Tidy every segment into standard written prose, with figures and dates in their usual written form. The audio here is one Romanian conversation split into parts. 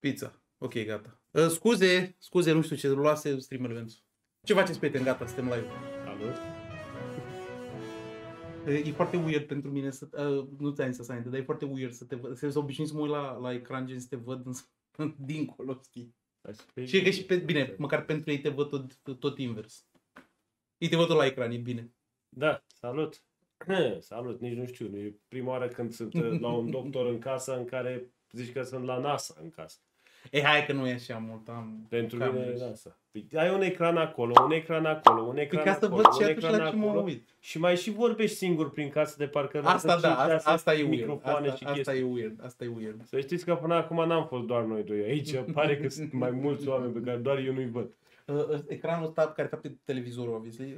Pizza. Ok, gata. Scuze, nu știu ce luase streamer Vențu. Ce faceți, prieteni? Gata, suntem live. Salut. E foarte weird pentru mine să... nu ți-am zis asta înainte, dar e foarte weird să te văd. Să s-o obișnuit să mă uit la ecran, gen să te văd dincolo, știi? Și că și pe... Bine, măcar pentru ei te văd tot invers. Ei te văd tot la ecran, e bine. Da, salut. Salut, nici nu știu. E prima oară când sunt la un doctor în casă în care zici că sunt la NASA în casă. E, hai că nu e așa mult. Pentru mine e NASA. Ai un ecran acolo, un ecran acolo, un ecran acolo, ca să văd ce atunci la ce mă uit. Și mai și vorbești singur prin casă de parcă... Asta da, asta e weird. Asta e weird, asta e weird. Să știți că până acum n-am fost doar noi doi aici. Pare că sunt mai mulți oameni pe care doar eu nu-i văd. Ecranul ăsta, care fapt e televizorul, obviously,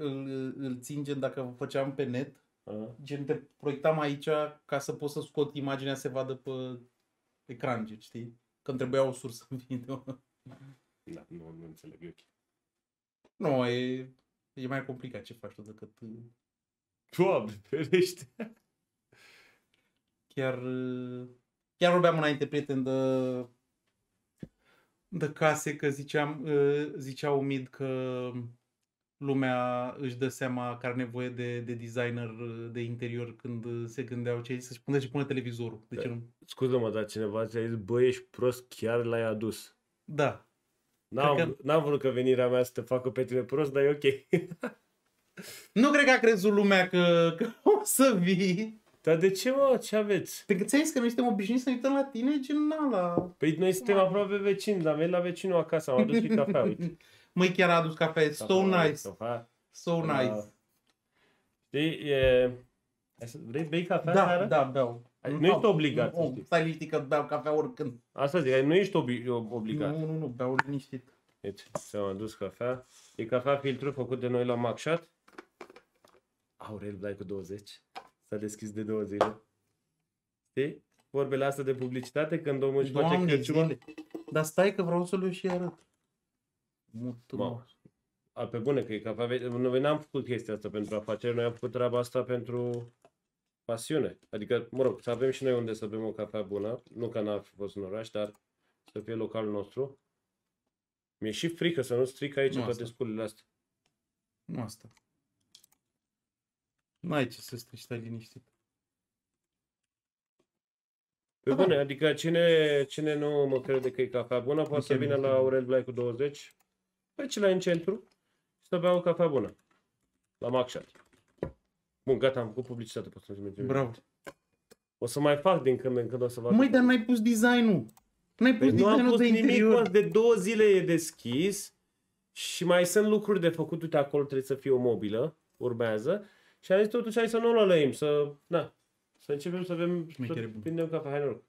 îl țingem dacă făceam pe net. Gen, te proiectam aici ca să poți să scot imaginea să se vadă pe ecran, știi? Că îmi trebuia o sursă video. Da, nu înțeleg eu. Nu, e mai complicat ce faci tu decât... Doamne, ferește! Chiar vorbeam înainte, prieten, de case, că zicea Omid că lumea își dă seama că are nevoie de designer de interior când se gândeau ce să-și pună, și pune televizorul. De ce nu? Scuze-mă, dar cineva ți-a zis, bă, ești prost, chiar l-ai adus. Da. N-am vrut că venirea mea să te facă pe tine prost, dar e ok. Nu cred că a crezut lumea că o să vii. Dar de ce, mă? Ce aveți? Te gândeai că noi suntem obișnuiți să ne uităm la tine, genala. Păi noi suntem aproape vecini, dar merg la vecinul acasă, am adus și cafea, uite. Măi, chiar a adus cafea, so nice, so nice. Știi, vrei să bei cafea? Da, da, beau. Nu ești obligat. Stai liniștit că beau cafea oricând. Asta zic, nu ești obligat. Nu, beau liniștit. Deci, ți-am adus cafea. E cafea filtru făcut de noi la Maxchat. Aurel Vlaicu 20. S-a deschis de 2 zile. Știi? Vorbele astea de publicitate când omul își face Crăciun. Dar stai că vreau să-l și arăt. Pe bune că e cafea. Noi n-am făcut chestia asta pentru afaceri, noi am făcut treaba asta pentru pasiune. Adică, mă rog, să avem și noi unde să bem o cafea bună. Nu că n-ar fi fost în oraș, dar să fie localul nostru. Mi-e și frică să nu stric aici toate sculele astea. Nu asta. N-ai ce să strici, stai liniștit. Pe bune, adică cine nu mă crede că e cafea bună, poate să vină la Aurel Vlaicu 20. Aici la în centru și să bea o cafea bună. La Maxchat. Bun, gata, am făcut publicitate, pot să-mi zic. Bravo. O să mai fac din când în când, o să văd. Măi, dar n-ai pus design-ul. N-ai pus design-ul de interior. Nimic, de 2 zile e deschis și mai sunt lucruri de făcut. Uite, acolo trebuie să fie o mobilă, urmează. Și am zis, totuși, hai să nu o lăim, să începem să avem, să prindem cafea, hai noroc.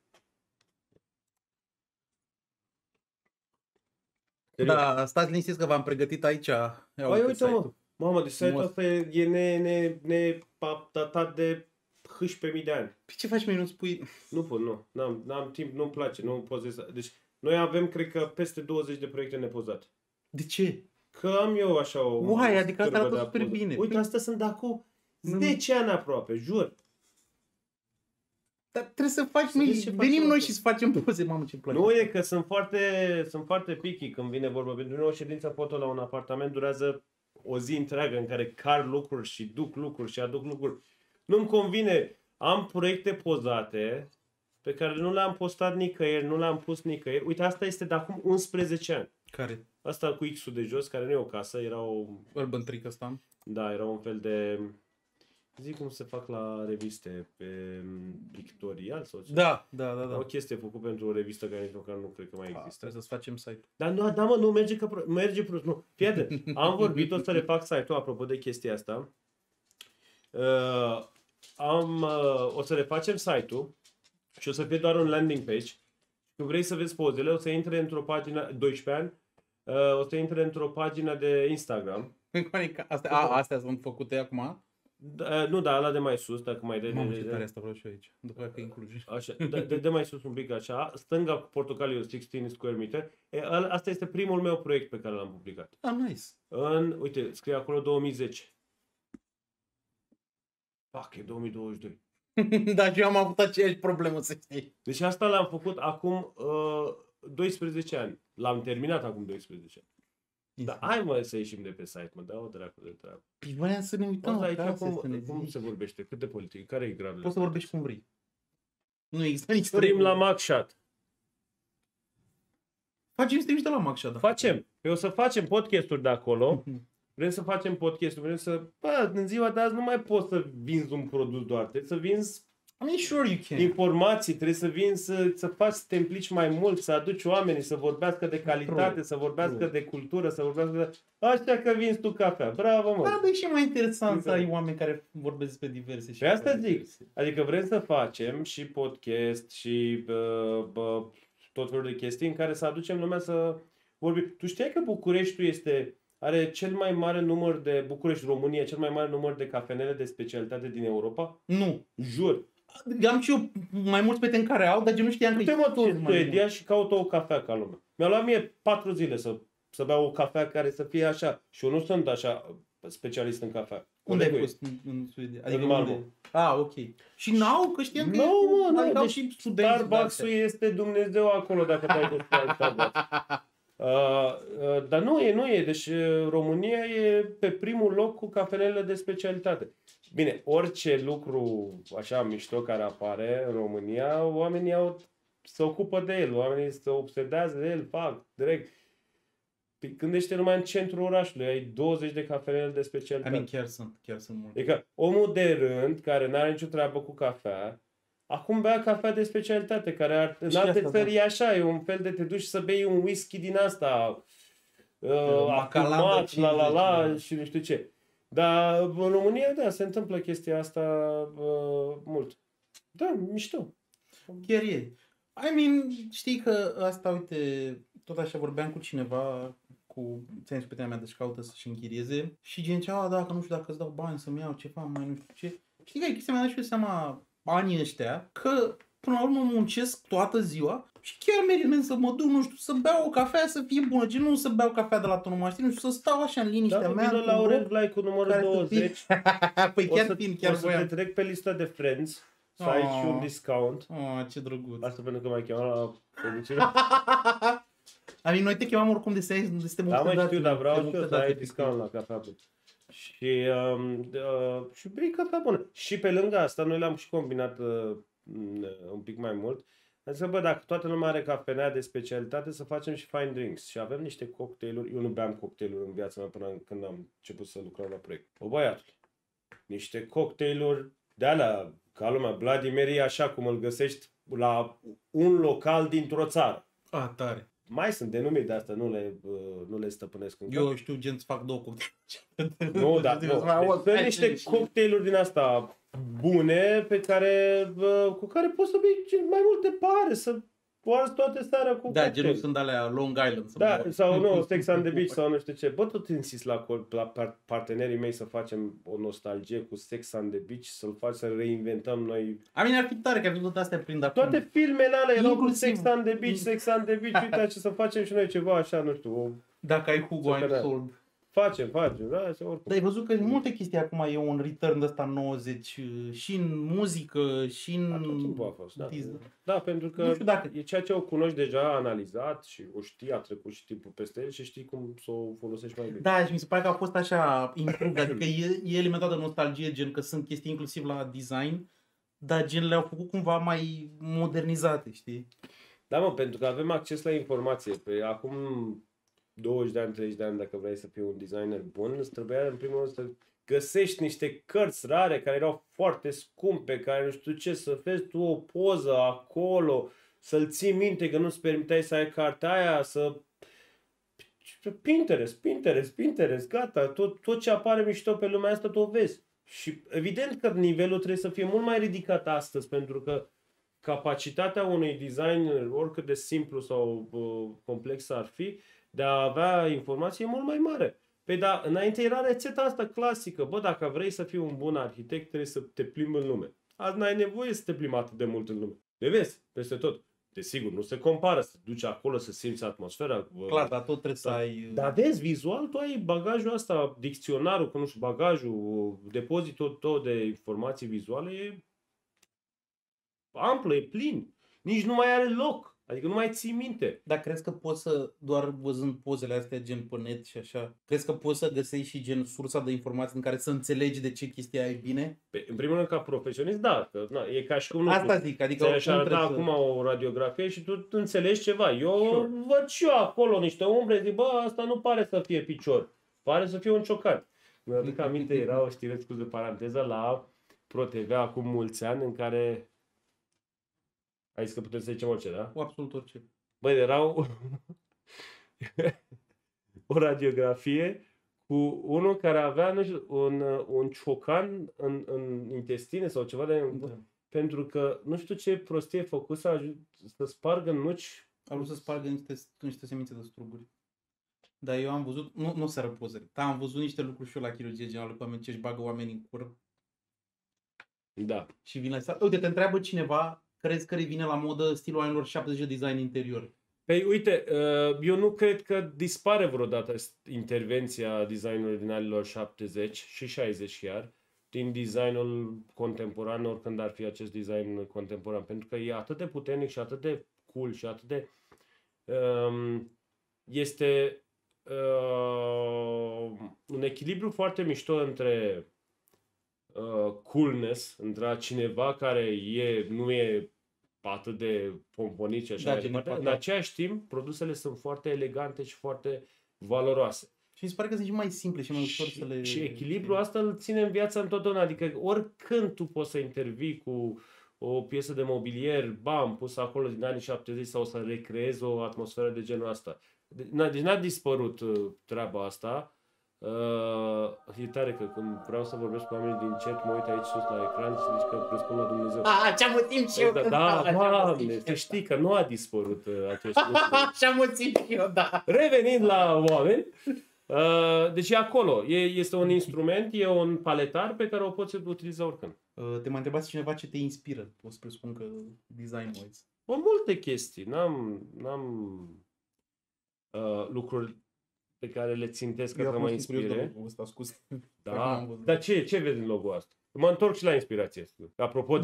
Da, stați liniștiți că v-am pregătit aici. Păi uite-mă, mamă, deci site-ul ăsta e nepaptatat de 11.000 de ani. Păi ce faci, mie, nu spui? Nu pot, nu, n-am timp, nu-mi place, nu pozez. Deci noi avem, cred că, peste 20 de proiecte nepozate. De ce? Că am eu așa o... Uai, adică asta arată super bine. Uite, astea sunt de acum 10 ani aproape, jur. Dar trebuie să faci, venim noi și să facem poze, mamă, ce-mi place. Nu e că sunt foarte picky când vine vorba. Pentru noi o ședință foto la un apartament durează o zi întreagă în care car lucruri și duc lucruri și aduc lucruri. Nu-mi convine. Am proiecte pozate pe care nu le-am postat nicăieri, nu le-am pus nicăieri. Uite, asta este de acum 11 ani. Care? Asta cu X-ul de jos, care nu e o casă, era o... Urban Trick ăsta. Da, era un fel de... Zic cum se fac la reviste, pe pictorial sau ce? Da. O chestie făcută pentru o revistă care nici măcar nu cred că mai există. Trebuie să facem site. Dar nu, da, mă, nu merge, că merge prost. Nu, fii am vorbit, o să refac site-ul, apropo de chestia asta. O să refacem site-ul și o să fie doar un landing page. Când vrei să vezi pozele, o să intre într-o pagină, 12 ani, o să intre într-o pagină de Instagram. Astea sunt făcute acum? Da, nu, dar ăla de mai sus, dacă mai dai... Mamă, ce tare asta vreau și eu aici, după aceea incluzi. Așa, de mai sus un pic așa, stânga cu portocaliu, 16 square meter. Asta este primul meu proiect pe care l-am publicat. Ah, nice. Uite, scrie acolo 2010. Pac, e 2022. Dar eu am avut aceeași problemă, să știi. Deci asta l-am făcut acum 12 ani. L-am terminat acum 12 ani. Da, hai mă să ieșim de pe site, mă, dau o dracu de treabă. Păi băneam să ne uităm, bă, că cum se vorbește, cât de politic, care e gradul? Poți să vorbești cum vrei. Nu există nici stream la McShot. Facem stream de la McShot, da. Facem. Eu o să facem podcast-uri de acolo. Vrem să facem podcast-uri, vrem să... Bă, în ziua de azi nu mai poți să vinzi un produs doar, trebuie să vinzi... Informații, trebuie să vin să faci să te implici mai mult, să aduci oamenii, să vorbească de calitate, să vorbească de cultură, să vorbească de... Așa că vinzi tu cafea, bravo mă! Dar e și mai interesant să ai oameni care vorbesc despre diverse și... Pe asta zic, adică vrem să facem și podcast și tot felul de chestii în care să aducem lumea să vorbim. Tu știai că Bucureștiul este... Are cel mai mare număr de... București, România, cel mai mare număr de cafenele de specialitate din Europa? Nu! Jur! Am și eu mai mulți prieteni care au, dar eu nu știam că... Putem mă tot Suedia și caut o cafea ca lumea. Mi-a luat mie 4 zile să beau o cafea care să fie așa. Și eu nu sunt așa specialist în cafea. Unde ai fost în Suedia? Adică în Malmö. Ah, ok. Și n-au, că știam că... Nu, mă, n-au și studenți. Starbucks-ul este Dumnezeu acolo dacă te-ai gustat Starbucks. Dar nu e. Deci România e pe primul loc cu cafenele de specialitate. Bine, orice lucru așa mișto care apare în România, oamenii se ocupă de el, oamenii se obsedează de el, fac, direct. Gândește numai în centrul orașului, ai 20 de cafenele de specialitate. Chiar sunt multe. Adică omul de rând, care n-are nicio treabă cu cafea, acum bea cafea de specialitate, care în alte țări e așa, e un fel de te duci să bei un whisky din asta, acumat, la, și nu știu ce. Dar în România, da, se întâmplă chestia asta mult. Da, mișto. Chiar e. I mean, știi că asta, uite, tot așa vorbeam cu cineva, ți-am zis prietena mea, deci caută să-și închirieze și gen ceva, dacă nu știu dacă îți dau bani să-mi iau ceva, mai nu știu ce. Știi că e chestia mea, și eu seama banii ăștia, că până la urmă muncesc toată ziua și chiar merit să mă duc, nu știu, să beau o cafea să fie bună, gen nu să beau cafea de la tonomaștri, nu știu, să stau așa în liniștea mea. Dar la Aurel Vlaicu numărul 20. Păi chiar o să te trec pe lista de friends, să ai și un discount. Ce drăguț. Asta pentru că m-ai chemat la publicire. Adică noi te chemam oricum de seara, nu suntem multe date. Da, mă știu, dar vreau să ai discount la cafea. Și bei cafea bună. Și pe lângă asta, noi l-am și combinat un pic mai mult. Am zis, bă, dacă toată lumea are cafenea de specialitate, să facem și fine drinks. Și avem niște cocktailuri. Eu nu beam cocktailuri în viața mea până când am început să lucrăm la proiect. O băiatul, niște cocktailuri de-alea, ca lumea, Bloody Mary, așa cum îl găsești la un local dintr-o țară. Ah, tare. Mai sunt denumiri de astea, nu le stăpânesc. Eu știu, gen, îți fac 2 cocktailuri. Nu, da, nu. Sunt niște cocktailuri din asta bune, cu care poți să bei mai multe pare, să poarți toate starea cu cocktail. Da, genul sunt alea Long Island. Da, sau nu, Sex on the Beach sau nu știu ce. Bă, tot insist la partenerii mei să facem o nostalgie cu Sex on the Beach, să-l faci să reinventăm noi. A mine ar fi tare că ar fi tot astea prind acum. Toate filmele alea erau cu Sex on the Beach, uite ce să facem și noi ceva așa, nu știu. Dacă ai Hugo, ai Solb. Facem, da, oricum. Dar ai văzut că multe chestii acum e un return de ăsta 90 și în muzică și în... Da, pentru că e ceea ce o cunoști deja analizat și o știi, a trecut și timpul peste el și știi cum să o folosești mai bine. Da, și mi se pare că a fost așa imprug, adică e elementată nostalgie, gen că sunt chestii inclusiv la design, dar gen le-au făcut cumva mai modernizate, știi? Da, mă, pentru că avem acces la informație. Pe acum... 20 de ani, 30 de ani, dacă vrei să fii un designer bun, îți trebuia în primul rând să găsești niște cărți rare care erau foarte scumpe, care nu știu ce, să faci tu o poză acolo, să-l ții minte că nu-ți permiteai să ai cartea aia, să... Pinterest, gata, tot ce apare mișto pe lumea asta tu o vezi. Și evident că nivelul trebuie să fie mult mai ridicat astăzi, pentru că capacitatea unui designer, oricât de simplu sau complex ar fi, de a avea informație mult mai mare. Păi da, înainte era rețeta asta clasică. Bă, dacă vrei să fii un bun arhitect, trebuie să te plimbi în lume. Azi n-ai nevoie să te plimbi atât de mult în lume. Le vezi peste tot. Desigur, nu se compară să te duci acolo să simți atmosfera. Clar, dar tot trebuie să ai... Dar vezi, vizual, tu ai bagajul ăsta, dicționarul, bagajul, depozitul tău de informații vizuale e amplă, e plin. Nici nu mai are loc. Adică nu mai ții minte. Dar crezi că poți să, doar văzând pozele astea gen pe net și așa, crezi că poți să găsești și gen sursa de informații în care să înțelegi de ce chestia ai bine? Pe, în primul rând ca profesionist, da. Că, na, e ca și cum... Asta nu, zic, adică... Ți-aș arăta acum o radiografie și tu înțelegi ceva. Eu văd și eu acolo niște umbre, zic, bă, asta nu pare să fie picior. Pare să fie un ciocan. Mi-aduc aminte, era o știre, scuze, paranteză, la Pro TV acum mulți ani, în care... Ai zis că putem să zicem orice, da? Absolut orice. Băi, erau o radiografie cu unul care avea, nu știu, un ciocan în intestine sau ceva de... Da. Pentru că nu știu ce prostie făcut să spargă nuci. A vrut să spargă niște semințe de struguri. Dar eu am văzut, nu se răpoză, dar am văzut niște lucruri și eu la chirurgie generală, pe oameni ce își bagă oamenii în cur. Da. Și vin la stat. Uite, te întreabă cineva... Crezi că revine la modă stilul anilor 70 design interior? Păi uite, eu nu cred că dispare vreodată intervenția designului din anilor 70 și 60 chiar, din designul contemporan, oricând ar fi acest design contemporan, pentru că e atât de puternic și atât de cool și atât de... Este un echilibru foarte mișto între... coolness, între cineva care nu e atât de pomponit și așa, în aceeași timp, produsele sunt foarte elegante și foarte valoroase. Și mi se pare că sunt și mai simple și mai ușor să le... Și echilibrul asta îl ține în viața întotdeauna, adică oricând tu poți să intervii cu o piesă de mobilier, bam, pus acolo din anii 70 sau să recreezi o atmosferă de genul asta. Deci n-a dispărut treaba asta. E tare că când vreau să vorbesc cu oamenii din chat, mă uit aici sus la ecran și zici că răspund la Dumnezeu. Ce-am muțit și eu. Da, Doamne, să știi că nu a dispărut acest lucru. Ce-am muțit și eu, da. Revenind la oameni, deci e acolo, este un instrument, e un paletar pe care o poți utiliza oricând. Te mai întrebați cineva ce te inspiră, o să presupun că design-wise. O multe chestii, n-am lucruri pe care le țintesc ca să mă inspire. Da. Dar ce vezi în logo-ul ăsta? Mă întorc și la inspirație. Apropo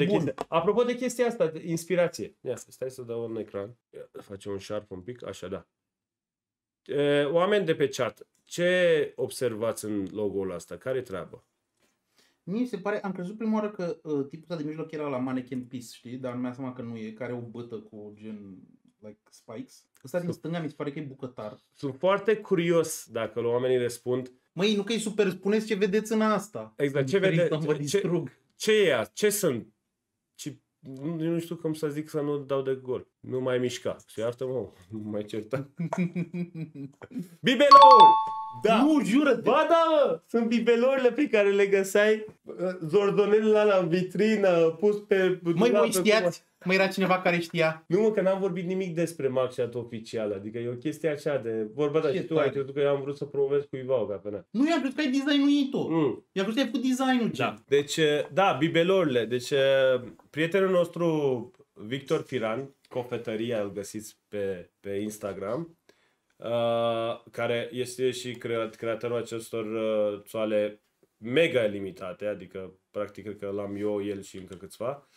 de chestia asta, inspirație. Ia, stai să dau un ecran. Ia, facem un șarp un pic, așa, da. Oameni de pe chat, ce observați în logo-ul ăsta? Care-i treaba? Mie se pare, am crezut prima oară că tipul ăsta de mijloc era la Mannequin Piece, știi? Dar îmi dau seama că nu e, care o bătă cu gen... like spikes. Ăsta din stânga mi se pare că e bucătar. Sunt foarte curios dacă oamenii răspund. Măi, nu că e super, spuneți ce vedeți în asta. Exact, ce vedeți? Ce e? Ce sunt? Nu știu cum să zic să nu dau de gol. Nu mai mișca. Și iartă-mă, nu mai certa. Bibelouri! Da. Nu, jură-te! Ba da, sunt bibelourile pe care le găseai zordonelul ăla în vitrină, pus pe... Măi, voi știați? Mai era cineva care știa. Nu, mă, că n-am vorbit nimic despre Maxchat oficial, adică e o chestie așa de... Vorba ta și tu ai crezut că eu am vrut să promovez cuiva o capenă. Nu, i-am crezut că ai designuit tu. I-am crezut că ai făcut designul. Da. Deci, da, bibelourile. Deci, prietenul nostru Victor Firan, cofetăria, îl găsiți pe Instagram, care este și creatorul acestor țoale mega limitate, adică, practic, cred că l-am eu, el și încă câțiva.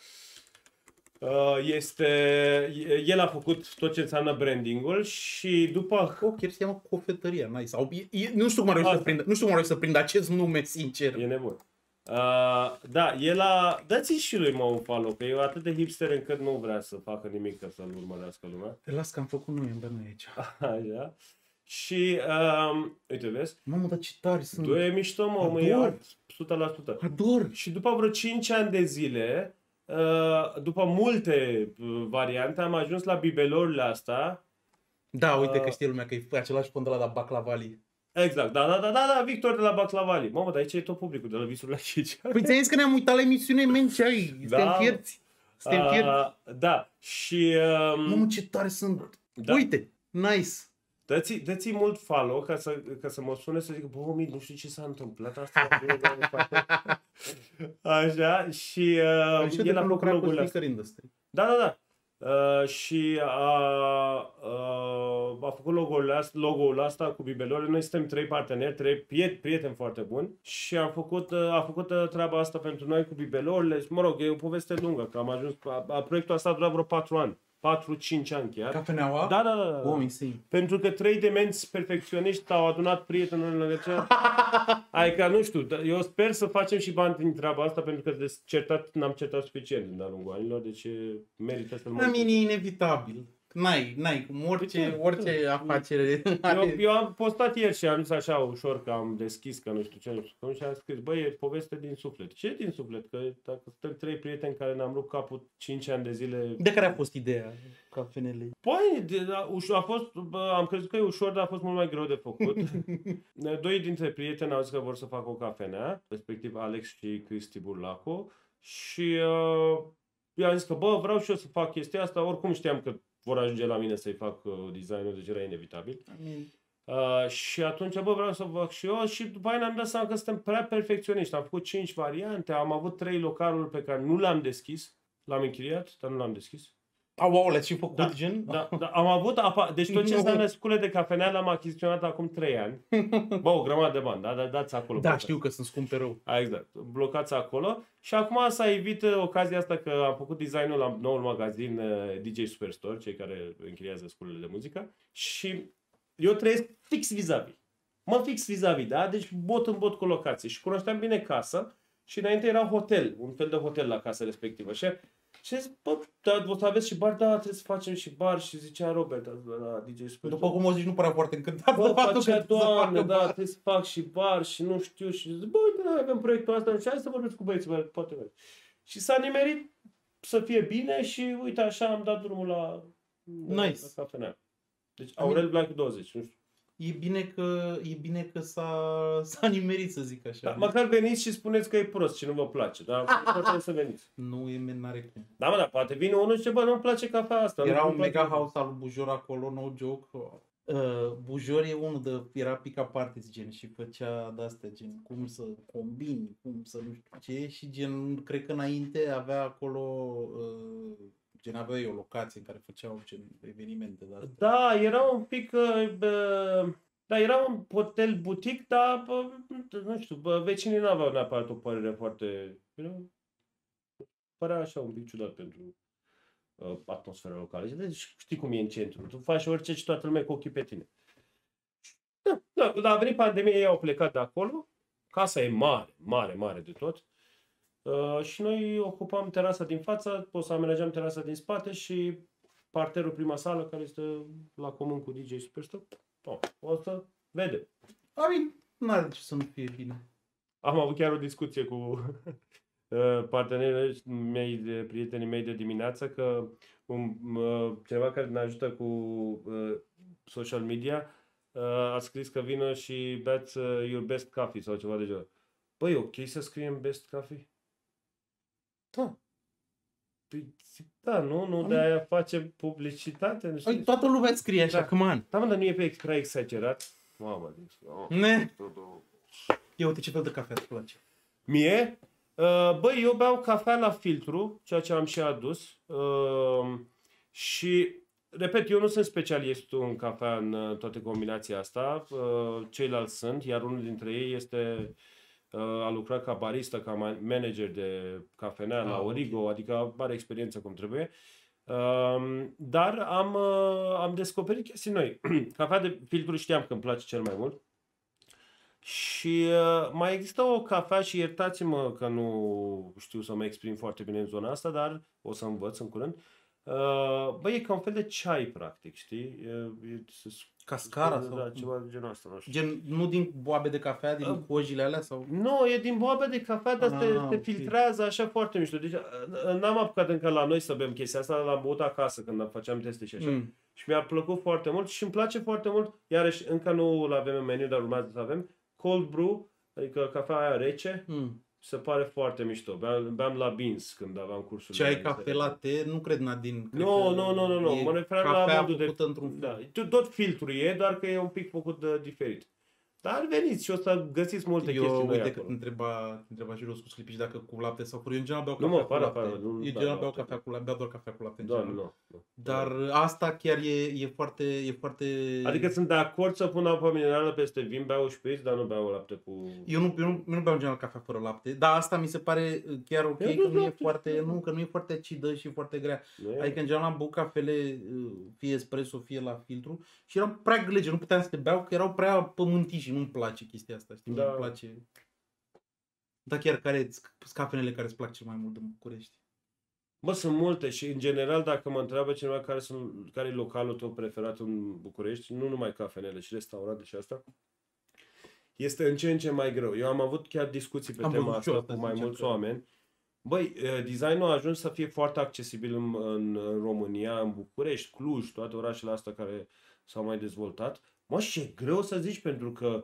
El a făcut tot ce înseamnă brandingul și după... Chiar se cheamă cofetăria, nice. Nu știu cum reuși să prind acest nume, sincer. E nebun. Da, el a... Dați-i și lui, mă, un follow, că e atât de hipster încât nu vrea să facă nimic ca să-l urmărească lumea. Te las că am făcut noi, îmi noi aici. Așa. Și, uite, vezi? Mamă, dar ce tari sunt. Tu e mișto, mă, mă, e art, 100%. Ador. Și după vreo 5 ani de zile... după multe variante am ajuns la bibelourile astea. Da, uite că știe lumea că e același până de la Baclavali. Exact, da, Victor de la Baclavali. Mamă, dar aici e tot publicul de la Visuri la Cheie. Păi ți-am zis că ne-am uitat la emisiune, men, ce ai? Suntem fierți. Da, și... Mamă, ce tare sunt. Da. Uite, nice. Dă-ți mult follow ca să mă sune să zic, bă, Omid, nu știu ce s-a întâmplat asta. Așa, și el a lucrat cu speaker industry. Da. Și a făcut logo-ul ăsta cu bibelourile. Noi suntem 3 parteneri, 3 prieteni foarte buni și a făcut treaba asta pentru noi cu bibelourile. Mă rog, e o poveste lungă, că am ajuns... Proiectul ăsta a durat vreo 4 ani. 4-5 ani chiar. Cafeneaua? Da, da, da. Wow, pentru că trei demenți perfecționiști au adunat prietenul în acea... Adică, nu știu, eu sper să facem și bani din treaba asta, pentru că n-am certat suficient de-a lungul anilor, deci merită să-l mă... E inevitabil. N-ai, cum orice afacere. Eu am postat ieri și am zis așa ușor că am deschis, că nu știu ce, și am scris, băi, e poveste din suflet. Ce din suflet? Că dacă suntem trei prieteni care ne-am rupt capul 5 ani de zile... De care a fost ideea cafenelei? Păi, a fost, am crezut că e ușor, dar a fost mult mai greu de făcut. Doi dintre prieteni au zis că vor să facă o cafenea, respectiv Alex și Cristi Burlacu, și i-am zis că, bă, vreau și eu să fac chestia asta, oricum știam că vor ajunge la mine să-i fac designul, deci era inevitabil. Și atunci, bă, vreau să fac și eu și după aia ne-am dat seama că suntem prea perfecționiști. Am făcut 5 variante, am avut 3 localuri pe care nu le-am deschis. L-am închiriat, dar nu l-am deschis. Wow, le-ați și făcut, da, gen? Da, da, am avut apa, deci tot ce înseamnă scule de cafenea l-am achiziționat acum 3 ani. Bă, o grămadă de bani, da, dați acolo. Da, știu că sunt scumpe rău. Exact, blocați acolo. Și acum s-a evit ocazia asta că am făcut designul la noul magazin DJ Superstore, cei care închiriază sculele de muzică. Și eu trăiesc fix vis-a-vis. Mă, fix vis-a-vis, da? Deci bot în bot cu locații. Și cunoșteam bine casa și înainte era hotel, un fel de hotel la casa respectivă. Și zice, bă, dar o să aveți și bar? Da, trebuie să facem și bar. Și zicea Robert la DJ Super. După cum o zici, nu părea foarte încântat. Bă, facea, doamne, da, trebuie să fac și bar și nu știu. Și zice, bă, uite, avem proiectul ăsta. Și hai să vorbesc cu băieții, bă, poate merge. Și s-a nimerit să fie bine și uite așa am dat drumul la, nice, la cafenea. Deci Aurel Vlaicu 20, nu știu. E bine că s-a nimerit, să zic așa. Da, măcar veniți și spuneți că e prost și nu vă place, dar poate să veniți. Nu, n-are cum. Da, mă, dar poate vine unul și zice, bă, nu-mi place cafea asta. Era un mega house al lui Bujor acolo, no joke. Bujor e unul de, era pick-up parties, gen, și făcea de-astea, gen, cum să combini, cum să nu știu ce, și gen, cred că înainte avea acolo... Gen, avea o locație în care făceau gen evenimente de astea. Da, era un pic... Da, era un hotel butic, dar, nu știu, vecinii n-aveau neapărat o părere foarte... Părea așa un pic ciudat pentru atmosfera locală. Deci știi cum e în centru, tu faci orice și toată lumea cu ochii pe tine. Da, da, a venit pandemia, ei au plecat de acolo. Casa e mare, mare, mare de tot. Și noi ocupam terasa din față, o să amenajăm terasa din spate și parterul, prima sală, care este la comun cu DJ Superstore. O să vedem. Amin, n-are de ce să nu fie bine. Am avut chiar o discuție cu partenerii mei, prietenii mei de dimineață, că cineva care ne ajută cu social media a scris că vină și beați your best coffee sau ceva de genul. Băi, ok să scriem best coffee? Da. Da, nu, de aia face publicitate, nu știu. Toată lumea scrie așa, come on. Da, mă, dar nu e prea exagerat? Mamă, ne. Eu uite ce fel de cafea îți place. Mie? Băi, eu beau cafea la filtru, ceea ce am și adus. Și, repet, eu nu sunt specialist în cafea în toate combinația asta. Ceilalți sunt, iar unul dintre ei este... A lucrat ca barista, ca manager de cafenea la Origo, okay. Adică are experiență cum trebuie. Dar am descoperit chestii noi. Cafea de filtru știam că îmi place cel mai mult. Și mai există o cafea și iertați-mă că nu știu să mă exprim foarte bine în zona asta, dar o să învăț în curând. Băi, e ca un fel de ceai, practic, știi? Cascara sau ceva de genul ăsta, nu știu. Gen, nu din boabe de cafea, din cojile alea sau? Nu, e din boabe de cafea, dar se filtrează așa foarte mișto. Deci n-am apucat încă la noi să bem chestia asta, l-am băut acasă când făceam teste și așa. Și mi-a plăcut foarte mult și îmi place foarte mult, iarăși încă nu l-avem în meniu, dar urmează să avem, cold brew, adică cafea aia rece. Se pare foarte mișto. Beam la Beans când aveam cursul. Ceai, cafe, latte, nu cred, Nadine. Nu. Mă referam la modul de... Într-un... Da. Tot filtrul e, doar că e un pic făcut diferit. Dar veniți și o să găsiți multe chestii noi acolo. Întreba și Roscu Slipici dacă cu lapte sau cu lapte. Eu în general beau cafea cu lapte. Beau doar cafea cu lapte. Dar asta chiar e foarte... Adică sunt de acord să pun apă minerală peste vin, beau și pești, dar nu beau lapte cu... Eu nu beau în general cafea fără lapte, dar asta mi se pare chiar ok, că nu e foarte, că nu e foarte acidă și foarte grea. Adică în general am băut cafele, fie espresso, fie la filtru și erau prea glege, nu puteam să le beau, că erau prea pământiși. Nu-mi place chestia asta, știi? Da. Nu-mi place. Dar chiar care sunt cafenele care îți plac cel mai mult din București? Mă, sunt multe și în general dacă mă întreabă cineva care e localul tău preferat în București, nu numai cafenele și restaurante și asta, este în ce în ce mai greu. Eu am avut chiar discuții pe tema asta cu mai mulți oameni. Băi, designul a ajuns să fie foarte accesibil în România, în București, Cluj, toate orașele astea care s-au mai dezvoltat. Mă, și e greu să zici, pentru că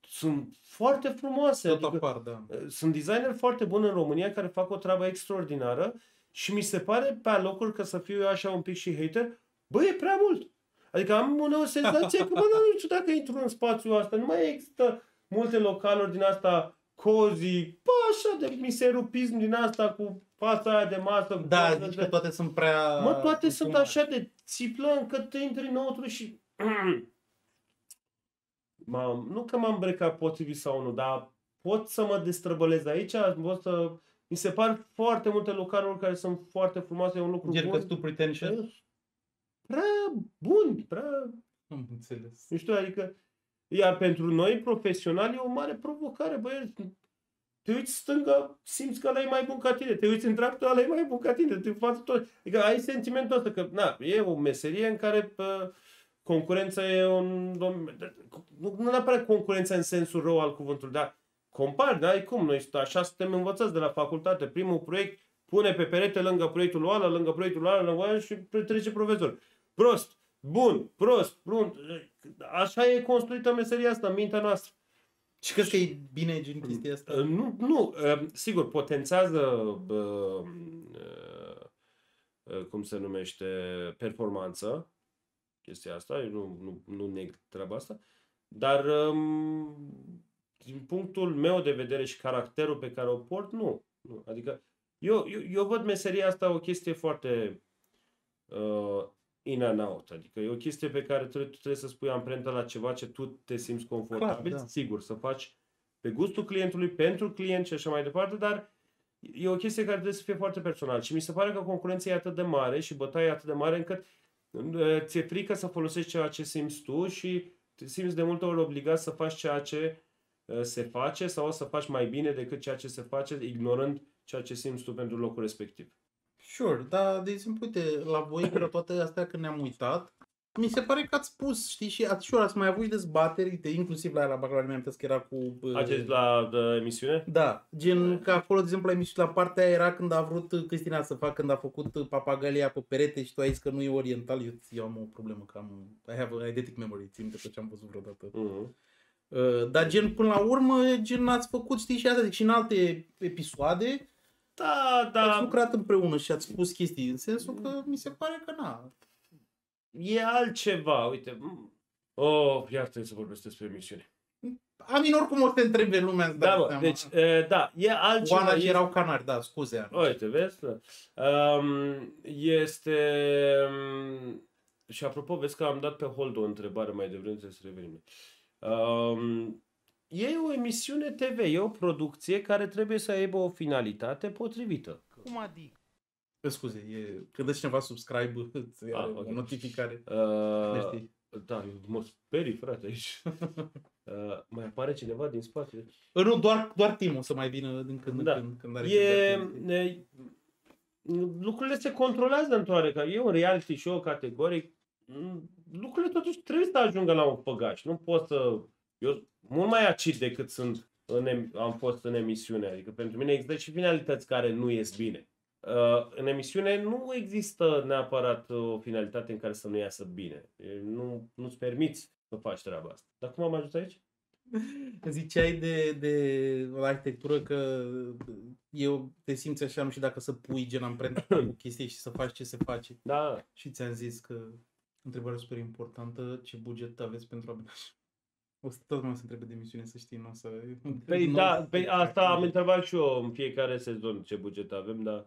sunt foarte frumoase. Tot adică apar, da. Sunt designeri foarte buni în România care fac o treabă extraordinară și mi se pare pe alocuri că să fiu eu așa un pic și hater, bă, e prea mult. Adică am uneori senzație că, bă, nu știu dacă intru în spațiul ăsta, nu mai există multe localuri din asta cozy, bă, așa de miserupism din asta cu fața aia de masă. Da, zici că toate sunt prea... Mă, toate sunt așa de țiplă încât te intri înăuntru și... Nu că m-am brecat potrivit sau nu, dar pot să mă destrăbălez aici, mi se par foarte multe localuri care sunt foarte frumoase, e un lucru bun. Că tu pretentious? Prea bun, prea... Am înțeles. Nu știu, adică... Iar pentru noi, profesionali, e o mare provocare, băieți. Te uiți stânga, simți că ăla e mai bun ca tine. Te uiți în dreapta, ăla e mai bun ca tine. Te faci tot. Adică ai sentimentul ăsta că, na, e o meserie în care... Concurența e un domeniu, nu neapărat concurența în sensul rău al cuvântului, dar compari, da? E cum, noi așa suntem învățați de la facultate, primul proiect pune pe perete lângă proiectul ăla, lângă proiectul ăla, lângă ăla și trece profesor. Prost, bun, prost, bun, așa e construită meseria asta în mintea noastră. Și crezi că e bine gen chestia asta? Nu, sigur, potențează cum se numește, performanță. Chestia asta, eu nu neg treaba asta, dar din punctul meu de vedere și caracterul pe care o port, nu. Adică eu văd meseria asta o chestie foarte in and out, adică e o chestie pe care tu trebuie să spui amprenta la ceva ce tu te simți confortabil, clar, da. Sigur, să faci pe gustul clientului, pentru client și așa mai departe, dar e o chestie care trebuie să fie foarte personală și mi se pare că concurența e atât de mare și bătaia e atât de mare încât ți-e frică să folosești ceea ce simți tu și te simți de multe ori obligat să faci ceea ce se face sau să faci mai bine decât ceea ce se face, ignorând ceea ce simți tu pentru locul respectiv. Sure, dar de exemplu, uite, la voi, pe toate astea când ne-am uitat, mi se pare că ați spus, știi, și ați mai avut dezbateri, inclusiv la Bacalaureat, mi-am că era cu... Acest la emisiune? Da, gen că acolo, de exemplu, la partea aia era când a vrut Cristina să facă, când a făcut papagalia pe perete și tu ai zis că nu e oriental, eu am o problemă, că am... I have an eidetic memory, țin de tot ce am văzut vreodată. Dar gen, până la urmă, gen ați făcut, știi, și asta, zic, și în alte episoade, da. Ați lucrat împreună și ați spus chestii, în sensul că mi se pare că e altceva, uite. Iar trebuie să vorbesc despre emisiune. Amin, oricum o te întrebe lumea. Da, deci, da, e altceva. Oana erau canari, da, scuze. Uite, vezi? Este... Și apropo, vezi că am dat pe hold o întrebare mai devreme, să revenim. E o emisiune TV, e o producție care trebuie să aibă o finalitate potrivită. Cum adică? Scuze, când dă cineva subscribe, o notificare. Da, mă sperii, frate, aici. Mai apare cineva din spate? Nu, doar Tim o să mai vină din când în când. Lucrurile se controlează într-o oarecare, că e un reality show categoric. Lucrurile totuși trebuie să ajungă la un păgaș. Nu pot să... Eu mult mai acid decât am fost în emisiune. Adică pentru mine există și finalități care nu ies bine. În emisiune nu există neapărat o finalitate în care să nu iasă bine. Nu-ți permiți să faci treaba asta. Dar cum am ajuns aici? Ziceai de la arhitectură că eu te simți așa, nu știu dacă să pui gen amprenta cu chestii și să faci ce se face. Da. Și ți-am zis că întrebarea super importantă, ce buget aveți pentru abonaj? O să tot mai se întrebe de emisiune, să știi, nu o să... Păi da, pe asta am întrebat și eu în fiecare sezon ce buget avem, dar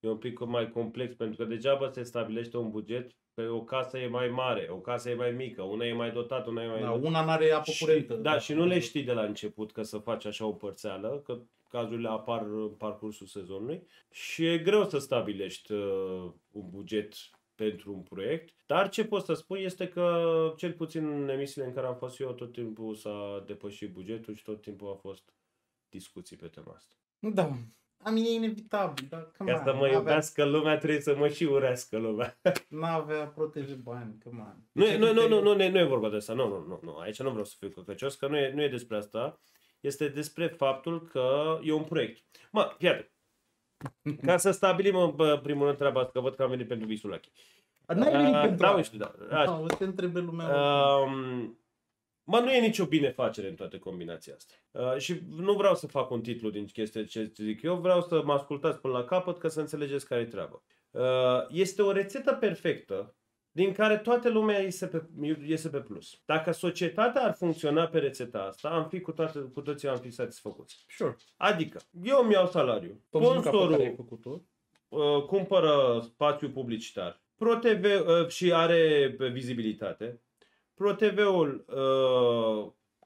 e un pic mai complex, pentru că degeaba se stabilește un buget, pe o casă e mai mare, o casă e mai mică, una e mai dotată, una e mai... Da, una n-are apă curentă. Da, da, și nu le știi de la început că să faci așa o părțeală, că cazurile apar în parcursul sezonului și e greu să stabilești un buget pentru un proiect, dar ce pot să spun este că cel puțin în emisiile în care am fost eu, tot timpul s-a depășit bugetul și tot timpul a fost discuții pe tema asta. Da, am e inevitabil, dar că ca să mă iubească lumea trebuie să mă și urească lumea. N-avea protege bani, că nu e vorba de asta, nu, aici nu vreau să fiu căcăcios, că nu e despre asta, este despre faptul că e un proiect. Mă, iată. Ca să stabilim în primul rând treaba asta, că văd că am venit pentru visul la chei. N-ai venit pentru da, știu, da. O să te întrebe lumea. Mă, nu e nicio binefacere în toată combinația asta. Și nu vreau să fac un titlu din chestia ce zic eu, vreau să mă ascultați până la capăt ca să înțelegeți care e treaba. Este o rețetă perfectă din care toată lumea iese pe plus. Dacă societatea ar funcționa pe rețeta asta, am fi cu toții am fi satisfăcuți. Sure. Adică, eu îmi iau salariu, sponsorul cumpără spațiu publicitar, Pro TV și are vizibilitate, Pro TV-ul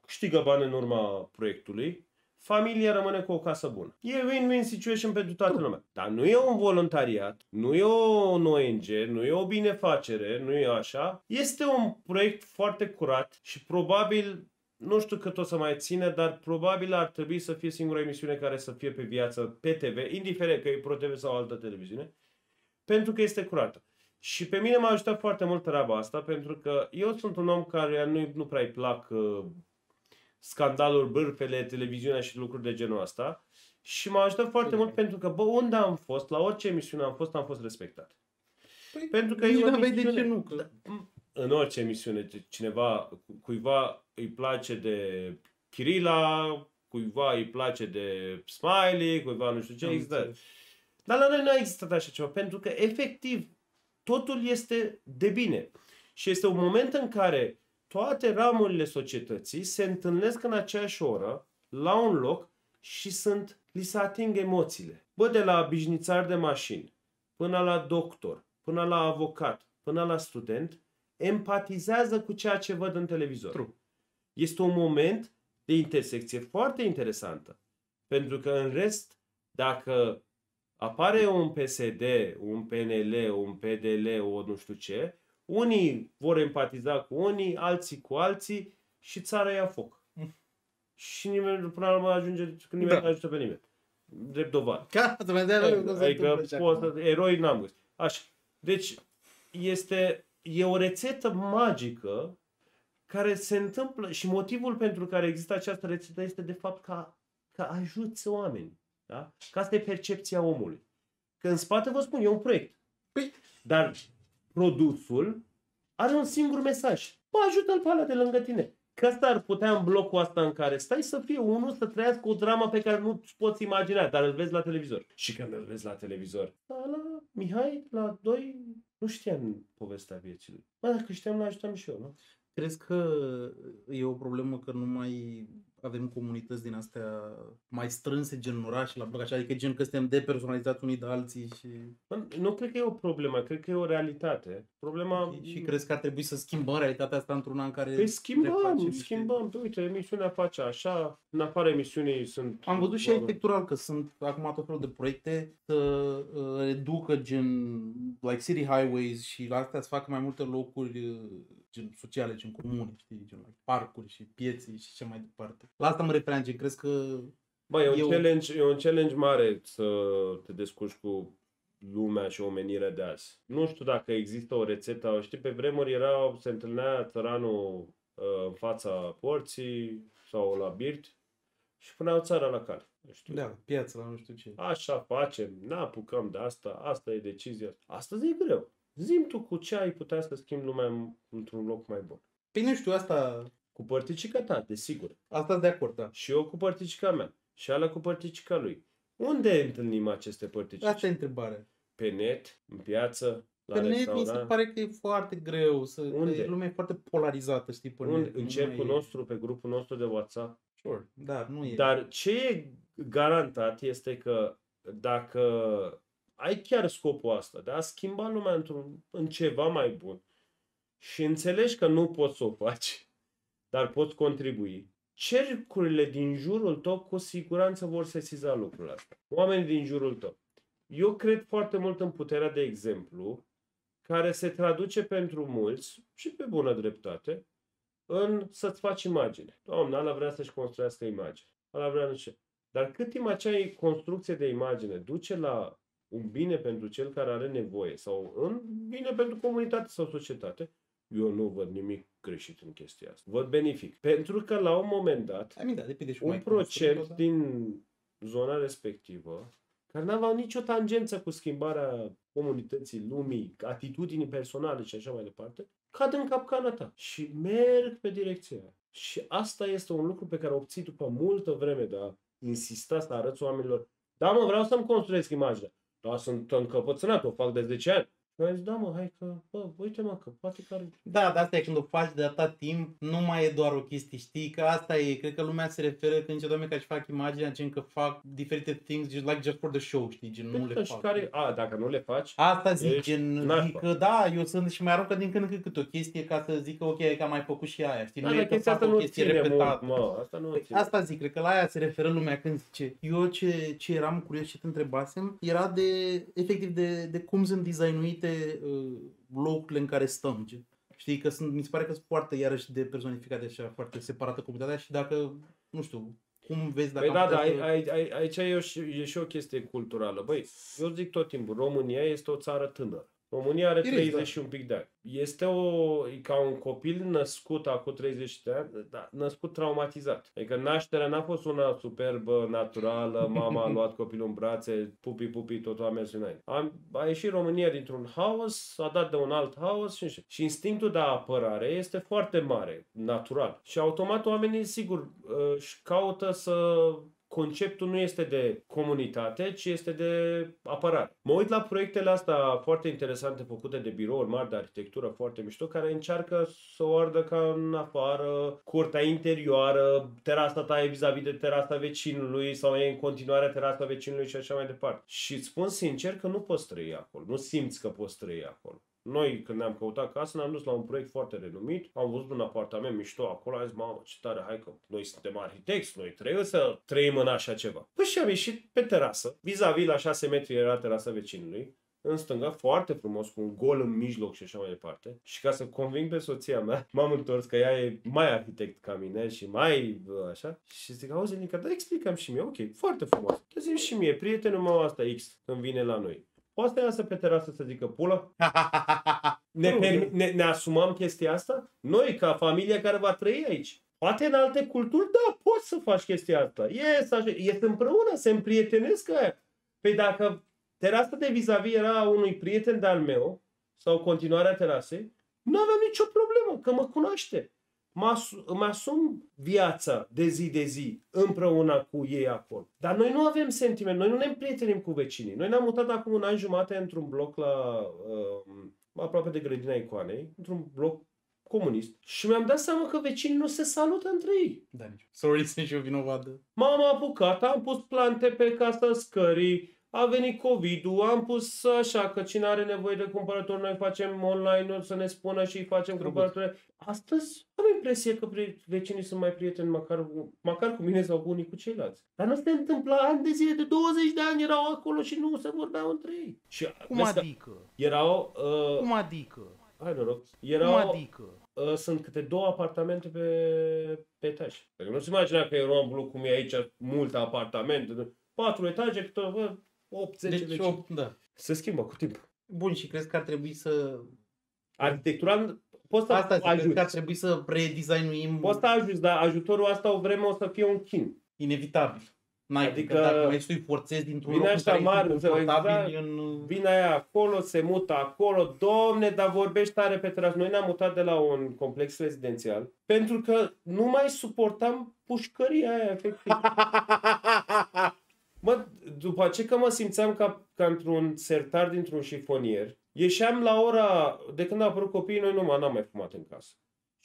câștigă bani în urma proiectului, familia rămâne cu o casă bună. E win-win situation pentru toată lumea. Dar nu e un voluntariat, nu e un ONG, nu e o binefacere, nu e așa. Este un proiect foarte curat și probabil, nu știu cât o să mai ține, dar probabil ar trebui să fie singura emisiune care să fie pe viață, pe TV, indiferent că e Pro TV sau altă televiziune, pentru că este curată. Și pe mine m-a ajutat foarte mult treaba asta, pentru că eu sunt un om care nu prea îi plac... scandaluri, bârfele, televiziunea și lucruri de genul asta. Și m-a ajutat foarte mult pentru că, bă, unde am fost, la orice emisiune am fost respectat. Păi, pentru că eu emisiune... de ce nu? În orice emisiune, cuiva îi place de Chirila, cuiva îi place de Smiley, cuiva nu știu ce există. Dar la noi nu a existat așa ceva, pentru că, efectiv, totul este de bine. Și este un moment în care toate ramurile societății se întâlnesc în aceeași oră, la un loc, și li se ating emoțiile. Bă, de la bișnițar de mașini, până la doctor, până la avocat, până la student, empatizează cu ceea ce văd în televizor. True. Este un moment de intersecție foarte interesantă. Pentru că, în rest, dacă apare un PSD, un PNL, un PDL, o nu știu ce... Unii vor empatiza cu unii, alții cu alții și țara ia foc. Și nimeni, până la urmă, ajunge când nimeni nu ajută pe nimeni. Drept dovadă. Adică, eroi n-am găsit. Așa. Deci, e o rețetă magică care se întâmplă și motivul pentru care există această rețetă este, de fapt, că ajuți oamenii. Da? Că asta e percepția omului. Că în spate, vă spun, e un proiect. Dar... produsul are un singur mesaj. Bă, ajută-l pe ăla de lângă tine. Că asta ar putea în blocul ăsta în care stai să fie unul să trăiască o dramă pe care nu-ți poți imagina, dar îl vezi la televizor. Și când îl vezi la televizor. La Mihai, la doi, nu știam povestea vieții lui. Bă, dacă știam, l-ajutam și eu, nu? Crezi că e o problemă că nu mai avem comunități din astea mai strânse, gen oraș, la bloc, așa, adică gen că suntem depersonalizați unii de alții și... Nu cred că e o problemă, cred că e o realitate. Problema... Și crezi că ar trebui să schimbăm realitatea asta într-un an în care... Păi schimbăm, uite, emisiunea face așa, în afară emisiunii sunt... Am văzut și efectural că sunt acum tot felul de proiecte să reducă gen, like City Highways și la astea să facă mai multe locuri gen sociale, gen comune, știi, gen like parcuri și pieții și ce mai departe. La asta mă referam, gen, crezi că... Bă, e un challenge mare să te descurci cu lumea și omenirea de azi. Nu știu dacă există o rețetă, știi, pe vremuri se întâlnea țăranul în fața porții sau la birt și puneau țara la cale. Da, piața la nu știu ce. Așa facem, n-apucăm de asta, asta e decizia. Astăzi e greu. Zi-mi tu cu ce ai putea să schimbi lumea într-un loc mai bun. Păi nu știu, asta... Cu părticica ta, desigur. Asta de acord, da. Și eu cu părticica mea. Și ala cu părticica lui. Unde întâlnim aceste părticici? Asta e întrebarea. Pe net, în piață, la restaurant. Mi se pare că e foarte greu, lumea e foarte polarizată, știi, până în cercul nostru, pe grupul nostru de WhatsApp. Sure. Da, nu e. Dar ce e garantat este că dacă ai chiar scopul ăsta de a schimba lumea în ceva mai bun și înțelegi că nu poți să o faci, dar poți contribui, cercurile din jurul tău cu siguranță vor sesiza lucrul ăsta. Oamenii din jurul tău. Eu cred foarte mult în puterea de exemplu, care se traduce pentru mulți, și pe bună dreptate, în să-ți faci imagine. Doamne, ala vrea să-și construiască imagine. Ala vrea nu știu. Dar cât timp acea construcție de imagine duce la un bine pentru cel care are nevoie sau un bine pentru comunitate sau societate, eu nu văd nimic greșit în chestia asta. Văd benefic. Pentru că la un moment dat, un procent din zona respectivă, care n-aveau nicio tangență cu schimbarea comunității, lumii, atitudinii personale și așa mai departe, cad în capcana ta și merg pe direcția aia. Și asta este un lucru pe care o obții după multă vreme de a insista să arăți oamenilor: da, mă, vreau să-mi construiesc imaginea. Da, sunt încăpățânat, o fac de 10 ani. Și am zis: da, mă, hai că, bă, uite-mă că poate că... Da, dar asta e când o faci de atât timp, nu mai e doar o chestie, știi, că asta e, cred că lumea se referă când zice: doamne, că își fac imaginea, gen că fac diferite things, like just for the show, știi, gen nu le fac. Care... A, dacă nu le faci... Asta zic, gen, că da, eu sunt și mai aruncă din când în când cât o chestie ca să zic că ok, că am mai făcut și aia, știi, nu e că fac o chestie repetată. Asta zic, cred că la aia se referă lumea când zice. Eu ce eram curios și te întrebasem era de, efectiv, de cum sunt designuite locurile în care stăm. Știi că sunt, mi se pare că sunt foarte, iarăși, depersonificate și foarte separată comunitatea și dacă, nu știu, cum vezi dacă... Păi da, aici e și o chestie culturală. Băi, eu zic tot timpul, România este o țară tânără. România are 30 și un pic de ani. Este ca un copil născut acum 30 de ani, da, născut traumatizat. Adică nașterea n-a fost una superbă, naturală, mama a luat copilul în brațe, pupi, totul a mers înainte. A ieșit România dintr-un haos, a dat de un alt haos și instinctul de apărare este foarte mare, natural. Și automat oamenii, sigur, își caută să... Conceptul nu este de comunitate, ci este de apărare. Mă uit la proiectele astea foarte interesante făcute de birouri mari de arhitectură foarte mișto, care încearcă să o ardă ca în afară, curtea interioară, terasa ta e vis-a-vis de terasa vecinului sau e în continuare terasa vecinului și așa mai departe. Și îți spun sincer că nu poți trăi acolo, nu simți că poți trăi acolo. Noi, când ne-am căutat casă, ne-am dus la un proiect foarte renumit, am văzut un apartament mișto acolo, am zis: mamă, ce tare, hai că noi suntem arhitecți, noi trebuie să trăim în așa ceva. Păi și am ieșit pe terasă, vis-a-vis la 6 metri era terasa vecinului, în stânga, foarte frumos, cu un gol în mijloc și așa mai departe. Și ca să conving pe soția mea, m-am întors, că ea e mai arhitect ca mine și mai așa. Și zic: auzi, Ilinca, dar explicăm și mie, ok, foarte frumos. Zic și mie, prietenul meu asta X, când vine la noi, poate să iasă pe terasă să zică pulă? Ne asumăm chestia asta? Noi, ca familia care va trăi aici. Poate în alte culturi, da, poți să faci chestia asta. Este împreună, se împrietenesc aia. Păi dacă terasa de vis-a-vis era unui prieten de-al meu, sau continuarea terasei, nu aveam nicio problemă, că mă cunoaște. Îmi asum viața de zi de zi împreună cu ei acolo. Dar noi nu avem sentiment, noi nu ne împrietenim cu vecinii. Noi ne-am mutat acum un an jumate într-un bloc aproape de grădina Icoanei, într-un bloc comunist. Și mi-am dat seama că vecinii nu se salută între ei. Da, nici. Sorry, sunt și eu vinovată. M-am apucat, am pus plante pe casa scării, a venit COVID-ul, am pus așa că cine are nevoie de cumpărături, noi facem online, să ne spună și îi facem cumpărături. Astăzi am impresia că vecinii sunt mai prieteni măcar cu mine sau cu unii cu ceilalți. Dar nu se întâmpla ani de zile, de 20 de ani erau acolo și nu se vorbeau între ei. Și cum adică? Erau... Cum adică? Hai noroc. Erau... Cum adică? Sunt câte două apartamente pe etaj. Nu se imagina că era un bloc cum e aici, multe apartamente, 4 etaje, câte... 8, 10, deci 8, da. Se schimbă cu timpul. Bun, și crezi că ar trebui să... Arhitectura, poți să asta ajuți. Crezi că ar trebui să redesignuim... Poți să ajuți, dar ajutorul asta o vreme o să fie un chin. Inevitabil. Adică dacă mai stui forțezi dintr-un loc așa mare, exact, în... Vine aia acolo, se mută acolo. Domne, dar vorbești tare pe teras. Noi ne-am mutat de la un complex rezidențial pentru că nu mai suportam pușcăria aia, efectiv. După ce că mă simțeam ca într-un sertar dintr-un șifonier, Ieșeam la ora, de când a apărut copiii, noi nu n-am mai fumat în casă.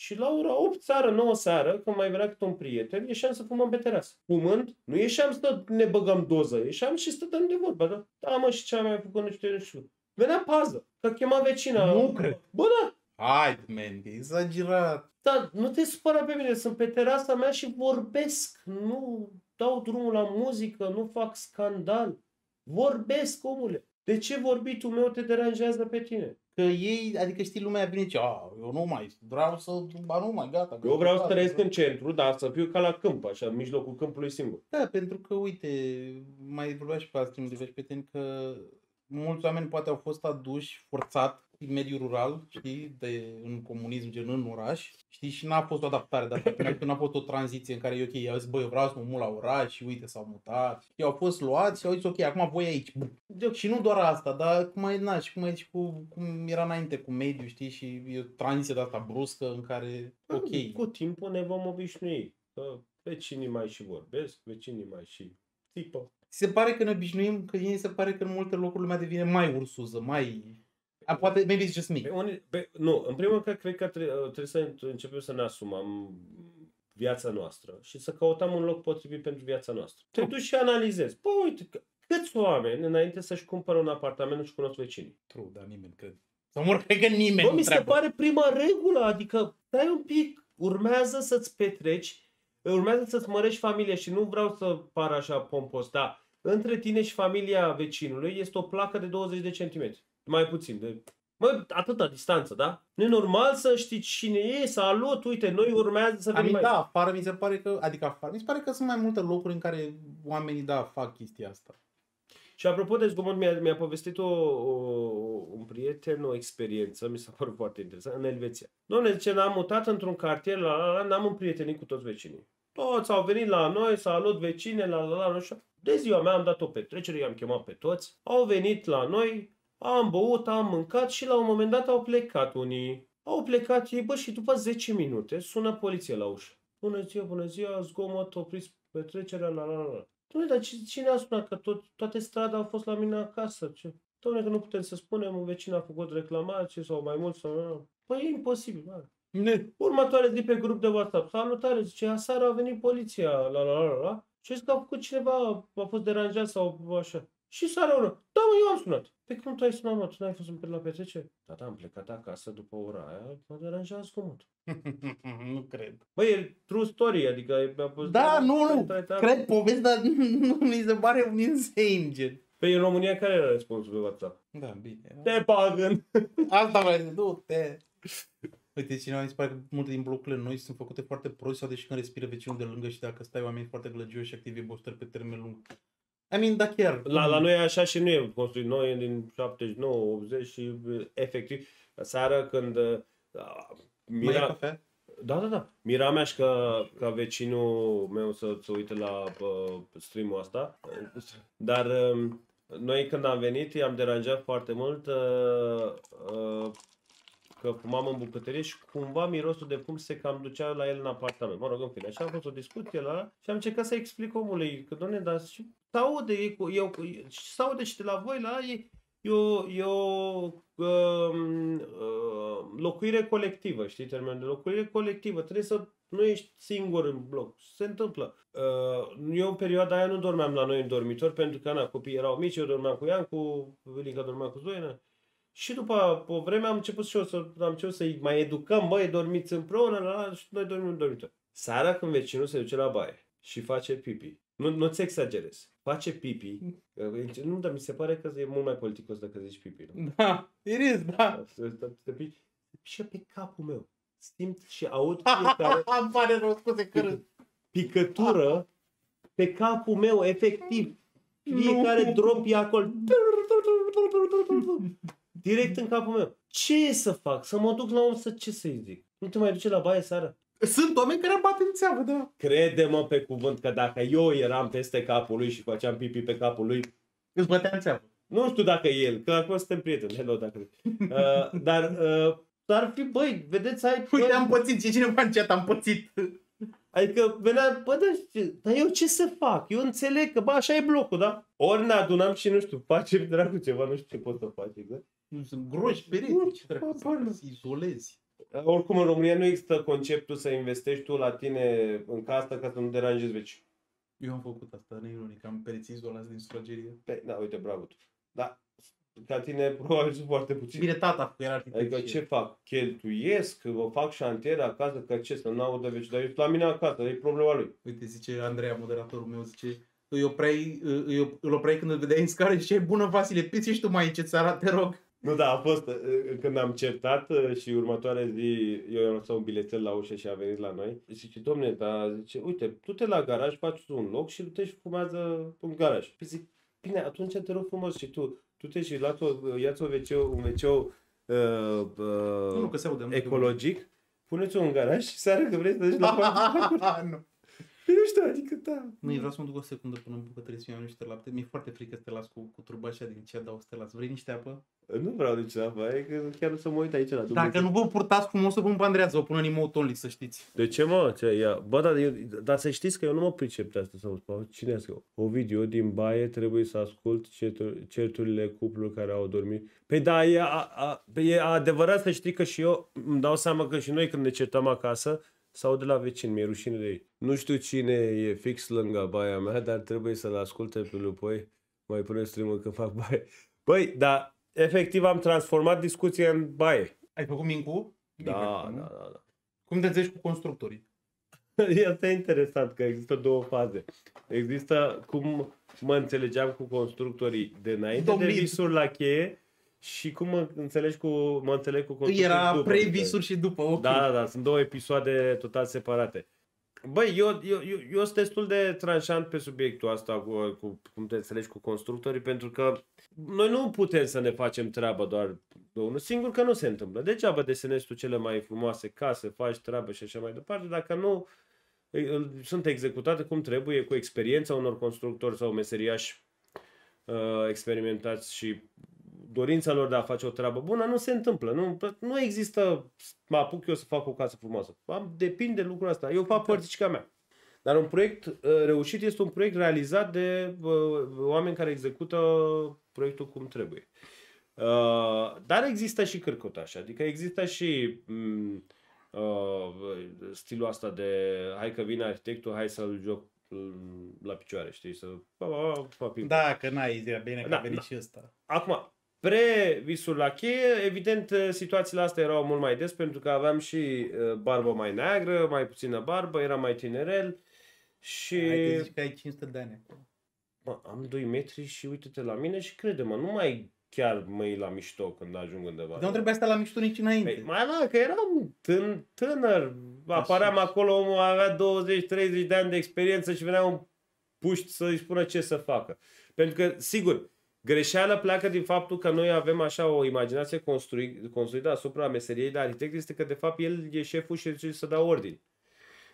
Și la ora 8 seara, 9 seara, când mai venea câte un prieten, ieșeam să fumăm pe terasă. Fumând, nu ieșeam să ne băgăm doză, ieșeam și stăteam de vorbă. Da, da mă, și ce am mai făcut, nu știu, nu știu. Venea pază, că chema vecina. Nu cred. Bă, da. Hai, man, e exagerat. Da, nu te supăra pe mine, sunt pe terasa mea și vorbesc. Nu dau drumul la muzică, nu fac scandal. Vorbesc, omule. De ce vorbitul meu te deranjează pe tine? Că ei, adică știi, lumea vine și eu nu mai vreau să, nu mai, gata. Eu vreau să trăiesc în centru, dar să fiu ca la câmp, așa, în mijlocul câmpului singur. Da, pentru că, uite, mai vorbea și pe alții, îmi livești pe tine, că mulți oameni poate au fost aduși forțat în mediul rural, știi, în comunism, gen în oraș, știi, și n-a fost o adaptare, dar nu a fost o tranziție în care e ok, i-au zis, bă, eu vreau să mă mut la oraș și uite, s-au mutat. I-au fost luați și au zis, ok, acum voi aici. Și nu doar asta, dar cum ai, na, și cum, ai, cum era înainte cu mediul, știi, și e o tranziție de asta bruscă în care, ok. Cu timpul ne vom obișnui, că vecinii mai și vorbesc, vecinii mai și tipă. Se pare că ne obișnuim, că ei se pare că în multe locuri lumea devine mai ursuză, mai... Poate, maybe it's just me. Nu, în primul rând, cred că trebuie să începem să ne asumăm viața noastră și să căutăm un loc potrivit pentru viața noastră. Te duci și analizezi. Bă, uite, câți oameni înainte să-și cumpără un apartament nu-și cunosc vecinii? True, dar nimeni, cred. Sau mă, cred că nimeni nu mi se pare prima regulă, adică dai un pic, urmează să-ți petreci, urmează să-ți mărești familia și nu vreau să par așa pompos, dar între tine și familia vecinului este o placă de 20 de centimetri. Mai puțin, de... Mă, atâta distanță, da? Nu e normal să știi cine e, salut, uite, noi urmează să venim mai... Da, afară mi se pare că, adică afară, mi se pare că sunt mai multe locuri în care oamenii, da, fac chestia asta. Și apropo de zgomot, mi-a povestit un prieten o experiență, mi s-a părut foarte interesant, în Elveția. Dom'le, zice, ne-am mutat într-un cartier, n-am împrietenit cu toți vecinii. Toți au venit la noi, salut vecine, nu știu. De ziua mea am dat o petrecere, i-am chemat pe toți, au venit la noi... Am băut, am mâncat și la un moment dat au plecat unii. Au plecat ei, bă, și după 10 minute sună poliția la ușă. Bună ziua, zgomot, opriți petrecerea, la. Dom'le, dar cine a sunat că toate strada au fost la mine acasă? Dom'le, că nu putem să spunem, un vecin a făcut reclamație sau mai mult sau nu. Păi e imposibil, bă. Următoare zi pe grup de WhatsApp, salutare, zice, aseară a venit poliția, la. Și zice că a făcut cineva, a fost deranjat sau așa. Și seara unul, da mă, eu am sunat. Pe cum tu ai sunat, mă? Tu n-ai fost la petrecere? Da, am plecat acasă după ora aia, mă deranja zgomot. Nu cred. Băi, e true story, adică mi-a pus... Da, nu, cred povestea, dar nu mi se pare un insane gen. Păi în România care era răspunsul pe WhatsApp? Da, bine. Te pagă. Asta mai zic, du-te. Uite, cineva mi se pare că multe din blocurile noi sunt făcute foarte prost sau deși când respiră vecinul de lângă și dacă stai oamenii foarte glăgioși și activi boștări pe termen lung. I mean, da, chiar. La noi e așa și nu e construit. Noi e din 79, 80 și efectiv. Seara când... mira... cafea? Da. Mira mea și ca vecinul meu să uite la stream-ul asta. Dar noi când am venit i-am deranjat foarte mult că fumam în bucătărie și cumva mirosul de fum se cam ducea la el în apartament. Mă rog, în fine. Așa a fost o discuție la... Și am încercat să explic omului că, doamne, dar... S-aude și de la voi, la e o locuire colectivă, știi termenul de locuire colectivă, trebuie să nu ești singur în bloc, se întâmplă. Eu în perioada aia nu dormeam la noi în dormitor, pentru că copiii erau mici, eu dormeam cu Ian, cu Ilinca dormea cu Zoina. Și după o vreme am început și eu să-i mai educăm, băi, dormiți împreună, și noi dormim în dormitor. Seara când vecinul se duce la baie și face pipi. Nu-ți exagerez. Face pipi. Nu, dar mi se pare că e mult mai politicos dacă zici pipi. Nu? Da, iris, da. Și pe capul meu. Simt și aud fiecare... Am pare rău, scuze, că picătură pe capul meu, efectiv. Fiecare drop e acolo. Direct în capul meu. Ce să fac? Să mă duc la om să ce să-i zic? Nu te mai duce la baie seara? Sunt oameni care am bat în țeavă, da. Crede-mă pe cuvânt că dacă eu eram peste capul lui și făceam pipi pe capul lui, îți bătea în țeavă. Nu știu dacă el, că acum suntem prieteni. Hello, dacă... dar ar fi, băi, vedeți, ai... Uite, am pățit, cineva în chat, am pățit. Adică veneam, bă, dar eu ce să fac? Eu înțeleg că, bă, așa e blocul, da? Ori ne adunam și, nu știu, facem dracu ceva, nu știu ce poți să faci, exact. Nu, sunt groși pereți, să izolezi. Oricum, în România nu există conceptul să investești tu la tine în casă ca să nu deranjezi veci. Eu am făcut asta, neironic, am pereți izolați din sufragerie. Da, uite, bravo tu. Da. Ca tine, probabil, sunt foarte puțin. Bine, tata a făcut el arhitecție. Adică ce fac? Cheltuiesc? Vă fac șantier acasă? Că ce? Să nu audă veci. Dar eu la mine acasă, e problema lui. Uite, zice Andreea, moderatorul meu, zice îl opreai când îl vedeai în scară și ziceai, bună, Vasile, piți și tu mai ce țara, te rog. Nu, da, a fost când am certat și următoarea zi eu i-am lăsat un bilețel la ușă și a venit la noi. Și zice, domne, dar zice, uite, du-te la garaj, faci un loc și du-te și fumează un garaj. Păi zic, bine, atunci te rog frumos și tu. Du-te și ia-ți un WC-ul ecologic, puneți-o în garaj și seara că vrei să duci la partea. Nu știu, adică da. Nu, vreau să mă duc o secundă până în bucătărie să-mi iau niște lapte. Mi-e foarte frică să te las cu turbașa din cea de austelas. Vrei niște apă? Nu vreau nici apă, e că chiar nu să mă uit aici la Dumnezeu. Dacă nu vă purtați cum o să pun pe Andreea, o pun în imotonlic, să știți. De ce, mă? Bă, dar să știți că eu nu mă pricep de asta, să vă spun. Cine a scris? O video din baie, trebuie să ascult certurile cuplurilor care au dormit. Păi da, e adevărat, să știi că și eu îmi dau seama că și noi când ne certăm acasă, sau de la vecini, mi-e rușine de ei. Nu știu cine e fix lângă baia mea, dar trebuie să-l asculte pe Lupoi. Mai pune stream-ul că fac baie. Băi, dar efectiv am transformat discuția în baie. Ai făcut mincu? Da. Cum te înțelegi cu constructorii? Asta e interesant, că există două faze. Există cum mă înțelegeam cu constructorii de înainte de Visuri la Cheie și cum mă înțeleg cu constructorii. Era pre-Visuri și după, ok. Da, sunt două episoade total separate. Băi, eu sunt destul de tranșant pe subiectul asta cu cum te înțelegi cu constructorii, pentru că noi nu putem să ne facem treaba doar de unul singur, că nu se întâmplă. Degeaba desenezi tu cele mai frumoase case, faci treabă și așa mai departe, dacă nu sunt executate cum trebuie, cu experiența unor constructori sau meseriași experimentați și dorința lor de a face o treabă bună, nu se întâmplă. Nu există, mă apuc eu să fac o casă frumoasă. Depinde de lucrul ăsta. Eu fac părticica mea. Dar un proiect reușit este un proiect realizat de oameni care execută proiectul cum trebuie. Dar există și cârcotaș. Adică există și stilul asta de hai că vine arhitectul, hai să-l joc la picioare, știi? Să... Da, că n-ai ideea bine că a venit și ăsta. Acum, pre-Visul la Cheie, evident, situațiile astea erau mult mai des pentru că aveam și barbă mai neagră, mai puțină barbă, eram mai tinerel și... Hai că zici că ai 500 de ani acum. Bă, am 2 metri și uite-te la mine și crede-mă, nu mai chiar mă-i la mișto când ajung undeva. Dar nu trebuia să stai la mișto nici înainte. Păi, mai da, că eram tânăr, apaream acolo, omul avea 20-30 de ani de experiență și venea un puști să-i spună ce să facă. Pentru că, sigur, greșeala pleacă din faptul că noi avem așa o imaginație construită asupra meseriei de arhitect, este că de fapt el e șeful și zice să dea ordini.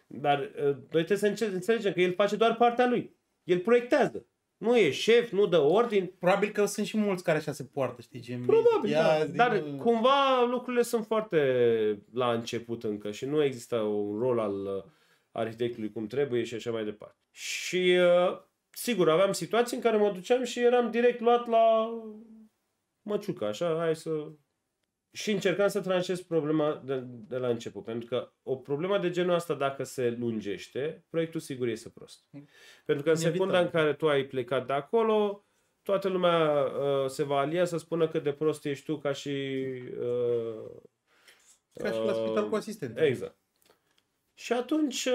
Dar noi trebuie să înțelegem că el face doar partea lui. El proiectează. Nu e șef, nu dă ordini. Probabil că sunt și mulți care așa se poartă, știi, gen. Probabil, da. Dar cumva lucrurile sunt foarte la început încă și nu există un rol al arhitectului cum trebuie și așa mai departe. Și... sigur, aveam situații în care mă duceam și eram direct luat la măciucă, așa, hai să... Și încercam să tranșez problema de la început, pentru că o problemă de genul asta, dacă se lungește, proiectul sigur este prost. Pentru că în secunda în care tu ai plecat de acolo, toată lumea se va alia să spună cât de prost ești tu ca și... ca și la spital cu asistent. Exact. Și atunci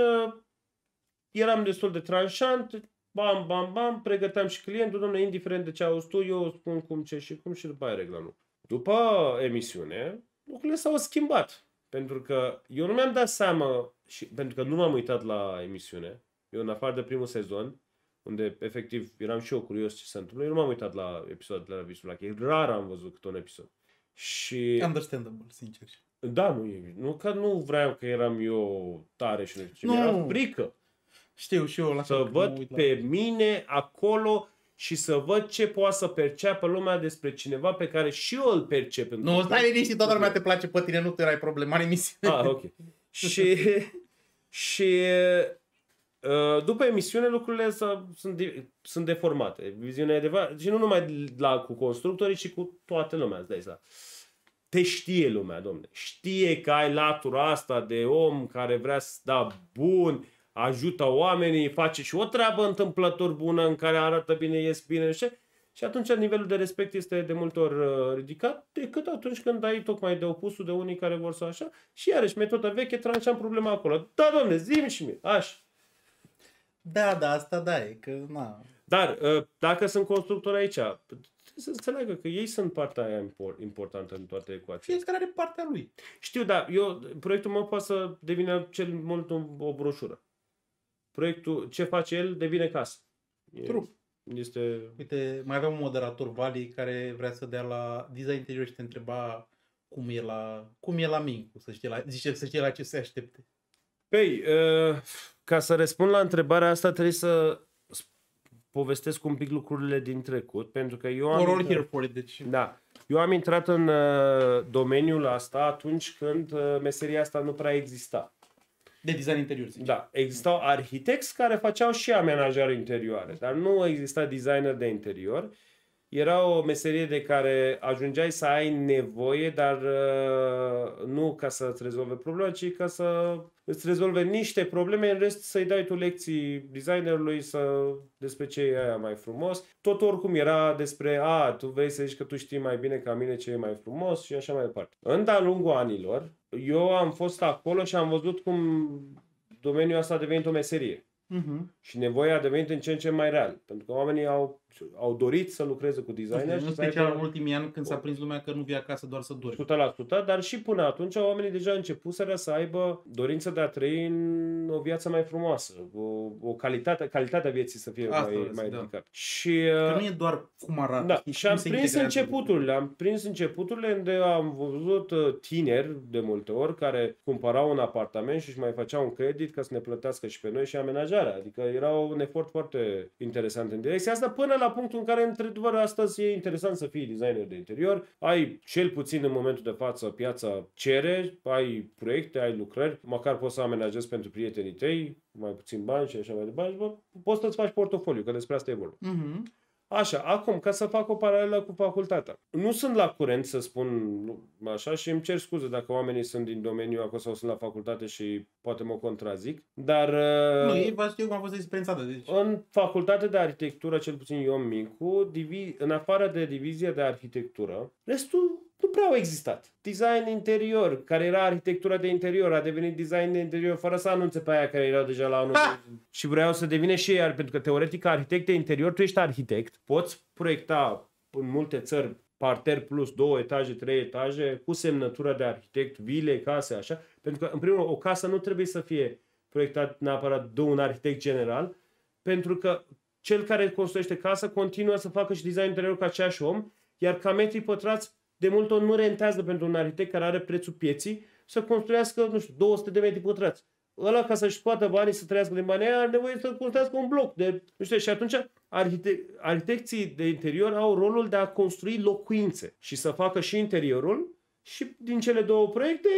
eram destul de tranșant, bam, bam, bam, pregăteam și clientul, domnule, indiferent de ce auzi tu, eu spun cum, ce și cum și după aia reglam lucrurile. După emisiune, lucrurile s-au schimbat. Pentru că eu nu mi-am dat seama, și, pentru că nu m-am uitat la emisiune, eu în afară de primul sezon, unde efectiv eram și eu curios ce se întâmplă, eu nu m-am uitat la episoadele la Visul la Cheie. Rar am văzut câte un episod. Și... understandable, sincer. Da, nu că nu vreau că eram eu tare și nu mi-era frică. Știu și eu la să văd pe mine acolo și să văd ce poate să perceapă lumea despre cineva pe care și eu îl percep. Nu, stai liniștit, toată lumea te place pe tine, nu te ai probleme, are emisiune. Ah, ok. Și Și după emisiune lucrurile sunt deformate. Viziunea e de... Și nu numai cu constructorii, ci cu toată lumea. Te știe lumea, domne. Știe că ai latura asta de om care vrea să da bun, ajută oamenii, face și o treabă întâmplător bună în care arată bine, ies bine și... Și atunci nivelul de respect este de multe ori ridicat, decât atunci când ai tocmai de opusul de unii care vor să așa. Și iarăși, metoda veche, tranșeam problema acolo. Da, domne, zi-mi și mie, așa. Da, da, asta da, e că, na. Dar, dacă sunt constructori aici, trebuie să înțeleagă că ei sunt partea aia importantă în toate ecuațiile. Fiecare are partea lui. Știu, dar eu, proiectul meu poate să devină cel mult o broșură. Proiectul, ce face el, devine casă. Trup. Este... Uite, mai aveam un moderator, Vali, care vrea să dea la design interior și te întreba cum e la Mincu, să știe la ce se aștepte. Păi, ca să răspund la întrebarea asta trebuie să povestesc un pic lucrurile din trecut, pentru că eu am intrat în domeniul asta atunci când meseria asta nu prea exista. De design interior, zici. Da, existau arhitecți care făceau și amenajare interioare, dar nu exista designer de interior. Era o meserie de care ajungeai să ai nevoie, dar nu ca să-ți rezolve problema, ci ca să îți rezolve niște probleme, în rest să-i dai tu lecții designerului despre ce e aia mai frumos. Tot oricum era despre, a, tu vrei să zici că tu știi mai bine ca mine ce e mai frumos și așa mai departe. În de-a lungul anilor, eu am fost acolo și am văzut cum domeniul ăsta a devenit o meserie. Și nevoia a devenit în ce în ce mai real, pentru că oamenii au dorit să lucreze cu designer. În special în ultimii ani, când s-a prins lumea că nu vii acasă doar să dormi. 100%, dar și până atunci oamenii deja începuseră să aibă dorința de a trăi în o viață mai frumoasă, o calitatea vieții să fie mai ridicată. Și că nu e doar cum arată. Da. Și am prins începuturile unde am văzut tineri de multe ori care cumpărau un apartament și își mai făceau un credit ca să ne plătească și pe noi și amenajarea. Adică era un efort foarte interesant în direcția asta, până la punctul în care, într-adevăr, astăzi e interesant să fii designer de interior. Ai, cel puțin în momentul de față, piața cere, ai proiecte, ai lucrări, măcar poți să amenajezi pentru prietenii tăi, mai puțin bani și așa mai departe, poți să-ți faci portofoliu, că despre asta e vorba. Așa, acum, ca să fac o paralelă cu facultatea. Nu sunt la curent, să spun așa, și îmi cer scuze dacă oamenii sunt din domeniu acolo sau sunt la facultate și poate mă contrazic, dar... Nu, ei vă știu cum a fost experiențată, deci... În facultate de arhitectură, cel puțin eu, Micu, în afară de divizia de arhitectură, restul nu prea au existat. Design interior, care era arhitectura de interior, a devenit design de interior fără să anunțe pe aia care erau deja la anul și vreau să devine și ei, pentru că teoretic arhitect de interior, tu ești arhitect, poți proiecta în multe țări parter plus 2 etaje, 3 etaje, cu semnătura de arhitect, vile, case, așa, pentru că în primul rând o casă nu trebuie să fie proiectată neapărat de un arhitect general, pentru că cel care construiește casă continuă să facă și design interior ca aceeași om, iar ca metri pătrați de multe ori nu rentează pentru un arhitect care are prețul pieții să construiască, nu știu, 200 de metri pătrați. Ăla, ca să-și scoată banii, să trăiască din banii aia, are nevoie să construiască un bloc de, nu știu, și atunci arhitecții de interior au rolul de a construi locuințe și să facă și interiorul și din cele două proiecte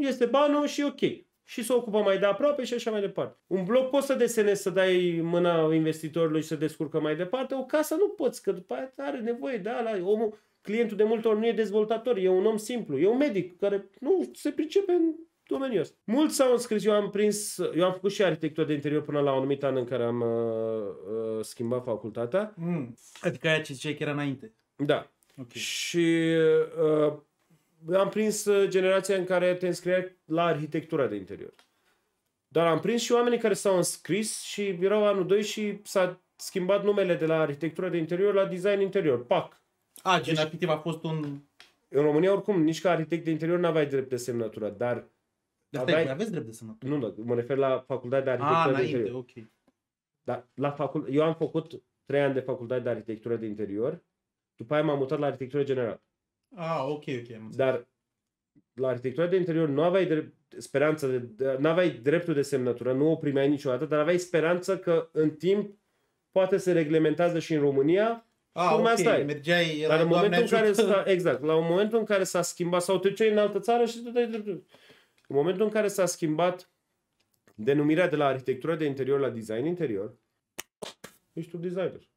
este banul și ok. Și se ocupă mai de aproape și așa mai departe. Un bloc poți să desenezi, să dai mâna investitorului și să descurcă mai departe. O casă nu poți, că după aia are nevoie de ala, omul. Clientul de multe ori nu e dezvoltator, e un om simplu, e un medic care nu se pricepe în domeniul ăsta. Mulți s-au înscris, eu am făcut și arhitectură de interior până la un anumit an în care am schimbat facultatea. Adică aia ce ziceai că era înainte. Da. Okay. Și am prins generația în care te înscriai la arhitectura de interior. Dar am prins și oamenii care s-au înscris și erau anul 2 și s-a schimbat numele de la arhitectura de interior la design interior, PAC. Deci, a fost un... În România, oricum, nici ca arhitect de interior n-aveai drept de semnătură, dar... Aveți drept de semnătură? Nu, mă refer la facultatea de arhitectură de interior. Okay. Dar eu am făcut 3 ani de facultate de arhitectură de interior, după aia m-am mutat la arhitectură generală. Ok. Dar la arhitectura de interior nu aveai dreptul de semnătură, nu o primeai niciodată, dar aveai speranță că în timp poate se reglementează și în România. Mergeai, dar în momentul în care s-a schimbat, sau te duceai în altă țară și te dai dreptul. În momentul în care s-a schimbat Denumirea de la arhitectura de interior la design interior, ești un designer.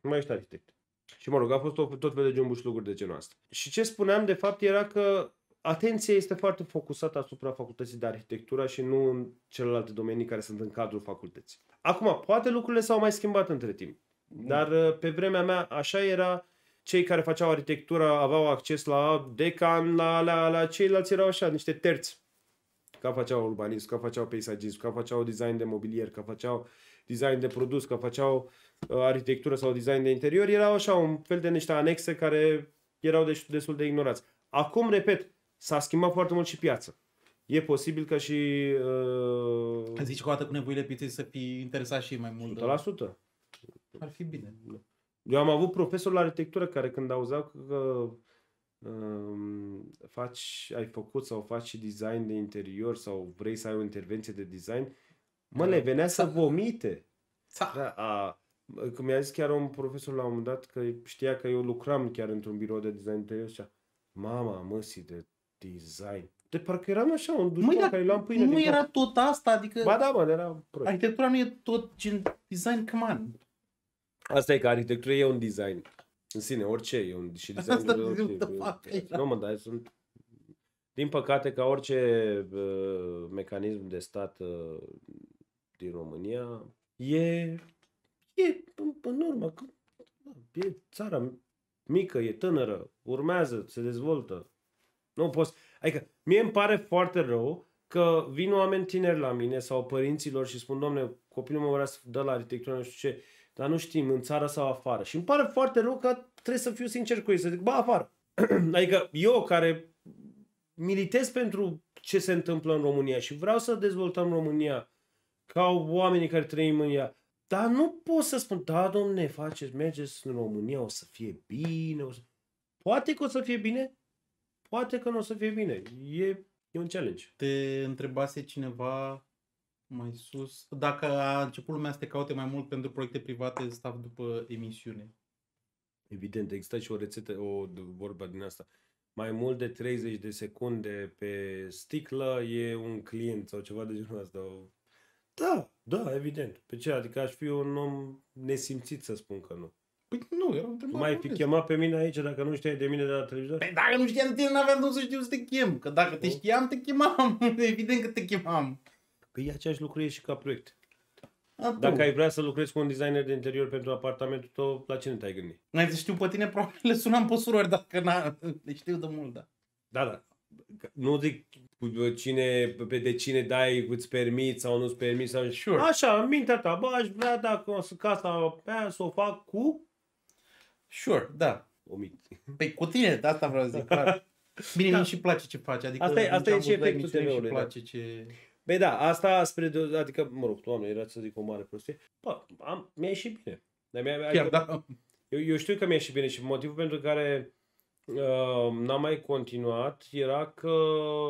Nu mai ești arhitect. Și mă rog, a fost tot fel de jumbuși lucruri de genul ăsta. Și ce spuneam de fapt era că atenția este foarte focusată asupra facultății de arhitectură și nu în celelalte domenii care sunt în cadrul facultății. Acum, poate lucrurile s-au mai schimbat între timp, dar pe vremea mea așa era. Cei care făceau arhitectura aveau acces la decan, la ceilalți erau așa, niște terți. Că făceau urbanism, că făceau peisagism, că făceau design de mobilier, că făceau design de produs, că făceau arhitectură sau design de interior, erau așa un fel de niște anexe care erau destul de ignorați. Acum, repet, s-a schimbat foarte mult și piața. E posibil că și... Zici că o dată cu nevoile pieței să fii interesat și mai mult. 100%. Ar fi bine. Eu am avut profesori la arhitectură care când auzeau că ai făcut sau faci și design de interior sau vrei să ai o intervenție de design, mă, le venea să vomite. Când mi-a zis chiar un profesor la un moment dat că știa că eu lucram chiar într-un birou de design interior și mama măsii de design. De parcă eram așa un dușman care îi luam pâine. Nu era cap. Tot asta, adică... Ba da, mă, era prost. Arhitectura nu e tot gen design, come on. Asta e că arhitectura e un design. În sine, orice e un și design. Nu mă, dar sunt... Din păcate, ca orice mecanism de stat din România, e în urmă. Că, e țara mică, e tânără, urmează, se dezvoltă. Nu poți... Adică, mie îmi pare foarte rău că vin oameni tineri la mine sau părinților și spun, domne, copilul meu vrea să dă la arhitectură, nu știu ce, dar nu știm, în țară sau afară. Și îmi pare foarte rău că trebuie să fiu sincer cu ei, să zic, bă, afară. Adică eu care militez pentru ce se întâmplă în România și vreau să dezvoltăm România ca oamenii care trăim în ea, dar nu pot să spun, da, domne, faceți, mergeți în România, o să fie bine, o să... Poate că o să fie bine, poate că nu o să fie bine. E un challenge. Te întrebase cineva mai sus dacă a început lumea să te caute mai mult pentru proiecte private staff după emisiune. Evident, există și o rețetă, o vorbă din asta. Mai mult de 30 de secunde pe sticlă e un client sau ceva de genul ăsta. Da, evident. Pe ce? Adică aș fi un om nesimțit să spun că nu. Păi nu, era o întrebare. Mai fi chemat pe mine aici dacă nu știai de mine de la televizor? Păi dacă nu știam de tine, n-aveam cum să știu să te chem. Că dacă te știam, te chemam. Evident că te chemam. Că e aceeași lucru e și ca proiect. Acum. Dacă ai vrea să lucrezi cu un designer de interior pentru apartamentul tău, la cine te-ai gândit? N-ai zis, știu pe tine, probabil le sunam pe surori, dacă le știu de mult, da. Da. Nu zic de cine dai, îți permiți sau nu-ți permiți. Sau... Sure. Așa, în mintea ta, bă, aș vrea dacă o să casa aia să o fac cu... Sure, da. Omit. Păi cu tine, de asta vreau să zic, clar. Bine, da. Mi și place ce faci, adică... Asta e ce efectul TV-ului, da. Ce... Băi da, asta spre... Adică, mă rog, doamne, era să zic o mare prostie. Bă, mi-a ieșit bine. Chiar, da. Eu știu că mi-a ieșit bine și motivul pentru care n-am mai continuat era că...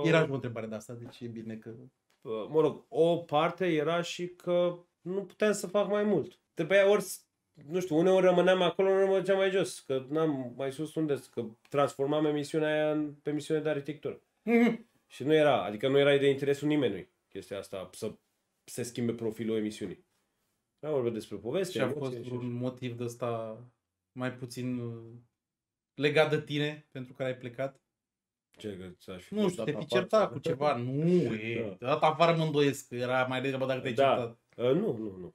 Era o întrebare de asta, deci e bine că... Mă rog, o parte era și că nu puteam să fac mai mult. Trebuia ori, nu știu, uneori rămâneam acolo, uneori mă duceam mai jos. Că n-am mai sus unde, că transformam emisiunea aia pe emisiune de arhitectură. Și nu era de interesul nimeni. Chestia asta, să se schimbe profilul emisiunii. Am vorbit despre poveste. Și a fost un motiv de ăsta mai puțin legat de tine, pentru care ai plecat? Ce, că fi nu știu, te fi certat cu ceva. Nu, dat afară mă îndoiesc, era mai degrabă dacă te-ai certat. Nu.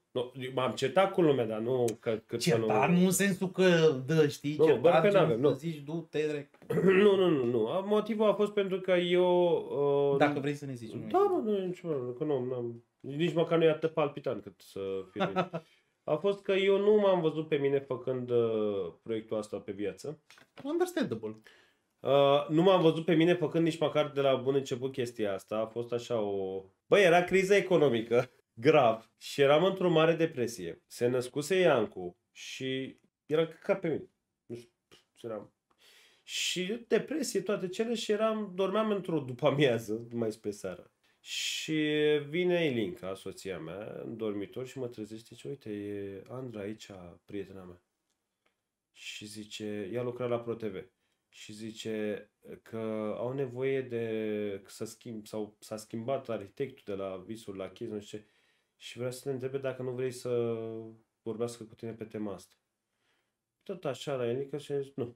M-am certat cu lumea, dar nu că... Certat nu în sensul că dă, știi, certat, să zici, du-te direct. Nu. Motivul a fost pentru că eu... Dacă vrei să ne zici. Da, mă, nu, nici măcar nu e atât palpitant cât să fie. A fost că eu nu m-am văzut pe mine făcând proiectul asta pe viață. Understandable. Nu m-am văzut pe mine făcând nici măcar de la bun început chestia asta. A fost așa o... Băi, era criza economică. Grav. Și eram într-o mare depresie. Se născuse Iancu și era căcat pe mine. Nu știu, eram... Și depresie, toate cele, și dormeam într-o după-amiază, mai spre seară. Și vine Ilinca, soția mea, în dormitor și mă trezește, zice, uite, e Andra aici, prietena mea. Și zice, ea lucra la Pro TV. și zice că au nevoie de să schimb, sau s-a schimbat arhitectul de la Visuri la Cheie, nu știu ce, și vrea să te întrebe dacă nu vrei să vorbească cu tine pe tema asta. Tot așa la Ilinca și a zis nu.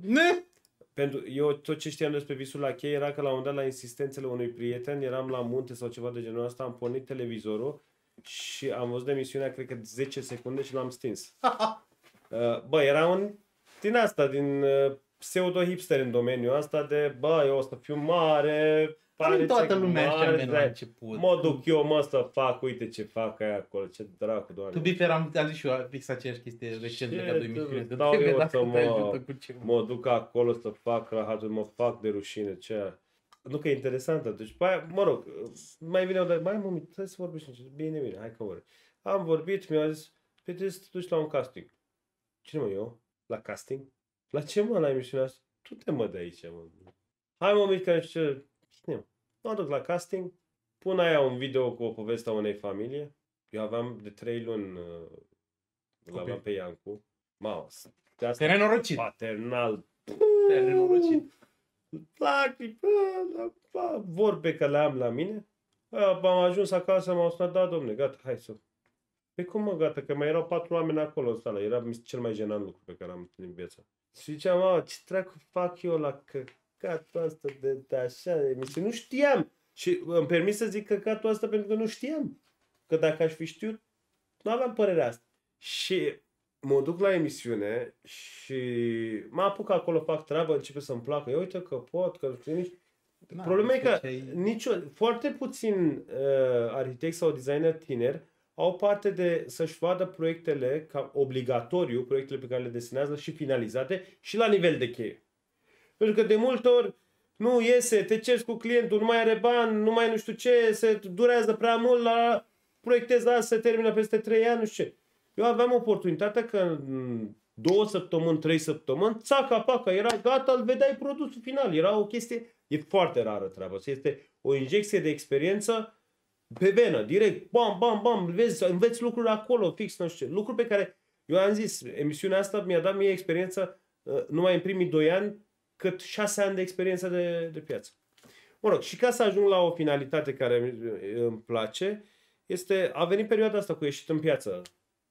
Ne? Pentru, eu tot ce știam despre Visul la Cheie era că la un moment dat, la insistențele unui prieten, eram la munte sau ceva de genul ăsta, am pornit televizorul și am văzut emisiunea, cred că 10 secunde și l-am stins. Bă, era un din asta, din pseudo-hipster în domeniul asta de, bă, eu o să fiu mare, pare toată lumea mare, așa la început. Mă duc eu, mă, să fac, uite ce fac aia acolo, ce dracu, doamne. Tu, Bifer, am zis și eu fix aceeași chestie recent legat de emisiune. Stau eu să mă duc acolo să fac rahaturi, mă fac de rușine, ce. Nu că e interesantă, deci, aia, mă rog, mai vine o dată, mai mă, trebuie să vorbești, bine, bine, hai că vorbim. Am vorbit, mi-a zis, pe trebuie să te duci la un casting. Cine mă, eu? La casting? La ce, mă, la emisiunea asta? Tu te mă de aici, mă. Hai, mă, mici, că nu știu ce. Cine? Mă duc la casting, pun aia un video cu o poveste a unei familii. Eu aveam de 3 luni, l-aveam pe Iancu. Maus. Te-ai renorocit. Paternal. Te-ai renorocit. Lacrimi, vorbe că le am la mine. Am ajuns acasă, m-au sunat, da, domne, gata, hai să... Păi cum, mă, gata, că mai erau 4 oameni acolo în sală. Era cel mai jenant lucru pe care l-am întâlnit în viața. Și ziceam, a, ce dracu fac eu la căcatul asta de așa de emisiune? Nu știam! Și îmi permis să zic căcatul asta pentru că nu știam. Că dacă aș fi știut, nu aveam părerea asta. Și mă duc la emisiune și mă apuc acolo, fac treabă, începe să-mi placă. Eu uite că pot, că nici... Problema e că foarte puțin arhitect sau designer tineri au parte de să-și vadă proiectele ca obligatoriu, proiectele pe care le desenează și finalizate și la nivel de cheie. Pentru că de multe ori nu iese, te ceri cu clientul, nu mai are bani, nu mai nu știu ce, se durează prea mult, la proiectezi azi, se termină peste 3 ani, nu știu ce. Eu aveam oportunitatea că în 2 săptămâni, 3 săptămâni, țaca, paca, era gata, îl vedeai produsul final. Era o chestie, e foarte rară treaba, este o injecție de experiență pe venă, direct, bam, bam, bam, vezi, înveți lucruri acolo, fix, nu știu ce. Lucruri pe care, eu am zis, emisiunea asta mi-a dat mie experiență numai în primii 2 ani, cât 6 ani de experiență de piață. Mă rog, și ca să ajung la o finalitate care îmi place, este, a venit perioada asta cu ieșit în piață,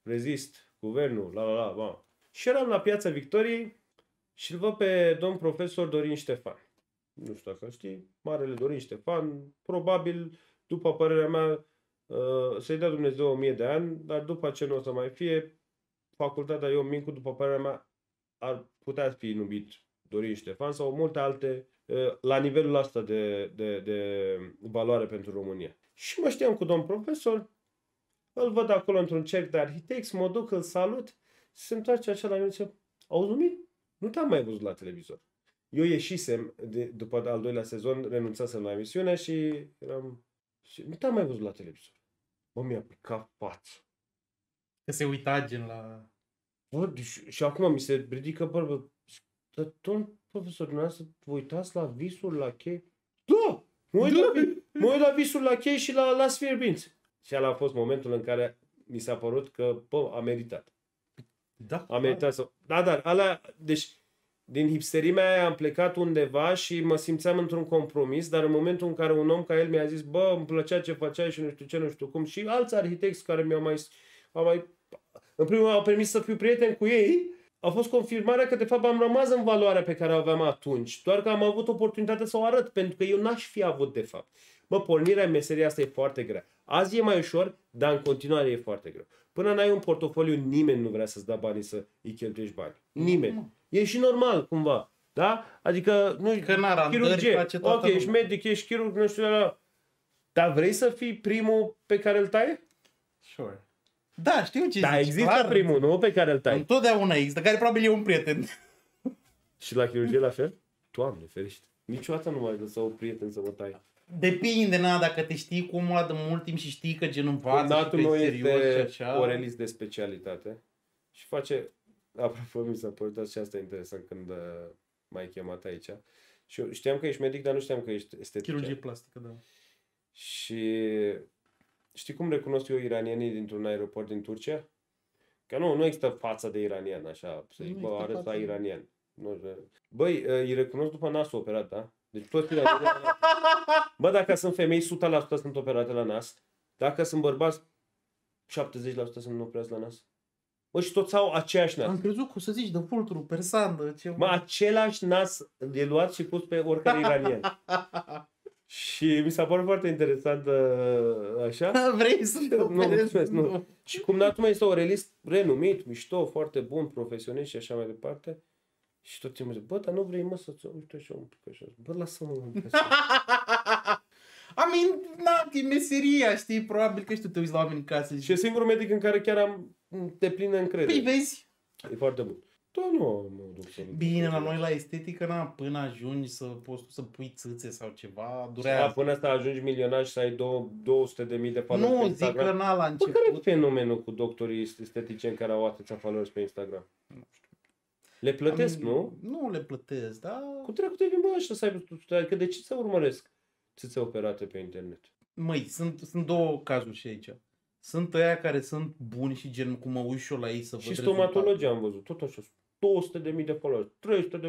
Rezist, Guvernul, la la la, bam. Și eram la Piața Victoriei și îl văd pe domn profesor Dorin Ștefan. Nu știu dacă știi, marele Dorin Ștefan, probabil... După părerea mea, să-i dea Dumnezeu 1000 de ani, dar după ce nu o să mai fie, facultatea Ion Mincu, după părerea mea, ar putea fi numit Dorin Ștefan sau multe alte la nivelul ăsta de valoare pentru România. Și mă știam cu domn profesor, îl văd acolo într-un cerc de arhitecți, mă duc, îl salut, se întoarce așa la mine și zice, auzi, numit? Nu te-am mai văzut la televizor. Eu ieșisem, după al 2-lea sezon, renunțasem la emisiune și eram... Și nu te-am mai văzut la televizor. Bă, mi-a picat față. Că se uita gen la... Bă, și acum mi se ridică bărbă. Dar, domn profesor, dumneavoastră, vă uitați la Visuri la Cheie? Da! Mă uit la Visuri la Cheie și la Sfierbinți. Și ala a fost momentul în care mi s-a părut că, bă, a meritat. Da. A meritat să... Da, dar alea... Deci, din hipsterimea aia am plecat undeva și mă simțeam într-un compromis, dar în momentul în care un om ca el mi-a zis, bă, îmi plăcea ce făceai și nu știu ce, nu știu cum, și alți arhitecți care mi-au mai... În primul rând, au permis să fiu prieten cu ei, a fost confirmarea că, de fapt, am rămas în valoarea pe care o aveam atunci, doar că am avut oportunitatea să o arăt, pentru că eu n-aș fi avut, de fapt. Mă, pornirea în meseria asta e foarte grea. Azi e mai ușor, dar în continuare e foarte greu. Până n-ai un portofoliu, nimeni nu vrea să-ți dea banii să îi cheltuiești bani. Nimeni. E și normal, cumva, da? Adică, nu știu, chirurgie, ok, ești medic, ești chirurg, nu știu, dar vrei să fii primul pe care îl taie? Sure. Da, știu ce da, zici, există clar. Primul, nu? Pe care îl taie. Întotdeauna există, care probabil e un prieten. Și la chirurgie la fel? Doamne, ferește. Niciodată nu mai lăsa un prieten să mă taie. Depinde, na, dacă te știi cum o de mult timp și știi că gen învață și pe serios și așa. Orelist de specialitate și face... Apropo, mi s-a părut și asta interesant când m-ai chemat aici. Și eu știam că ești medic, dar nu știam că ești estetician. Chirurgie plastică, da. Și știi cum recunosc eu iranienii dintr-un aeroport din Turcia? Că nu există fața de iranian, așa, să-i arăta iranian. Nu știu. Băi, îi recunosc după nasul operat, da? Deci toți pirații de la nas. Bă, dacă sunt femei, 100% sunt operate la nas. Dacă sunt bărbați, 70% sunt operați la nas. Bă, și toți au aceeași nas. Am crezut că o să zici de vultru, persan, ceva. Mă, același nas e luat și pus pe oricare iranian. Și mi s-a părut foarte interesant așa. Vrei să te operezi? Nu, nu. Și cum dat mai este orelist renumit, mișto, foarte bun, profesionist și așa mai departe. Și tot timpul zic, bă, dar nu vrei, mă, să-ți uite așa un pic așa. Bă, lasă-mă un pic așa. I mean, na, e meseria, știi, probabil că știu, te uiți la oameni în casă. Și e singurul medic în care chiar am de plină încredere. Păi, vezi? E foarte bun. Da, nu mă duc să... Bine, la noi la estetică, na, până ajungi să poți să pui țâțe sau ceva, durează. Da, până să ajungi milionar și să ai 200.000 de followers pe Instagram. Nu, zic că na, la început. Bă, care e fenomenul cu doctorii esteticieni care au atâția followers pe Instagram? Nu știu. Le plătesc, nu? Nu le plătesc, dar... Cu trecută vin, bă, așa să aibă... Adică de ce să urmăresc țâțe operate pe internet? Măi, sunt două cazuri și aici. Sunt ăia care sunt buni și gen cum mă uiți și eu la ei să văd rezultatul. Și stomatologia am văzut, tot așa. 200.000 de followers,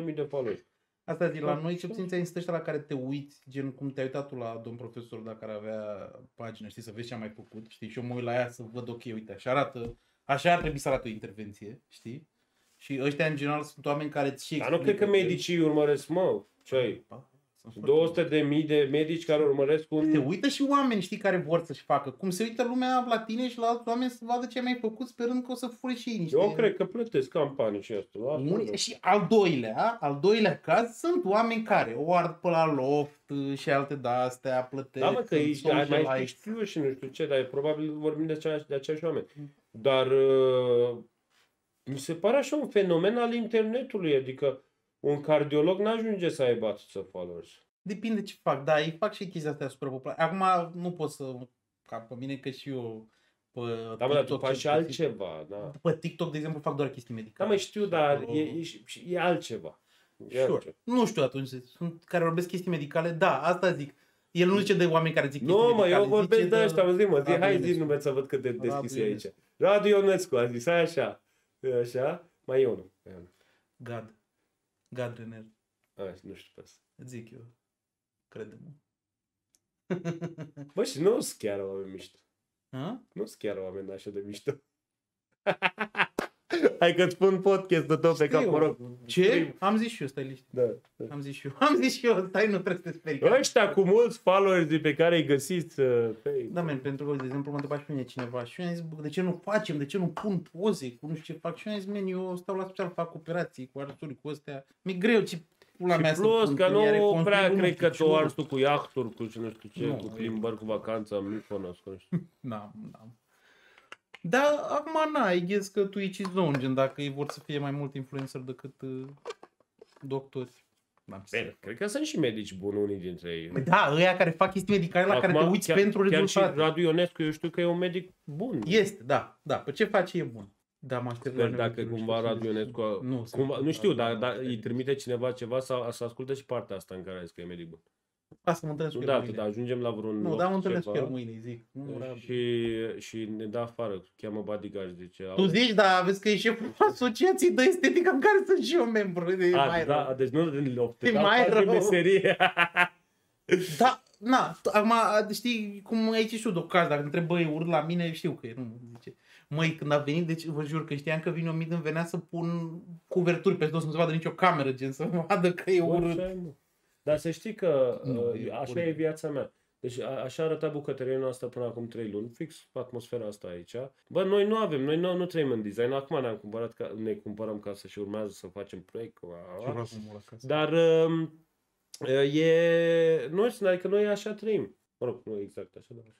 300.000 de followers. Asta zic, la noi ce puțin ți-ai insistă la care te uiți, gen cum te-ai uitat tu la domn profesor dacă avea pagină, știi, să vezi ce am mai făcut, știi, și eu mă uit la ea să văd, ok, uite, așa arată, așa ar trebui să arată o intervenție, știi? Și ăștia, în general, sunt oameni care ți explică. Dar nu cred că medicii urmăresc, mă, ce ai? 200.000 de medici care urmăresc un... Te uită și oameni, știi, care vor să-și facă. Cum se uită lumea la tine și la alți oameni să vadă ce ai mai făcut, sperând că o să fure și ei niște... Eu cred că plătesc campanii și asta. Și al doilea caz, sunt oameni care o ard pe la loft și alte de-astea, plătesc... Da, mă, că ei mai știu și nu știu ce, dar probabil vorbim de aceiași oameni. Dar mi se pare așa un fenomen al internetului, adică... Un cardiolog n-ajunge să aibă atâția followers. Depinde ce fac, da, îi fac și chestia astea suprapopulare. Acum nu pot să, ca pe mine, că și eu pe TikTok... Da, mă, dar tu faci și altceva, da. Pe TikTok, de exemplu, fac doar chestii medicale. Da, mă, știu, dar e altceva. Sure. Nu știu atunci, sunt care vorbesc chestii medicale, da, asta zic. El nu zice de oameni care zic chestii medicale. Nu, mă, eu vorbesc de ăștia, mă zi, hai zi nume să văd cât de deschis e aici. Radu Ionescu a zis, așa, mai e unul. Gadrener. Nu știu pe asta. Zic eu. Crede-mă. Bă, și nu-s chiar oameni mișto. Nu-s chiar oameni așa de mișto. Hai că-ți pun podcastul tău pe cap, mă rog. Ce? Am zis și eu, stai liniștit. Da, da. Am zis și eu, stai, nu trebuie să te sperii. Ăștia cu mulți followers pe care îi găsiți pe... Da, men, pentru că, de exemplu, mă întreba și mine cineva și eu am zis, bă, de ce nu facem, de ce nu pun poze cu nu știu ce fac? Și eu am zis, men, eu stau la special, fac operații cu arsuri, cu astea. Mi-e greu, ce pula mea să pun. Și plus, că nu prea cred că te-o arzi tu cu iahturi, cu nu știu ce, cu plimbări, cu vacanța, nu-i cunosc. Dar acum, na, I guess că Twitch is zone, gen, dacă ei vor să fie mai mult influenceri decât doctori. Bine, cred că sunt și medici buni unii dintre ei. Da, ăia care fac chestii medicale la care te uiți pentru rezultate. Chiar și Radu Ionescu, eu știu că e un medic bun. Este, da. Pe ce face e bun. Da, mă aștept la dacă cumva Radu Ionescu... Nu știu, dar îi trimite cineva ceva sau să ascultă și partea asta în care a zis că e medic bun. Asta mă întâlnesc cu el mâine. Dar ajungem la vreun... Nu, dar mă întâlnesc cu el mâine, zic. Și ne dă afară, cheamă bodyguard, zice... Tu zici, dar vezi că e șeful asociației de estetică în care sunt și eu membru. Da, deci nu din lofte, dar faci meserie. Da, na, acum știi cum aici știu de o caz, dacă întreb, băi, urât la mine, știu că e, nu zice... Măi, când a venit, deci vă jur că știam că vine Omid, îmi venea să pun cuverturi pe jos, nu se vadă nicio cameră, gen, să vadă că e urât. Dar să știi că așa e viața mea. Deci așa arăta bucătăria noastră până acum 3 luni, fix atmosfera asta aici. Bă, noi nu avem, noi nu trăim în design. Acum ne-am cumpărat, ne cumpărăm casă și urmează să facem proiect. Dar e... Noi sunt, adică noi așa trăim. Mă rog, nu exact așa, dar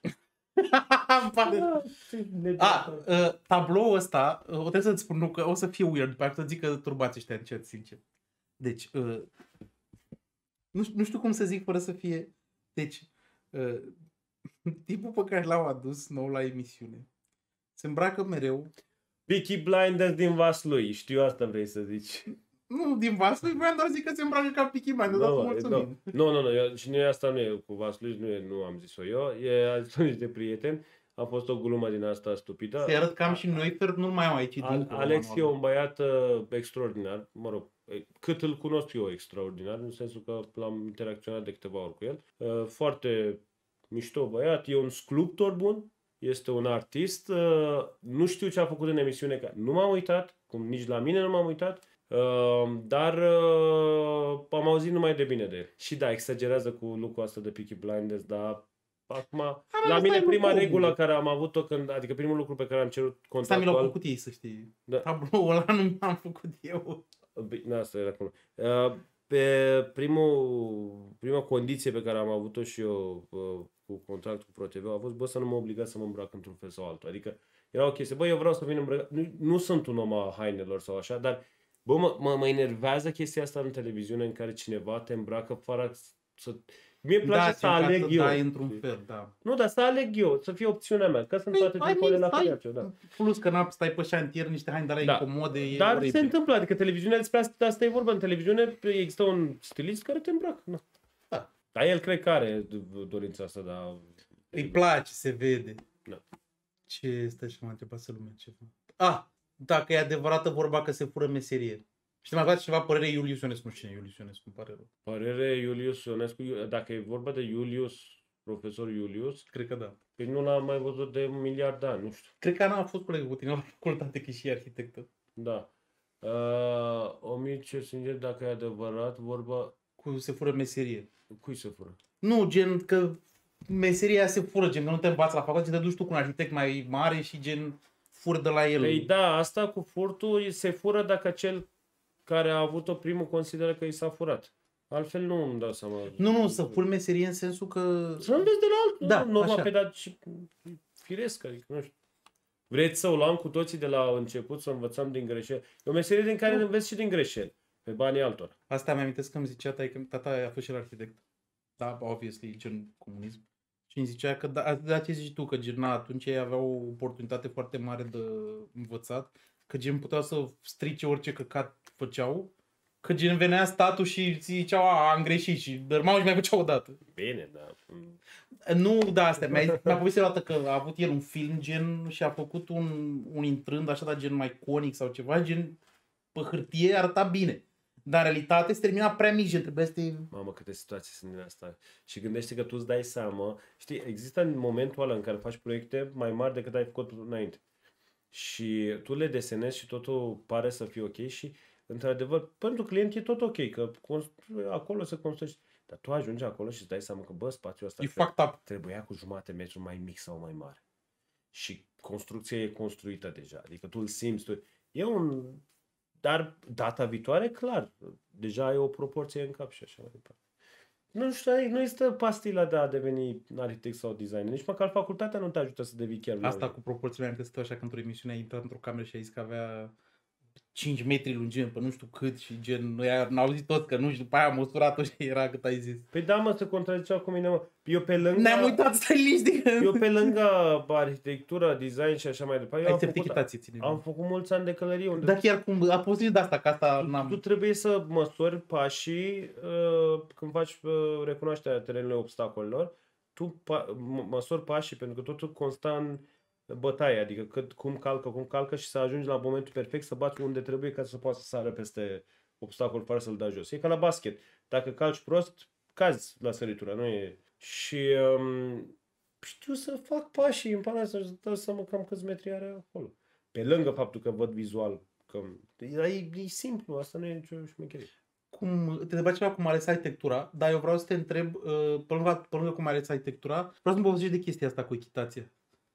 așa. Tabloul ăsta, o trebuie să-ți spun, nu, că o să fie weird, pe să zic că turbați ăștia încet, sincer. Deci... Nu știu cum să zic fără să fie... Deci, tipul pe care l-au adus nou la emisiune se îmbracă mereu... Peaky Blinders din Vaslui, știu, asta vrei să zici. Nu, din Vaslui, vreau doar zic că se îmbracă ca Peaky Blinders, dar mulțumim. Nu, și asta nu e cu Vaslui, nu am zis-o eu, sunt niște prieteni. A fost o glumă din asta stupidă. Se arăt cam și noi, dar nu mai am aici. Alex e un băiat extraordinar, mă rog. cât îl cunosc eu extraordinar, în sensul că l-am interacționat de câteva ori cu el. Foarte mișto băiat, e un sculptor bun, este un artist, nu știu ce a făcut în emisiune, că nu m-am uitat, cum nici la mine nu m-am uitat, dar am auzit numai de bine de el. Și da, exagerează cu lucrul asta de Peaky Blinders, dar acum, la mine prima regulă care am avut-o, adică primul lucru pe care am cerut contractual... Stai, mi l-au făcut ei, să știi. Da. Tabloul ăla nu l-am făcut eu. Bine, asta era acolo. Pe prima condiție pe care am avut-o și eu cu contractul cu Pro TV a fost, bă, să nu mă obligați să mă îmbrac într-un fel sau altul. Adică era o chestie, bă, eu vreau să vin îmbrăcat. Nu sunt un om a hainelor sau așa, dar bă, mă enervează chestia asta în televiziune în care cineva te îmbracă fără să... Mie îmi place să aleg eu. Într-un fel, da. Nu, dar să aleg eu, să fie opțiunea mea, că sunt toate tipurile la fel. Da. Plus că n-am stai pe șantier niște haine de la incomode. Dar se întâmplă, adică televiziunea, despre asta e vorba, în televiziune există un stilist care te îmbracă. Da. Dar el cred că are dorința asta, dar... Îi place, se vede. Da. Ce stai și m-a întrebat să lumea ceva. Dacă e adevărată vorba că se fură meserie. Și mai dat ceva părere Iulius Ionescu. Cine Iulius Ionescu? Îmi pare rău. Părere Iulius Ionescu. Dacă e vorba de Iulius, profesor Iulius... Cred că da. Păi nu l-am mai văzut de un miliard de ani, nu știu. Cred că n-a fost colegă cu tine la facultate, că e și arhitectă. Da. Omid, ce sincer, dacă e adevărat vorba... Cu se fură meserie. Cui se fură? Nu, gen că meseria se fură, gen că nu te învață la facultate, te duci tu cu un arhitect mai mare și gen fur de la el. Păi da, asta cu furtul se fură dacă cel care a avut-o primul consideră că i s-a furat. Altfel nu îmi dau seama. Nu, să furi meserie în sensul că... Să înveți de la altul. Da, norma pedagogică, firesc, adică, nu știu. Vreți să o luăm cu toții de la început, să învățăm din greșeli? E o meserie din care înveți și din greșeli, pe banii altora. Asta mi-am amintesc că îmi zicea tata a fost și el arhitect. Da, obviously, gen comunism. Și îmi zicea că, da, ce zici tu, că gen, atunci ei aveau o oportunitate foarte mare de învățat, că gen puteau să strice orice căcat făceau, că gen venea statul și ziceau, am greșit și dărmau și mai făceau odată. Bine, da. Nu, da, astea, mi-a povestit o dată că a avut el un film gen și a făcut un intrând așa, dar gen mai conic sau ceva, gen pe hârtie arăta bine. Dar în realitate se termina prea mic și trebuia să te... Mamă, câte situații sunt din asta. Și gândește că tu îți dai seama, știi, există în momentul ăla în care faci proiecte mai mari decât ai făcut înainte. Și tu le desenezi și totul pare să fie ok și, într-adevăr, pentru client e tot ok, că acolo se construiește. Dar tu ajungi acolo și îți dai seama că, bă, spațiul ăsta trebuia cu jumate metru mai mic sau mai mare. Și construcția e construită deja, adică tu îl simți. E un... Dar data viitoare, clar, deja ai o proporție în cap și așa mai departe. Nu știu, nu există pastila de a deveni arhitect sau designer. Nici măcar facultatea nu te ajută să devii chiar. Asta cu proporțiile, mi-am găsit așa că într-o emisiune ai intrat într-o cameră și a zis că avea 5 metri lungime, pe nu știu cât și gen, n-au zis toți că nu și după aia am măsurat-o și era cât ai zis. Păi da, mă, se contradicea cu mine, mă. Eu pe lângă... Ne-am uitat să eu pe lângă arhitectura, design și așa mai departe, am făcut mulți ani de călărie. Unde dar chiar cum a pus de asta, că asta n-am... Tu trebuie să măsori pașii când faci recunoașterea terenului obstacolelor, tu măsori pașii, pentru că totul constant bătaie, adică cum calcă și să ajungi la momentul perfect să bați unde trebuie ca să poată să sară peste obstacol fără să-l dai jos. E ca la basket. Dacă calci prost, cazi la săritura, nu e... Și știu să fac pașii în pana să dau seama cam câți metri are acolo. Pe lângă faptul că văd vizual că... E simplu, asta nu e nicio șmecherie. Te întreba ceva cum ales arhitectura, dar eu vreau să te întreb, pe lângă cum ales arhitectura, vreau să-mi povestești de chestia asta cu echitația.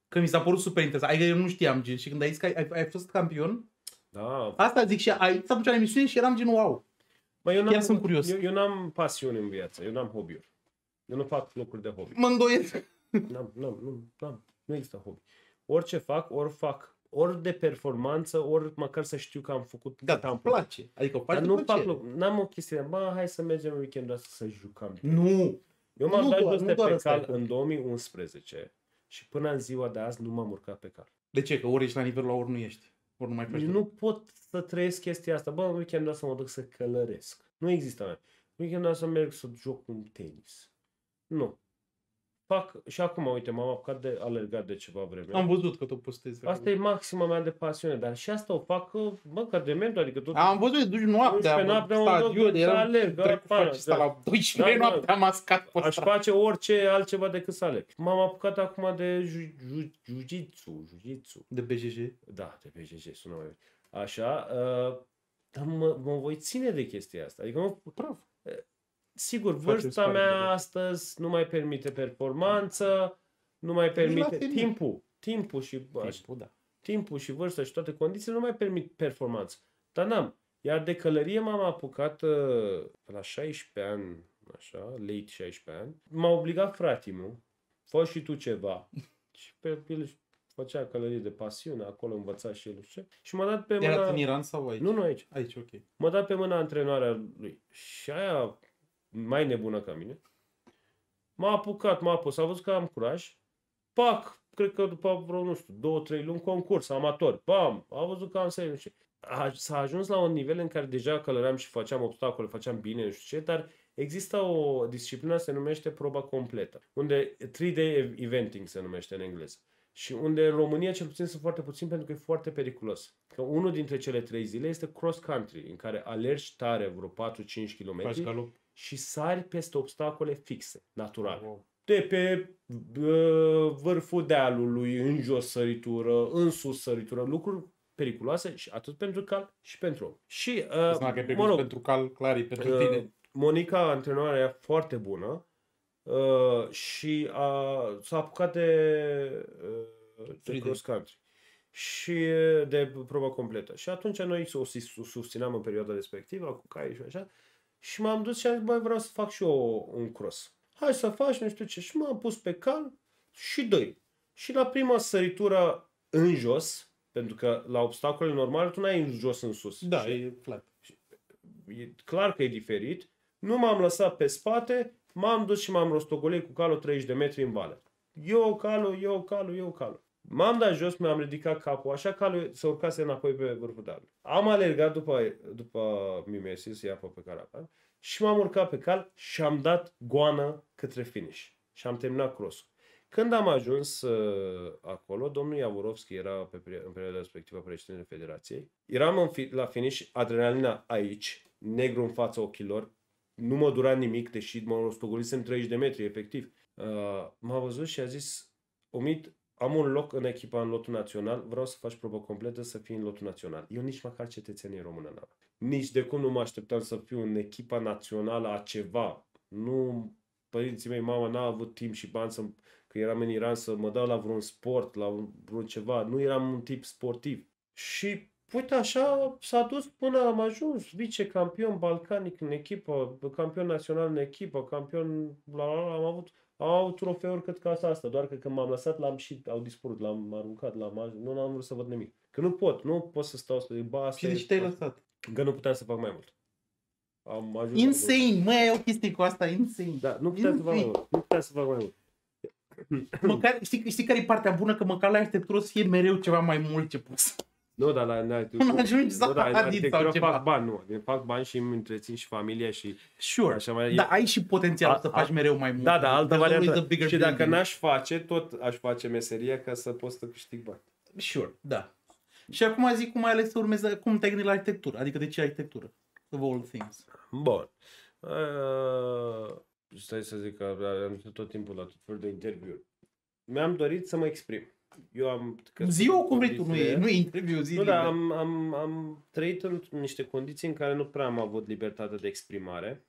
Că mi s-a părut super interesant, adică eu nu știam, gen, și când ai zis că ai fost campion, da. Asta zic și ai s-a la emisiune și eram gen wow. Bă, chiar sunt curios. Eu n-am pasiune în viață, eu n-am hobby-uri. Eu nu fac lucruri de hobby. Mă îndoiesc. Nu există hobby. Orice fac, ori de performanță, ori măcar să știu că am făcut. Da, îmi place. Adică o faci de plăcere. N-am o chestie, bă, hai să mergem în weekendul ăsta să jucăm. Nu! Eu m-am dat jos de pe cal în 2011. Și până în ziua de azi nu m-am urcat pe cal. De ce? Că ori ești la nivel, la ori nu ești. Ori nu mai faci. Nu pot să trăiesc chestia asta. Bă, în weekendul ăsta mă duc să călăresc. Nu există mai. În weekendul ăsta merg să joc un tenis. Nu. Fac, și acum, uite, m-am apucat de alergat de ceva vreme. Am văzut că tu postezi. Asta e maxima mea de pasiune, dar și asta o fac, mă, ca de mentor, adică tot... Am văzut, duci noaptea, pe noaptea la 12 noaptea am ascat pe. Aș face orice altceva decât să alerg. M-am apucat acum de jiu-jitsu. De BJJ? Da, de BJJ, sună mai bine. Așa, dar mă voi ține de chestia asta, adică mă... Praf. Sigur, vârsta mea astăzi nu mai permite performanță, nu mai permite timpul și vârsta și toate condițiile nu mai permit performanță. Dar n-am. Iar de călărie m-am apucat la 16 ani, așa, late 16 ani. M-a obligat frate-meu, fă și tu ceva. Și pe el făcea călărie de pasiune, acolo învăța și el ce. Și m-a dat pe mâna... Era în Iran sau aici? Nu, aici. Aici, ok. M-a dat pe mâna antrenoarea lui. Și aia... mai nebună ca mine, m-a apucat, m-a pus, a văzut că am curaj, pac, cred că după vreo, nu știu, 2-3 luni, concurs, amator, bam, a văzut că am să... S-a ajuns la un nivel în care deja călăream și făceam obstacole, făceam bine, nu știu ce, dar există o disciplină, se numește proba completă, unde 3-day eventing se numește în engleză. Și unde în România cel puțin sunt foarte puțin pentru că e foarte periculos. Că unul dintre cele 3 zile este cross country, în care alergi tare vreo 4-5 km și sari peste obstacole fixe, naturale. Wow. De pe vârful dealului, în jos săritură, în sus săritură, lucruri periculoase și atât pentru cal și pentru om. Și, mă rog, pentru cal, clar, e pentru tine. Monica, antrenoarea e foarte bună și s-a apucat de cross country și de probă completă. Și atunci noi o susțineam în perioada respectivă, cu cai și așa. Și m-am dus și am zis, băi, vreau să fac și eu un cross. Hai să faci, nu știu ce. Și m-am pus pe cal și doi. Și la prima săritură în jos, pentru că la obstacole normale tu n-ai în jos, în sus. Da, și e flat. E clar că e diferit. Nu m-am lăsat pe spate, m-am dus și m-am rostogolit cu calul 30 de metri în vale. Eu calul. M-am dat jos, mi-am ridicat capul, așa calul se urcase înapoi pe vârful dealului. Am alergat după mimesis, să ia pe carapa, și m-am urcat pe cal și am dat goană către finish. Și am terminat crossul. Când am ajuns acolo, domnul Iavurovski era în perioada respectivă președintele federației. Eram la finish, adrenalina aici, negru în fața ochilor, nu mă dura nimic, deși mă rostogolisem 30 de metri, efectiv. M-a văzut și a zis, Omid, am un loc în echipa în lotul național, vreau să faci probă completă să fii în lotul național. Eu nici măcar cetățenie română n-am. Nici de cum nu mă așteptam să fiu în echipa națională a ceva. Nu, părinții mei, mama n-a avut timp și bani să, că eram în Iran, să mă dau la vreun sport, la vreun ceva. Nu eram un tip sportiv. Și uite așa s-a dus până am ajuns vicecampion balcanic în echipă, campion național în echipă, campion la am avut trofeuri, cred că asta, doar că când m-am lăsat, au dispărut, l-am aruncat, nu am vrut să văd nimic. Că nu pot să stau să ba. Și de ce te-ai lăsat? Că nu puteam să fac mai mult. Am ajuns. Insane, măi, ai o chestie cu asta, insane. Da, nu puteam să fac mai mult. Măcar, știi care e partea bună? Că măcar la arhitectură să fie mereu ceva mai mult ce poți. Nu, dar la arhitectură fac bani, nu. Fac bani și îmi întrețin și familia și... Sure, așa mai, dar ai și potențial să faci mereu mai mult. Da, da, altă variantă. Și dacă n-aș face, tot aș face meseria ca să poți să câștig bani. Sure, da. Și acum zic cum ai ales să urmezi, cum te-ai gândit la arhitectură? Adică de ce arhitectură? Of all things. Bun. Stai să zic că am tot timpul la tot felul de interviuri. Mi-am dorit să mă exprim. Eu am... Zi-o cum vrei tu, nu e interviu, zi. Nu, dar am trăit în niște condiții în care nu prea am avut libertate de exprimare.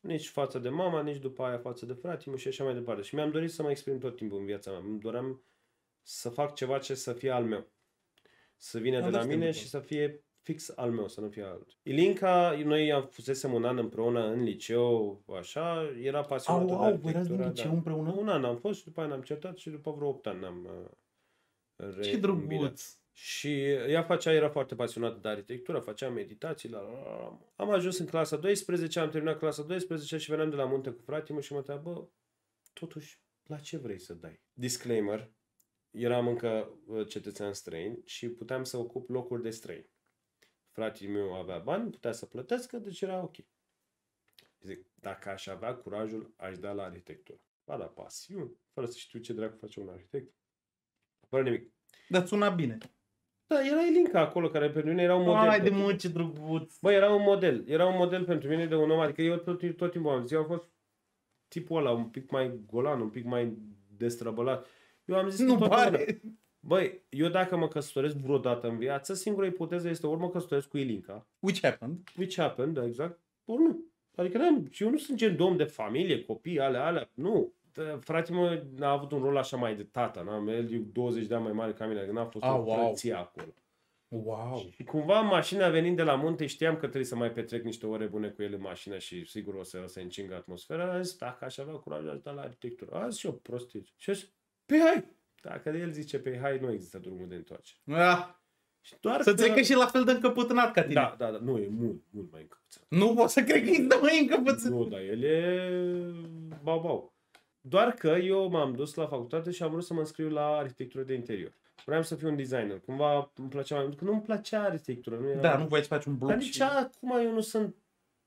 Nici față de mama, nici după aia față de fratele meu și așa mai departe. Și mi-am dorit să mă exprim tot timpul în viața mea. Îmi doream să fac ceva ce să fie al meu. Să vină de la mine și să fie fix al meu, să nu fie altul. Ilinca, noi am fusesem un an împreună în liceu, așa, era pasionată de arhitectură. Au, liceu împreună? Un an am fost și după aia ne-am certat și după vreo 8 ani ne-am reîmbinat. Și ea era foarte pasionată de arhitectură, făcea meditații, Am ajuns în clasa 12, am terminat clasa 12 și veneam de la munte cu fratele și mă întreabă, bă, totuși, la ce vrei să dai? Disclaimer, eram încă cetățean străin și puteam să ocup locuri de străini. Fratele meu avea bani, putea să plătească, deci era ok. Zic, dacă aș avea curajul, aș da la arhitectură. fără pasiuni, fără să știu ce dracu face un arhitect, fără nimic. Dar suna bine. Da, era Ilinca acolo, care pentru mine era un model. Hai de mă, ce drăguț! Bă, era un model. Era un model pentru mine de un om. Adică eu tot timpul am zis, eu am fost tipul ăla, un pic mai golan, un pic mai destrăbălat. Eu am zis, nu pare. Băi, eu dacă mă căsătoresc vreodată în viață, singura ipoteză este ori mă căsătoresc cu Ilinca. Which happened, da, exact. Ori nu. Adică eu nu sunt gen de om de familie, copii, alea. Nu. Fratele meu n-a avut un rol așa mai de tată, el e 20 de ani mai mare ca mine, că n-a fost o frăție acolo. Wow. Și cumva mașina venind de la munte, știam că trebuie să mai petrec niște ore bune cu el în mașină și sigur o să se încingă atmosfera. A zis, dacă aș avea curaj, aș da la arhitectură. A zis și eu, prostie. Și a zis, pe hai! Dacă el zice pe hai, nu există drumul de întoarce. Ah. Să cred că și la fel de încăpățânat ca tine. Da, nu, e mult mai încăpățânat. Nu pot să cred că e mai încăpățânat. Nu, dar el e bau. Doar că eu m-am dus la facultate și am vrut să mă înscriu la arhitectură de interior. Vreau să fiu un designer. Cumva îmi plăcea mai mult, că nu-mi plăcea arhitectura. Nu era... Da, nu voiai să faci un blog. Dar nici și... acum eu nu sunt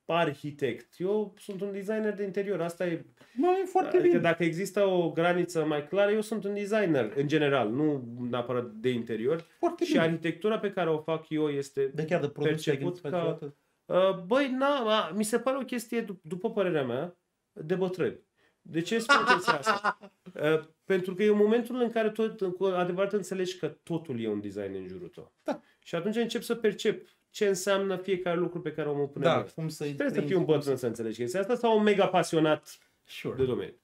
arhitect. Eu sunt un designer de interior. Asta e... Mă, e foarte bine. Dacă există o graniță mai clară, eu sunt un designer, în general. Nu neapărat de interior. Foarte bine. Și arhitectura pe care o fac eu este... De chiar de produs ai gândit ca... Băi, mi se pare o chestie, după părerea mea, de bătrâni. De ce spun chestia asta? Pentru că e un momentul în care cu adevărat înțelegi că totul e un design în jurul tău. Da. Și atunci începi să percepi ce înseamnă fiecare lucru pe care omul pune. Da, cum să trebuie să fii un bătrân să înțelegi chestia asta sau un mega pasionat de domeniu.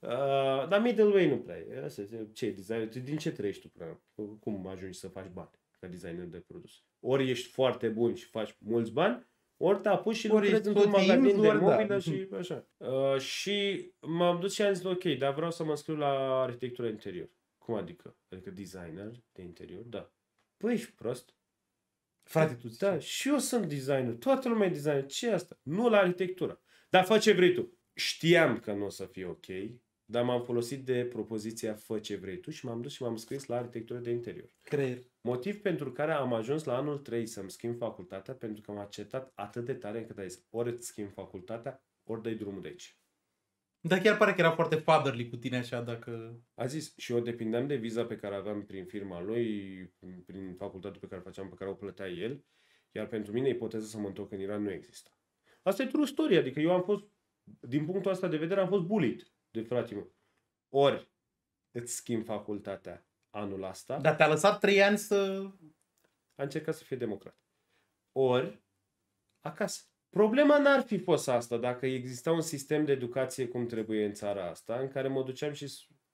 Dar middle way nu prea e. Ce e design? Din ce trăiești tu prea? Cum ajungi să faci bani ca designer de produs? Ori ești foarte bun și faci mulți bani, ori te-a pus și lucrezi într-un magazin de mobilă, da. Și așa. Și m-am dus și am zis, ok, dar vreau să mă înscriu la arhitectură interior. Cum adică? Adică designer de interior? Da. Păi ești prost. Frate, tu zici. Da, și eu sunt designer. Toată lumea e designer. Ce asta? Nu la arhitectură. Dar fă ce vrei tu. Știam că nu o să fie ok, dar m-am folosit de propoziția fă ce vrei tu și m-am dus și m-am înscris la arhitectură de interior. Creier. Motiv pentru care am ajuns la anul 3 să-mi schimb facultatea, pentru că m-a certat atât de tare încât a zis, ori îți schimb facultatea, ori dai drumul de aici. Dar chiar pare că era foarte fatherly cu tine așa, dacă... A zis, și eu depindeam de viza pe care aveam prin firma lui, prin facultatea pe care făceam, pe care o plătea el, iar pentru mine ipoteza să mă întorc în Iran nu exista. Asta e true story, adică eu am fost, din punctul ăsta de vedere, am fost bullied de fratele meu. Ori îți schimb facultatea anul ăsta. Dar te-a lăsat 3 ani să... A încercat să fie democrat. Ori acasă. Problema n-ar fi fost asta dacă exista un sistem de educație cum trebuie în țara asta, în care mă duceam și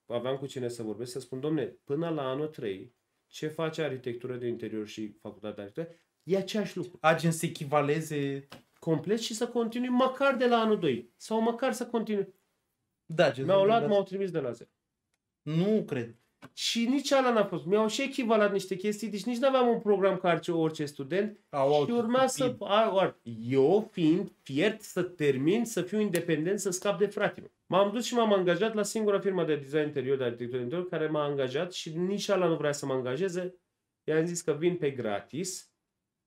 aveam cu cine să vorbesc, să spun, domne, până la anul 3, ce face arhitectură de interior și facultatea de arhitectură? E aceeași lucru. Agenți să echivaleze complet și să continui măcar de la anul 2. Sau măcar să continui. Da, mi-au luat, m-au trimis de la 0. Nu cred. Și nici ala n-a fost. Mi-au și echivalat niște chestii, deci nici n-aveam un program ca orice student. Și urma să... Eu fiind fiert să termin, să fiu independent, să scap de fratele. M-am dus și m-am angajat la singura firmă de design interior, de arhitectură interior, care m-a angajat și nici ala nu vrea să mă angajeze. I-am zis că vin pe gratis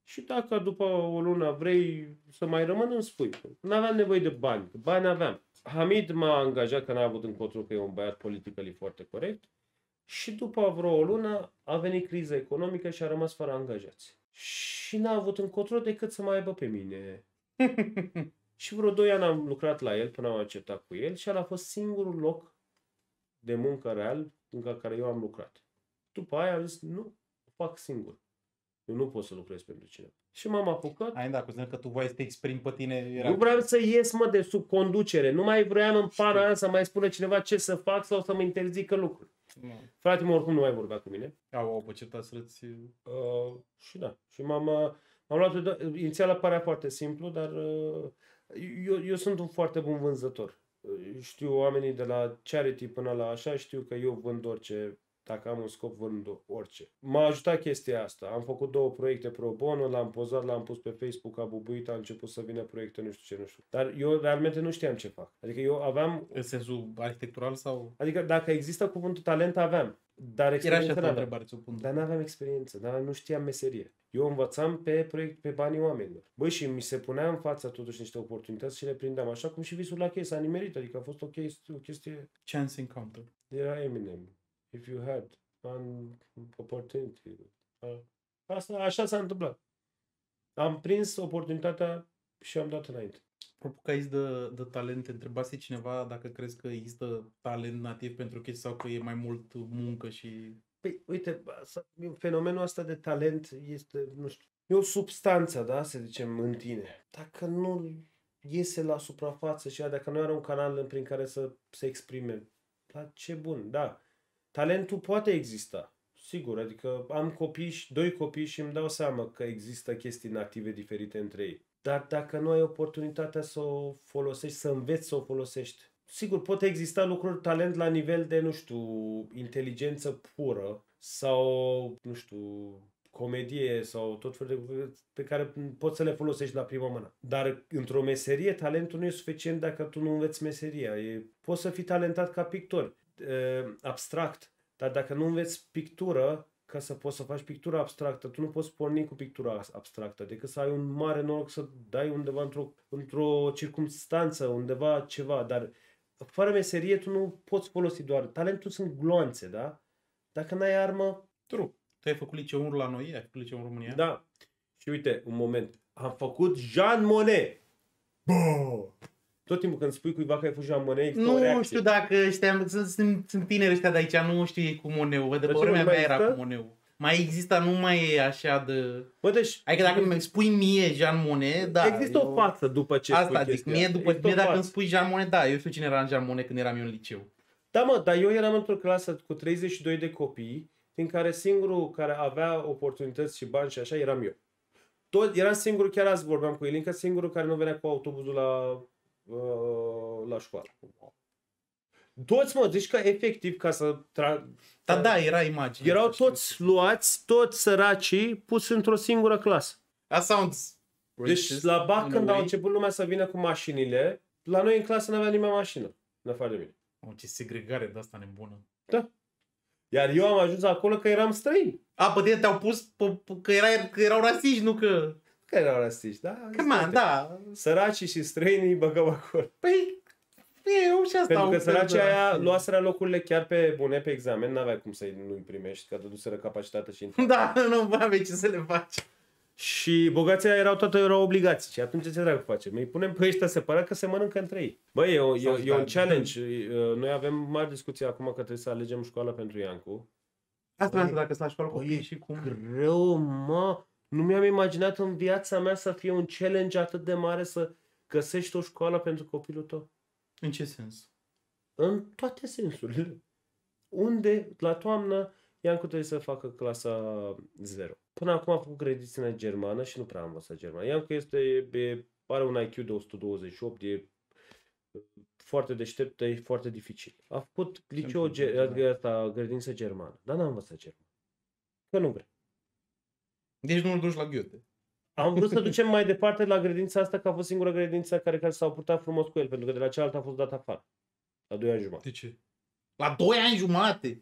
și dacă după o lună vrei să mai rămân, îmi spui. N-aveam nevoie de bani, bani aveam. Hamid m-a angajat că n-a avut încotro, că e un băiat politically foarte corect. Și după vreo o lună a venit criza economică și a rămas fără angajați. Și n-a avut încotro decât să mai aibă pe mine. Și vreo 2 ani am lucrat la el până am acceptat cu el și el a fost singurul loc de muncă real în care eu am lucrat. După aia am zis, nu, o fac singur. Eu nu pot să lucrez pentru cineva. Și m-am apucat. Ai, da, că tu voiai să te exprimi pe tine. Era... Nu vreau să ies, mă, de sub conducere. Nu mai vreau în pana aia să mai spună cineva ce să fac sau să mă interzică lucruri. No. Frate, mă, oricum nu mai vorbea cu mine. Au păcertat să-ți... și da. Și m-am luat... Inițial părea foarte simplu, dar eu sunt un foarte bun vânzător. Știu oamenii de la charity până la așa, știu că eu vând orice... Dacă am un scop, vând orice. M-a ajutat chestia asta. Am făcut 2 proiecte pro bono, l-am pozat, l-am pus pe Facebook, a bubuit, a început să vină proiecte, nu știu ce, nu știu. Dar eu realmente nu știam ce fac. Adică eu aveam... În sensul arhitectural sau... Adică dacă există cuvântul talent, aveam. Dar experiența era și întrebare, ți-o pun. Dar n-aveam experiență, dar nu știam meserie. Eu învățam pe proiect, pe banii oamenilor. Băi, și mi se punea în fața totuși niște oportunități și le prindeam, așa cum și Visul la Cheie s-a nimerit, adică a fost o chestie... Chance encounter. Era Eminem. If you had an opportunity. Asta, așa s-a întâmplat. Am prins oportunitatea și am dat înainte. Apropo că aici de talent, te întrebase cineva dacă crezi că există talent nativ pentru chestii sau că e mai mult muncă și... Păi, uite, fenomenul ăsta de talent este, nu știu, e o substanță, da, să zicem, în tine. Dacă nu iese la suprafață și dacă nu are un canal prin care să se exprime, la ce bun, da. Talentul poate exista, sigur, adică am copii, doi copii și îmi dau seama că există chestii native diferite între ei. Dar dacă nu ai oportunitatea să o folosești, să înveți să o folosești, sigur, pot exista lucruri, talent la nivel de, nu știu, inteligență pură sau, nu știu, comedie sau tot felul de lucruri pe care poți să le folosești la prima mână. Dar într-o meserie, talentul nu e suficient dacă tu nu înveți meseria. Poți să fii talentat ca pictor, abstract, dar dacă nu înveți pictură, ca să poți să faci pictura abstractă, tu nu poți porni cu pictura abstractă, decât să ai un mare noroc să dai undeva într-o circumstanță, undeva ceva, dar fără meserie tu nu poți folosi doar. Talentul sunt gloanțe, da? Dacă n-ai armă... True. Tu ai făcut liceul la noi, ai făcut liceul în România? Da. Și uite, un moment, am făcut Jean Monnet! Bă! Tot timpul când spui cuiva că ai fost Jean Monnet, nu reacție. Știu dacă știam, sunt tineri ăștia de aici, nu știu cu Monnet-ul. De pe vremea mea era cu Monnet-ul. Mai există, nu mai e așa de... Bă, deci... Adică dacă îmi spui mie Jean Monnet, da. Există o față după ce spui chestia. Asta zic, mie dacă îmi spui Jean Monnet, da. Eu știu cine era Jean Monnet când eram eu în liceu. Da, mă, dar eu eram într-o clasă cu 32 de copii, din care singurul care avea oportunități și bani și așa eram eu. Eram singurul, chiar azi vorbeam cu Ilinca, singurul care nu venea cu autobuzul la școală. Toți, mă, zici că efectiv ca să... Da, era imagine. Erau toți luați, toți săracii, puși într-o singură clasă. That sounds racist. Deci la BAC când au început lumea să vină cu mașinile, la noi în clasă n-avea nimeni mașină, în afară de mine. O, ce segregare de asta nebună. Da. Iar eu am ajuns acolo că eram străini. A, pe tine te-au pus că erau rasiști, nu că... Că erau rasiști, da? Căman, da. Săracii și străinii îi băgau acolo. Păi, eu și asta. Pentru că săracii aia luaseră locurile chiar pe bune, pe examen, n-aveai cum să-i nu-i primești, că dăduseră capacitatea și... Da, nu aveai ce să le faci. Și bogații erau obligați. Și atunci ce dracu facem? Îi punem pe ăștia separat că se mănâncă între ei. Băi, e un challenge. Noi avem mari discuții acum că trebuie să alegem școala pentru Iancu. Asta dacă stai la școală cu ei și cum... Greu, mă! Nu mi-am imaginat în viața mea să fie un challenge atât de mare să găsești o școală pentru copilul tău. În ce sens? În toate sensurile. Unde, la toamnă, Iancu trebuie să facă clasa 0. Până acum a făcut grădinița germană și nu prea am învățat germană. Iancu are un IQ de 128, e foarte deștept, e foarte dificil. A făcut liceul, adică grădinița germană, dar n-am învățat germană. Că nu vrea. Deci nu îl duci la ghiote. Am vrut să ducem mai departe la grădința asta, că a fost singura grădință care s-au purtat frumos cu el, pentru că de la cealaltă a fost dat afară. La 2 ani jumate. De ce? La 2 ani jumate?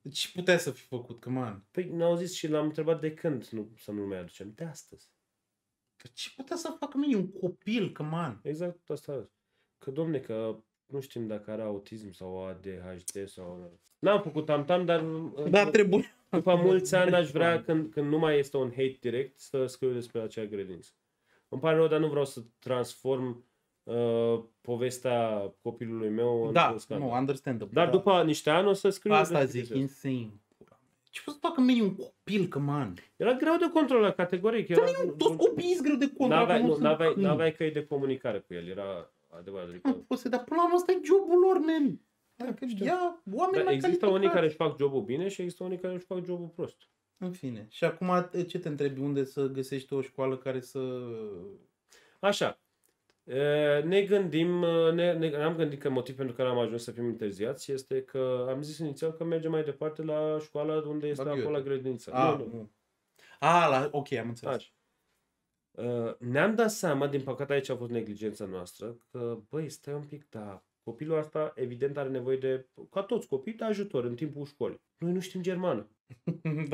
Deci putea să fi făcut, că man. Păi n-au zis și l-am întrebat de când să nu mai aducem. De astăzi. Că ce putea să facă mie un copil, că man? Exact asta. Că domne, că nu știm dacă are autism sau ADHD sau... N-am făcut tam-tam, dar... Dar trebuie... După mulți ani aș vrea, când nu mai este un hate direct, să scriu despre acea grădință. Îmi pare rău, dar nu vreau să transform povestea copilului meu într-o scandal. Da, nu, understandable. Dar după niște ani o să scriu... Asta zic, insane. Ce pot să facă meni un copil, că man? Era greu de controlat, categoric. Era... Toți copiii greu de controlat. N-aveai căi de comunicare cu el, era adevărat. Dar până la urmă ăsta e jobul lor, man. Există unii care își fac jobul bine și există unii care își fac jobul prost. În fine. Și acum ce te întrebi? Unde să găsești o școală care să... Așa. Ne-am gândit că motiv pentru care am ajuns să fim întârziați este că am zis inițial că mergem mai departe la școala unde este acolo la grădiniță. Ok, am înțeles. Așa. Ne-am dat seama, din păcate aici a fost neglijența noastră, că băi, stai un pic, dar Copilul asta, evident, are nevoie de, ca toți copiii, de ajutor în timpul școlii. Noi nu știm germană.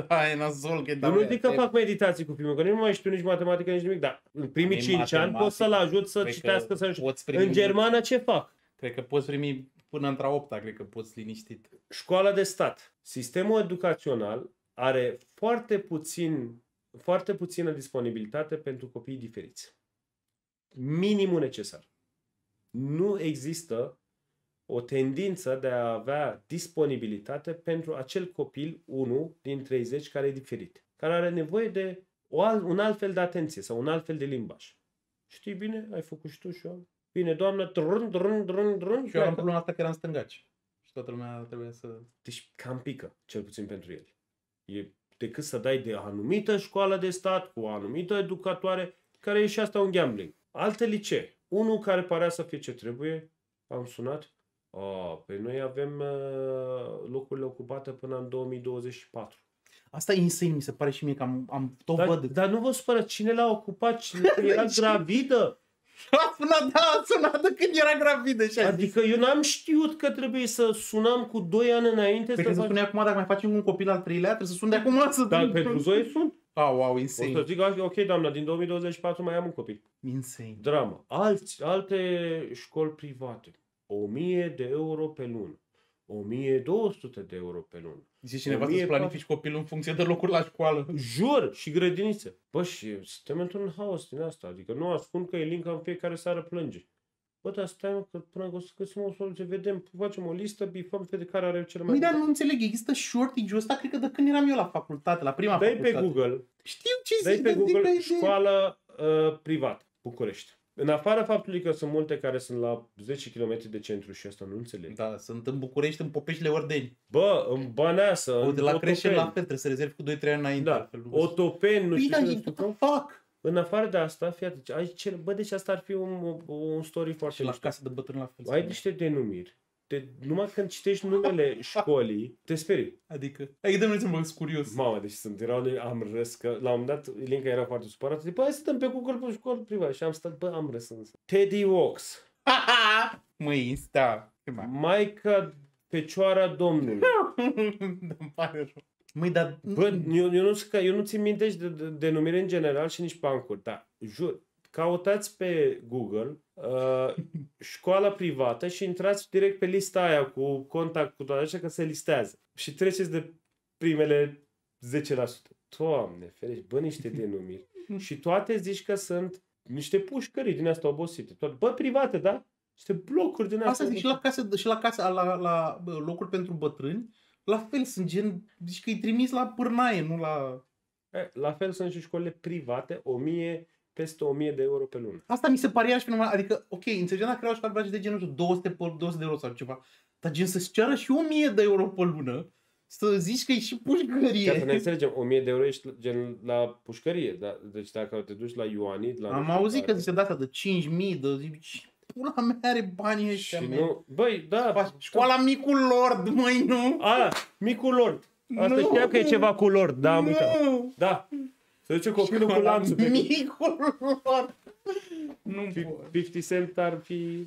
Da, e nasol că da. Nu adică fac meditații cu primul, că nu mai știu nici matematică, nici nimic, dar în primii 5 ani pot să-l ajut să citească, să în germană ce fac? Cred că poți primi până între 8-a, cred că poți liniștit. Școala de stat. Sistemul educațional are foarte puțină disponibilitate pentru copiii diferiți. Minimul necesar. Nu există o tendință de a avea disponibilitate pentru acel copil, 1 din 30, care e diferit, care are nevoie de un alt fel de atenție sau un alt fel de limbaj. Știi bine? Ai făcut și tu și eu. Bine, doamnă, Și eu am problema asta că eram stângaci. Și toată lumea trebuia să... Deci cam pică, cel puțin pentru el. E decât să dai de anumită școală de stat, cu o anumită educatoare, care e și asta un gambling. Alte licee. Unul care părea să fie ce trebuie, am sunat, păi noi avem locurile ocupate până în 2024. Asta e insane, mi se pare și mie că am tot văd. Dar nu vă supără, cine l-a ocupat? Cine era gravidă? A sunat de când era gravidă și adică eu n-am știut că trebuie să sunăm cu 2 ani înainte. Pe că se spune acum, dacă mai facem un copil al 3-lea, trebuie să sun de acum. Dar pentru Zoe sun. Wow, insane. O să zic, ok, doamna, din 2024 mai am un copil. Insane. Drama. Alte școli private. 1000 de euro pe lună. 1200 de euro pe lună. Zice cineva să-ți planifici copilul în funcție de locuri la școală. Jur! Și grădinițe. Bă, și suntem într-un haos din asta. Adică nu ascund că Ilinca în fiecare seară plânge. Bă, dar stai, că până o să găsim o soluție, vedem, facem o listă, bifăm pe care are cel mai... Dar nu înțeleg, există shortage-ul ăsta, cred că de când eram eu la facultate, la prima facultate. Dai pe Google. Știu ce zici. Dai pe Google școală privată, București. În afară faptului că sunt multe care sunt la 10 km de centru și asta nu înțeleg. Da, sunt în București, în Popeșile Ordeni. Bă, în Băneasa, în Otopeni. De la creșe la fel, trebuie să rezervi cu 2-3 ani înainte. Da, Otopeni, nu știu ce fac. În afară de asta, fii atunci, bă, deci asta ar fi un story foarte și la mișto. Casă de bătrân la fel. Ai niște denumiri. Numai când citești numele școlii, te sperii. Adică, dă-mi exemplu, sunt curios. Mamă, deci am râs că la un moment dat Ilinca era foarte supărată. Zic, bă, hai să dăm pe Google pe școli private. Și am stat, bă, am râs. Teddy Walks. Măi, insta. Maica Pecioara Domnului. Îmi pare rău. Măi, dar... Bă, eu nu țin minte de denumire în general și nici pancuri, dar jur. Căutați pe Google școala privată și intrați direct pe lista aia cu contact cu toate așa că se listează. Și treceți de primele 10%. Doamne ferești, bă, niște denumiri. Și toate zici că sunt niște pușcării din asta obosite. Toate, bă, private, da? Niște blocuri din asta. Asta zic, și la locuri pentru bătrâni, la fel sunt gen, zici că îi trimis la pârnaie, nu la... La fel sunt și școlile private, peste 1000 de euro pe lună. Asta mi se pare iarăși fenomenal. Adică, ok, înțelegeam dacă erau și arbitraj de genul 200 de euro sau ceva, dar gen să-ți ceară și 1000 de euro pe lună, să zici că e și pușcărie. Ca să ne înțelegem, 1000 de euro ești gen la pușcărie, da? Deci dacă te duci la Ioanid, la... Am auzit că zice data de 5000, de zici, pula mea are banii ăștia, nu... Băi, da, școala Micul Lord, măi, nu? Micul Lord. Asta știam că e ceva cu Lord, da, am uitat. Da. Se duce copilul cu lanțul. Micul Lord. Nu pot. 50 Cent ar fi...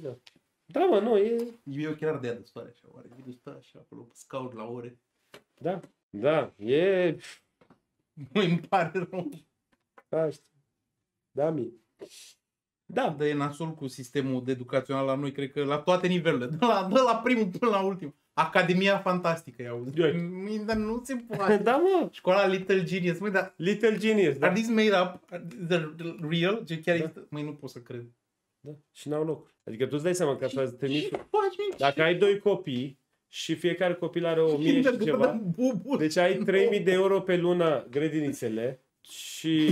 Da, mă, nu, e... E ochelar de adăstare așa, oare. Vine stă așa acolo, scaut la ore. Da, da, e... Îmi pare rău. Da, știu. Da, mie. Da, dar e nasol cu sistemul educațional la noi, cred că la toate nivelurile. De la primul până la ultimul. Academia Fantastică, i-auzi. Dar nu se poate. Da, mă. Școala Little Genius. Măi, da. Little Genius, da. Are these made up? Are they real? Ce chiar există? Măi, nu pot să cred. Da. Și n-au loc. Adică tu îți dai seama că așa te miști. Dacă ai 2 copii și fiecare copil are 1000 și ceva, deci ai 3000 de euro pe lună grădinițele și...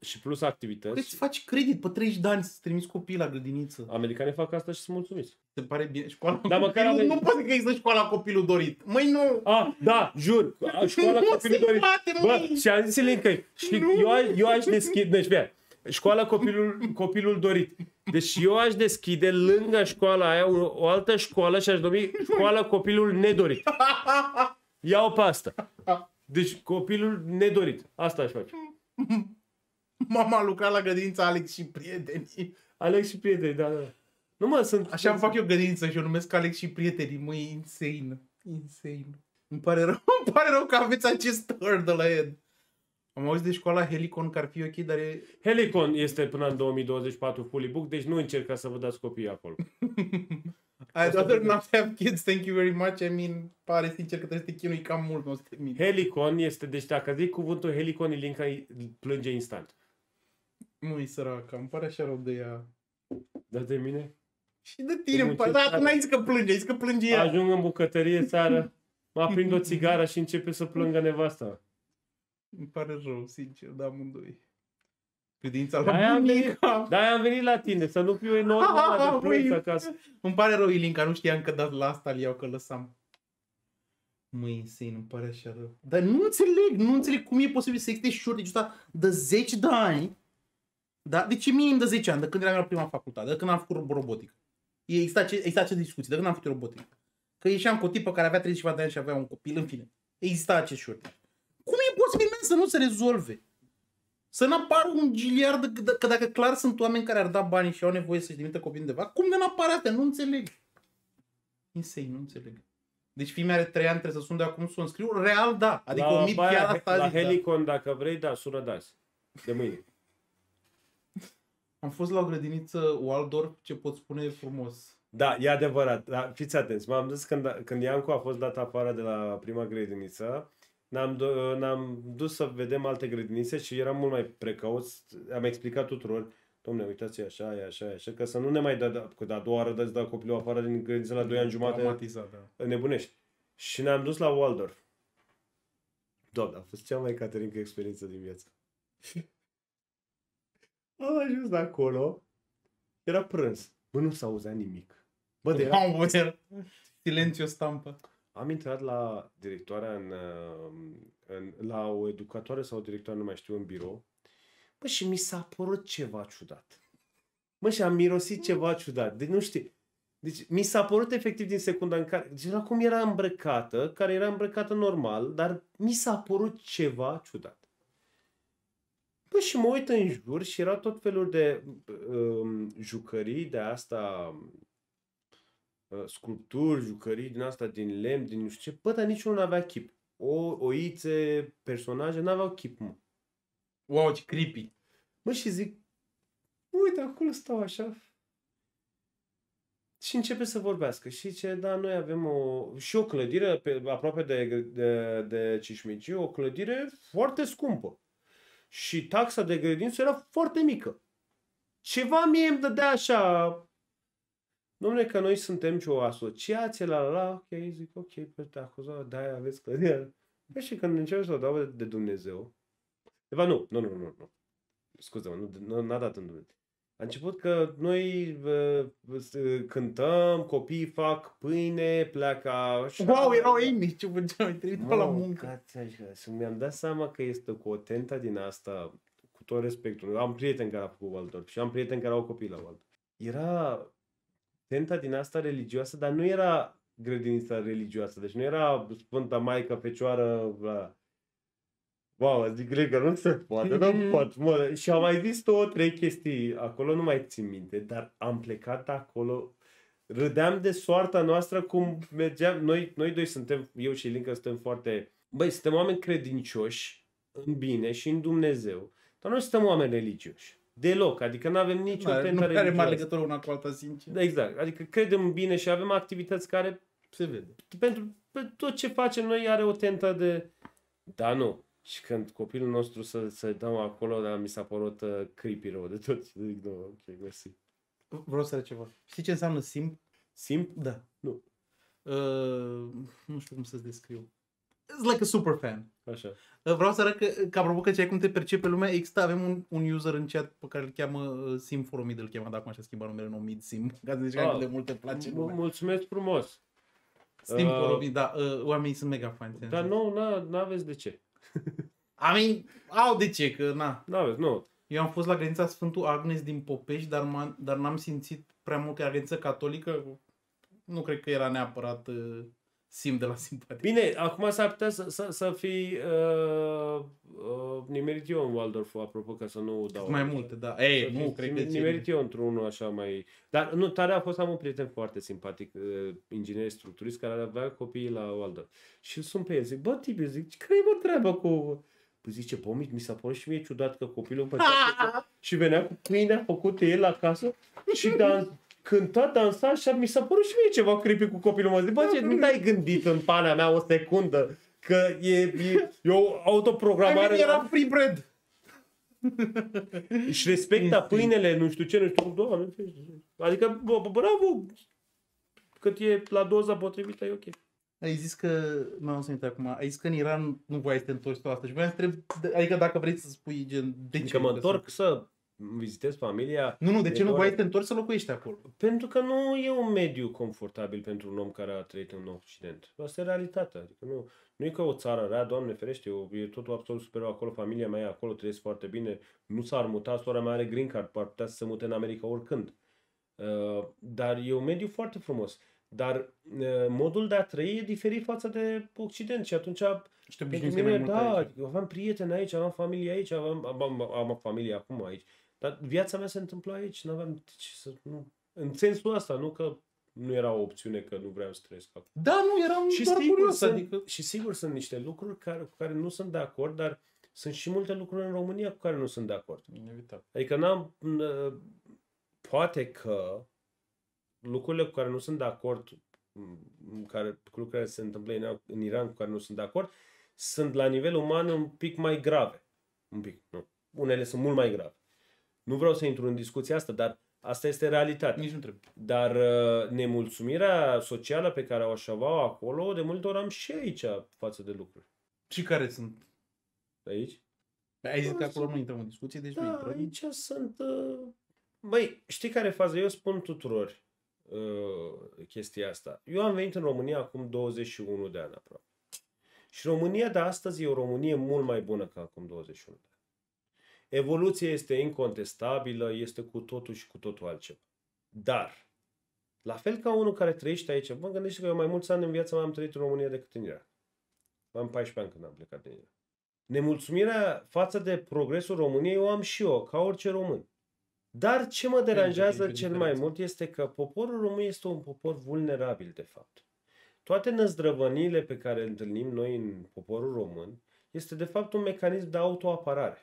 Și plus activități. Cât îți faci credit pe 30 de ani să-ți trimiți copiii la grădiniță? Americanii fac asta și sunt mulțumiți. Se pare bine. Școala... Dar măcar nu poate că există școala copilul dorit. Măi, nu! Da, jur! Școala copilul dorit. Bă, și am zis Ilinca, eu aș deschide... Deci, bine, școala copilul dorit. Deci eu aș deschide lângă școala aia o altă școală și aș numi școala copilul nedorit. Iau pe asta. Deci copilul nedorit. Asta aș face. Mama a lucrat la grădinița Alex și prietenii. Da, da. Nu mă, sunt... Așa îmi fac eu gădință și eu numesc Alex și prietenii, măi, insane. Insane. Îmi pare rău că aveți acest turn de la head. Am auzit de școala Helicon că ar fi ok, dar e... Helicon este până în 2024 fully booked, deci nu încerca să vă dați copiii acolo. I'd rather not have kids, thank you very much. I mean, pare sincer că trebuie să te chinui cam mult, nu o să te mint. Helicon este, deci dacă zic cuvântul Helicon, Ilinca plânge instant. Nu-i săraca, îmi pare așa rău de ea. Dar de mine? Și de tine, îmi pare, dar tu n-ai zis că plânge, ai zis că plânge ea. Ajung în bucătărie, țară, mă aprind o țigară și începe să plângă nevasta. Îmi pare rău, sincer, da, amândoi. Credința la Ilinca. Da, am venit la tine, să nu fiu enorm de proiect acasă. Îmi pare rău, Ilinca, nu știam că dați la asta, îl iau, că lăsam. Măi, insane, îmi pare așa rău. Dar nu înțeleg, nu înțeleg cum e posibil să existe shortage ăsta de 10 de ani. Da? Deci e minim de 10 ani, de când eram la prima facultate, de când am făcut robotică. Exista această discuție, de când am făcut robotică. Că ieșeam cu o tipă care avea 30 de ani și avea un copil, în fine. Exista acest shortage. Cum e posibil să nu se rezolve? Să n-apară un giliard, că dacă clar sunt oameni care ar da banii și au nevoie să-și dimită copiii undeva, cum de n-apare astea? Nu înțeleg. Insane, nu înțeleg. Deci fiimea are 3 ani, trebuie să sun de acum să o înscriu? Real, da. Adică la, omit baia, chiar asta. La Helicon, da. Dacă vrei, da, sună dați. De mâine. Am fost la o grădiniță Waldorf, ce pot spune e frumos. Da, e adevărat. Da, fiți atenți. M-am zis când Iancu a fost dat afară de la prima grădiniță, ne-am dus să vedem alte grădinițe și eram mult mai precauți. Am explicat tuturor, domne, uitați, e așa, e așa, e așa, că să nu ne mai dă, că a doua oară dați da copilul afară din grădiniță la 2 ani jumate, nebunești. Și ne-am dus la Waldorf. Doamne, a fost cea mai caterincă experiență din viață. Am ajuns acolo, era prânz, bă, nu s-auzea nimic. Bă, de era... Silențiu stampă. Am intrat la directoarea, la o educatoare sau o directoare, nu mai știu, în birou. Bă, și mi s-a părut ceva ciudat. Mă, și am mirosit ceva ciudat. Deci, nu știu. Deci, mi s-a părut efectiv din secunda în care... Deci, la cum era îmbrăcată, care era îmbrăcată normal, dar mi s-a părut ceva ciudat. Bă, și mă uit în jur și era tot felul de jucării de asta... sculpturi, jucării din asta, din lemn, din nu știu ce, bă, dar niciunul n-avea chip. Oițe, personaje, n-aveau chip, mă. Wow, ce creepy! Mă, și zic, uite, acolo stau așa. Și începe să vorbească. Și ce, da, noi avem și o clădire, aproape de Cișmici, o clădire foarte scumpă. Și taxa de grădință era foarte mică. Ceva mie îmi dădea așa... Dom'le, că noi suntem și o asociație, ok, zic, ok, pe acuză, da, aveți clădirea. Păi și când începe să o dau de Dumnezeu, deva, nu, scuze-mă, nu, n-a dat în Dumnezeu. A început că noi cântăm, copiii fac pâine, pleacă așa. Wow, erau inici, mi-am trimis pe la muncă. Și mi-am dat seama că este cu o tenta din asta, cu tot respectul. Am prieteni care au făcut Waldorf și am prieteni care au copii la Waldorf. Era... Tenta din asta religioasă, dar nu era grădinița religioasă, deci nu era Sfânta Maică Fecioară, bla. Wow, zic, că nu se poate, nu pot, mă. Și am mai zis 2-3 chestii acolo, nu mai țin minte, dar am plecat acolo, râdeam de soarta noastră cum mergeam, noi doi suntem, eu și Ilinca suntem foarte, băi, suntem oameni credincioși în bine și în Dumnezeu, dar noi suntem oameni religioși. Deloc, adică nu avem nicio tentă religioasă. Nu are mare legătură una cu alta, sincer. Da, exact, adică credem bine și avem activități care se vede. Pentru tot ce facem noi are o tentă de... Da, nu. Și când copilul nostru să-i dăm acolo, dar mi s-a părut creepy rău de tot. Zic, nu, ok, mersi. Vreau să arăt ceva. Știi ce înseamnă simp? Simp? Da. Nu. Nu știu cum să-ți descriu. It's like a super fan. Așa. Vreau să arăt că apropo că ce ai cum te percepe pe lumea, există, avem un user în chat pe care îl cheamă Sim for Omid, îl cheamă, dacă acum și-a schimbat numele în Omid Sim, ca să zici că cât de mult îți place lumea. Mulțumesc frumos. Sim for Omid, da, oamenii sunt mega fani. Dar nu, n-aveți de ce. Au de ce, că na. N-aveți, nu. Eu am fost la grădinița Sfântul Agnes din Popești, dar n-am simțit prea mult că era grădiniță catolică. Nu cred că era neapărat... simt de la simpatie. Bine, acum s-ar putea să fii nimerit eu în Waldorf, apropo, ca să nu dau... Mai multe, da. Ei, nu, cred că... Nimerit eu într-unul așa mai... Dar, nu, tare a fost, am un prieten foarte simpatic, inginer structurist, care avea copiii la Waldorf. Și sunt pe el, zic, bă, Tibi, zic, care-i bă treaba cu... Păi zice, bă, mi s-a părut și mie ciudat că copilul mă... Și venea cu pâinea făcută el acasă și cânta, dansa, și mi s-a părut și mie ceva creepy cu copilul mă. Zic, bă, ce, nu te-ai gândit în pana mea o secundă că e o autoprogramare. Era la... free bread. Își respecta pâinele, nu știu ce, nu știu, doamne. Adică, bravo, cât e la doza potrivită, e ok. Ai zis că, nu am să uit acum, ai zis că în Iran nu voiai să te întorci tu asta și voiam să întreb, adică dacă vrei să spui gen, de ce? Că mă întorc să vizitez familia. Nu, de ce nu voiai să te întorci să locuiești acolo? Pentru că nu e un mediu confortabil pentru un om care a trăit în Occident. Asta e realitatea, adică nu e ca o țară rea, Doamne ferește, e totul absolut superior acolo, familia mea e acolo, trăiesc foarte bine, nu s-ar muta, sora mea are green card, ar putea să se mute în America oricând. Dar e un mediu foarte frumos. Dar modul de a trăi e diferit față de Occident și atunci pentru mine, da, aveam prieteni aici, aveam familie aici, am familie acum aici, dar viața mea se întâmpla aici, n-aveam ce să, nu, în sensul ăsta, nu că nu era o opțiune că nu vreau să trăiesc acum. Da, nu, eram și doar curios, adică... Și sigur sunt niște lucruri cu care nu sunt de acord, dar sunt și multe lucruri în România cu care nu sunt de acord. Inevitabil. Adică n-am, poate că lucrurile cu care nu sunt de acord, lucrurile care se întâmplă în Iran cu care nu sunt de acord, sunt la nivel uman un pic mai grave. Un pic, nu. Unele sunt mult mai grave. Nu vreau să intru în discuția asta, dar asta este realitatea. Nici nu trebuie. Dar nemulțumirea socială pe care o așavau acolo, de multe ori am și aici față de lucruri. Și care sunt? Aici? Ai zis că acolo nu intrăm în discuție, deci nu intrăm. Aici sunt... Băi, știi care e faza? Eu spun tuturor chestia asta. Eu am venit în România acum 21 de ani aproape. Și România de astăzi e o Românie mult mai bună ca acum 21 de ani. Evoluția este incontestabilă, este cu totul și cu totul altceva. Dar, la fel ca unul care trăiește aici, mă gândește că eu mai mulți ani în viața mea am trăit în România decât în Iran. Am 14 ani când am plecat din Iran. Nemulțumirea față de progresul României o am și eu, ca orice român. Dar ce mă deranjează cel mai mult este că poporul român este un popor vulnerabil, de fapt. Toate năzdrăvăniile pe care le întâlnim noi în poporul român este, de fapt, un mecanism de autoaparare.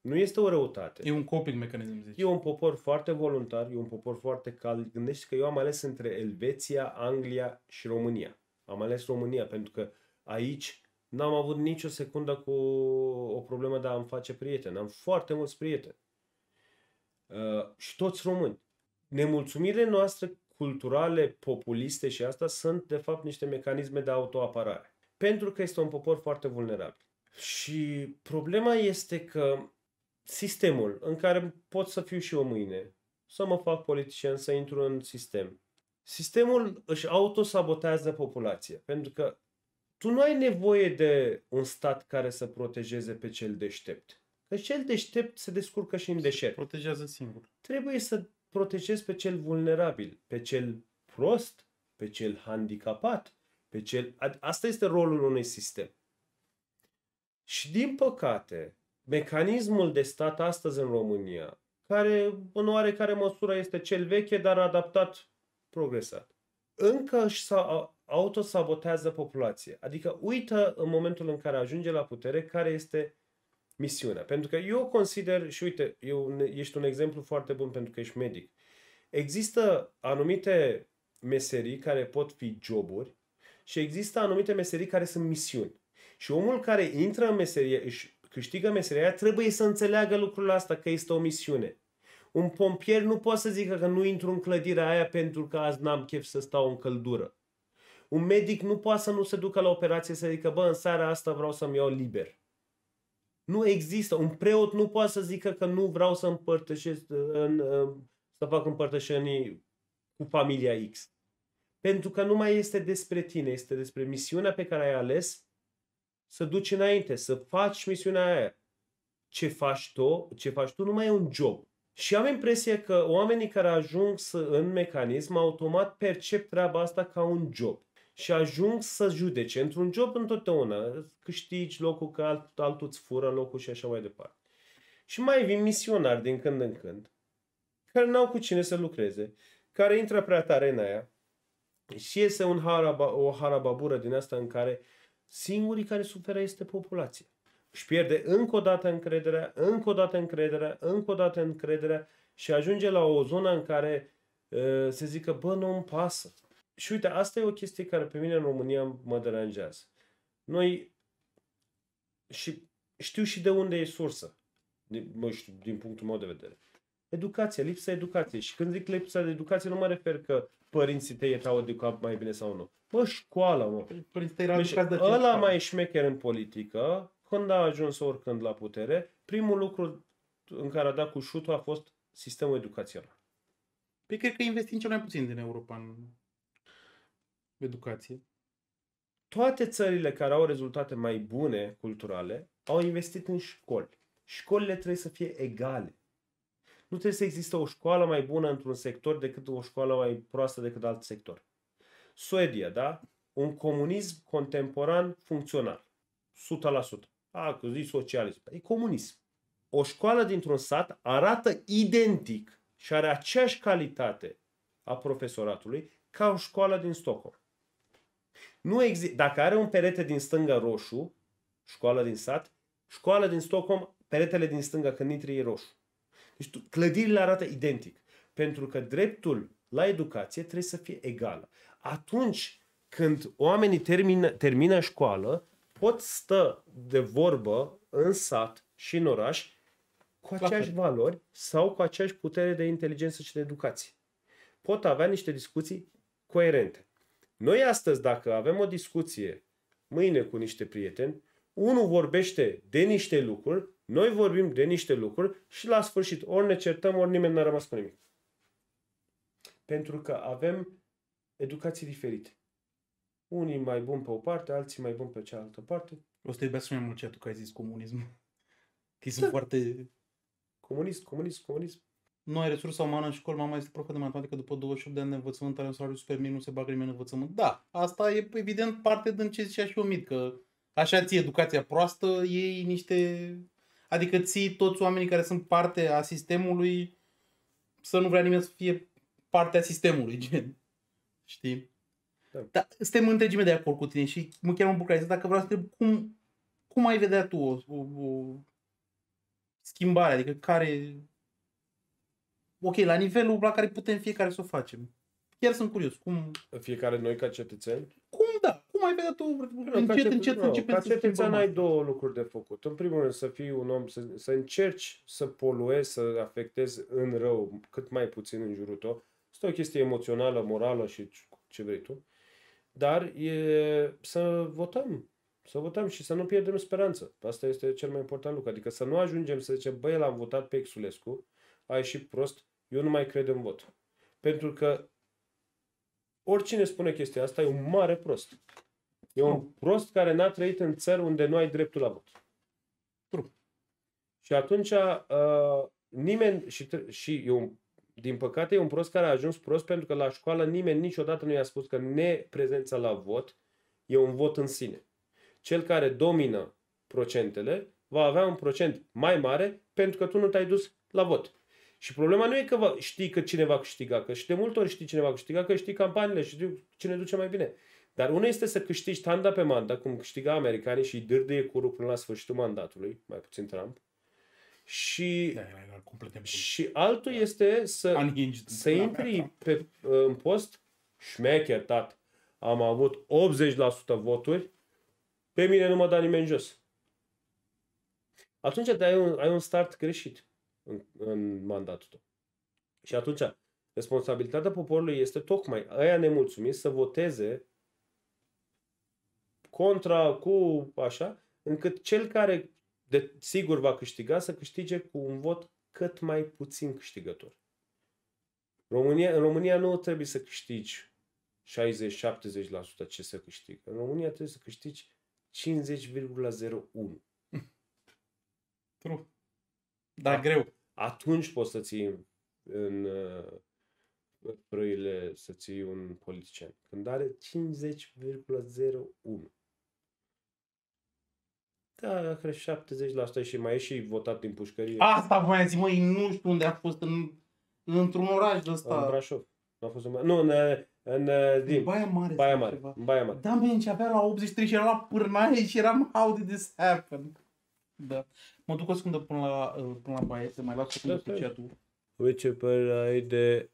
Nu este o răutate. E un coping mecanism, zici. E un popor foarte voluntar, e un popor foarte cald. Gândește că eu am ales între Elveția, Anglia și România. Am ales România pentru că aici n-am avut nicio secundă cu o problemă de a-mi face prieteni. Am foarte mulți prieteni. Și toți români. Nemulțumirile noastre culturale, populiste și asta sunt, de fapt, niște mecanisme de autoaparare. Pentru că este un popor foarte vulnerabil. Și problema este că sistemul în care pot să fiu și eu mâine, să mă fac politician, să intru în sistem, sistemul își autosabotează populația. Pentru că tu nu ai nevoie de un stat care să protejeze pe cel deștept. Că cel deștept se descurcă și în deșert. Protejează singur. Trebuie să protejezi pe cel vulnerabil, pe cel prost, pe cel handicapat, pe cel... Asta este rolul unui sistem. Și din păcate, mecanismul de stat astăzi în România, care în oarecare măsură este cel veche, dar adaptat, progresat, încă își autosabotează populația. Adică uită în momentul în care ajunge la putere care este misiunea. Pentru că eu consider, și uite, ești un exemplu foarte bun pentru că ești medic. Există anumite meserii care pot fi joburi și există anumite meserii care sunt misiuni. Și omul care intră în meserie, își câștigă meseria, trebuie să înțeleagă lucrul ăsta, că este o misiune. Un pompier nu poate să zică că nu intru în clădirea aia pentru că azi n-am chef să stau în căldură. Un medic nu poate să nu se ducă la operație să zică, bă, în seara asta vreau să-mi iau liber. Nu există. Un preot nu poate să zică că nu vreau să împărtășesc, să fac împărtășenii cu familia X. Pentru că nu mai este despre tine, este despre misiunea pe care ai ales să duci înainte, să faci misiunea aia. Ce faci tu nu mai e un job. Și am impresia că oamenii care ajung în mecanism automat percep treaba asta ca un job. și ajung să judece. Într-un job întotdeauna câștigi locul, că altul îți fură locul și așa mai departe. Și mai vin misionari din când în când, care n-au cu cine să lucreze, care intră prea tare în aia și iese o harababură din asta în care singurii care suferă este populația. Își pierde încă o dată încrederea, încă o dată încrederea, încă o dată încrederea și ajunge la o zonă în care se zică, bă, nu-mi pasă. Și uite, asta e o chestie care pe mine în România mă deranjează. Noi, și știu și de unde e sursa, din punctul meu de vedere. Educația, lipsa educației. Și când zic lipsa de educație, nu mă refer că părinții tăi te-au educat mai bine sau nu. Bă, școala, mă. Părinții tăi erau educați de ce? Ăla mai e șmecher în politică, când a ajuns oricând la putere, primul lucru în care a dat cu șutul a fost sistemul educațional. Păi cred că investim cel mai puțin din Europa în educație. Toate țările care au rezultate mai bune culturale au investit în școli. Școlile trebuie să fie egale. Nu trebuie să existe o școală mai bună într-un sector decât o școală mai proastă decât alt sector. Suedia, da? Un comunism contemporan funcțional. 100%. A, că zici socialism. E comunism. O școală dintr-un sat arată identic și are aceeași calitate a profesoratului ca o școală din Stockholm. Nu există. Dacă are un perete din stânga roșu, școală din sat, școală din Stockholm, peretele din stânga când intri e roșu. Deci clădirile arată identic. Pentru că dreptul la educație trebuie să fie egal. Atunci când oamenii termină școală, pot stă de vorbă în sat și în oraș cu aceeași valori sau cu aceeași putere de inteligență și de educație. Pot avea niște discuții coerente. Noi astăzi, dacă avem o discuție mâine cu niște prieteni, unul vorbește de niște lucruri, noi vorbim de niște lucruri și la sfârșit ori ne certăm, ori nimeni n-a rămas cu nimic. Pentru că avem educații diferite. Unii mai buni pe o parte, alții mai buni pe cealaltă parte. O să te iubească mai mult ceea tu că ai zis comunism. Că sunt foarte... Comunism. Nu ai resursa umană în școală, mama este profă de matematică după 28 de ani de învățământ, are un salariu super minim, nu se bagă nimeni în învățământ. Da, asta e evident parte din ce zicea și Omid, că așa ții educația proastă, ei niște... Adică ții toți oamenii care sunt parte a sistemului să nu vrea nimeni să fie parte a sistemului, gen. Știi? Da. Dar suntem întregime de acord cu tine și chiar mă bucur. Dacă vreau să întreb cum ai vedea tu o schimbare, adică care... Ok, la nivelul la care putem fiecare să o facem. Chiar sunt curios. Cum... Fiecare noi ca cetățeni? Cum da? Cum ai vedea tu? Ca cetățean ai două lucruri de făcut. În primul rând să fii un om, să încerci să poluezi, să afectezi în rău cât mai puțin în jurul tău. Asta e o chestie emoțională, morală și ce vrei tu. Dar să votăm. Să votăm și să nu pierdem speranță. Asta este cel mai important lucru. Adică să nu ajungem să zicem, băi, l-am votat pe Exulescu, a ieșit prost, eu nu mai cred în vot. Pentru că oricine spune chestia asta e un mare prost. E un prost care n-a trăit în țări unde nu ai dreptul la vot. True. Și atunci nimeni, din păcate e un prost care a ajuns prost pentru că la școală nimeni niciodată nu i-a spus că neprezența la vot e un vot în sine. Cel care domină procentele va avea un procent mai mare pentru că tu nu te-ai dus la vot. Și problema nu e că știi că cine va câștiga, că și de multe ori știi cine va câștiga, că știi campaniile, știi cine duce mai bine. Dar una este să câștigi tanda pe manda, cum câștiga americanii și îi dârdâie curul până la sfârșitul mandatului, mai puțin Trump. Și altul este să intri în post șmecher, tat. Am avut 80% voturi, pe mine nu mă da nimeni jos. Atunci ai un start greșit în mandatul tău. Și atunci, responsabilitatea poporului este tocmai aia nemulțumiți să voteze contra cu așa, încât cel care de sigur va câștiga să câștige cu un vot cât mai puțin câștigător. În România nu trebuie să câștigi 60-70% ce se câștigă. În România trebuie să câștigi 50,01%. True. Dar greu. Atunci poți să ții în frâile să ții un politician. Când are 50,01. Da, cred 70% și mai e și votat din pușcărie. Asta vă mai zic, măi, nu știu unde a fost, într-un oraș de ăsta. În Brașov. A fost în... Nu, în Baia Mare. Baia Mare. Baia Mare. Da, bine, începea la 83 și era la Pârnaie și eram how did this happen? Da. Mă duc o secundă până la baie, să mai las o secundă cu chat-ul. Uite ce părere ai de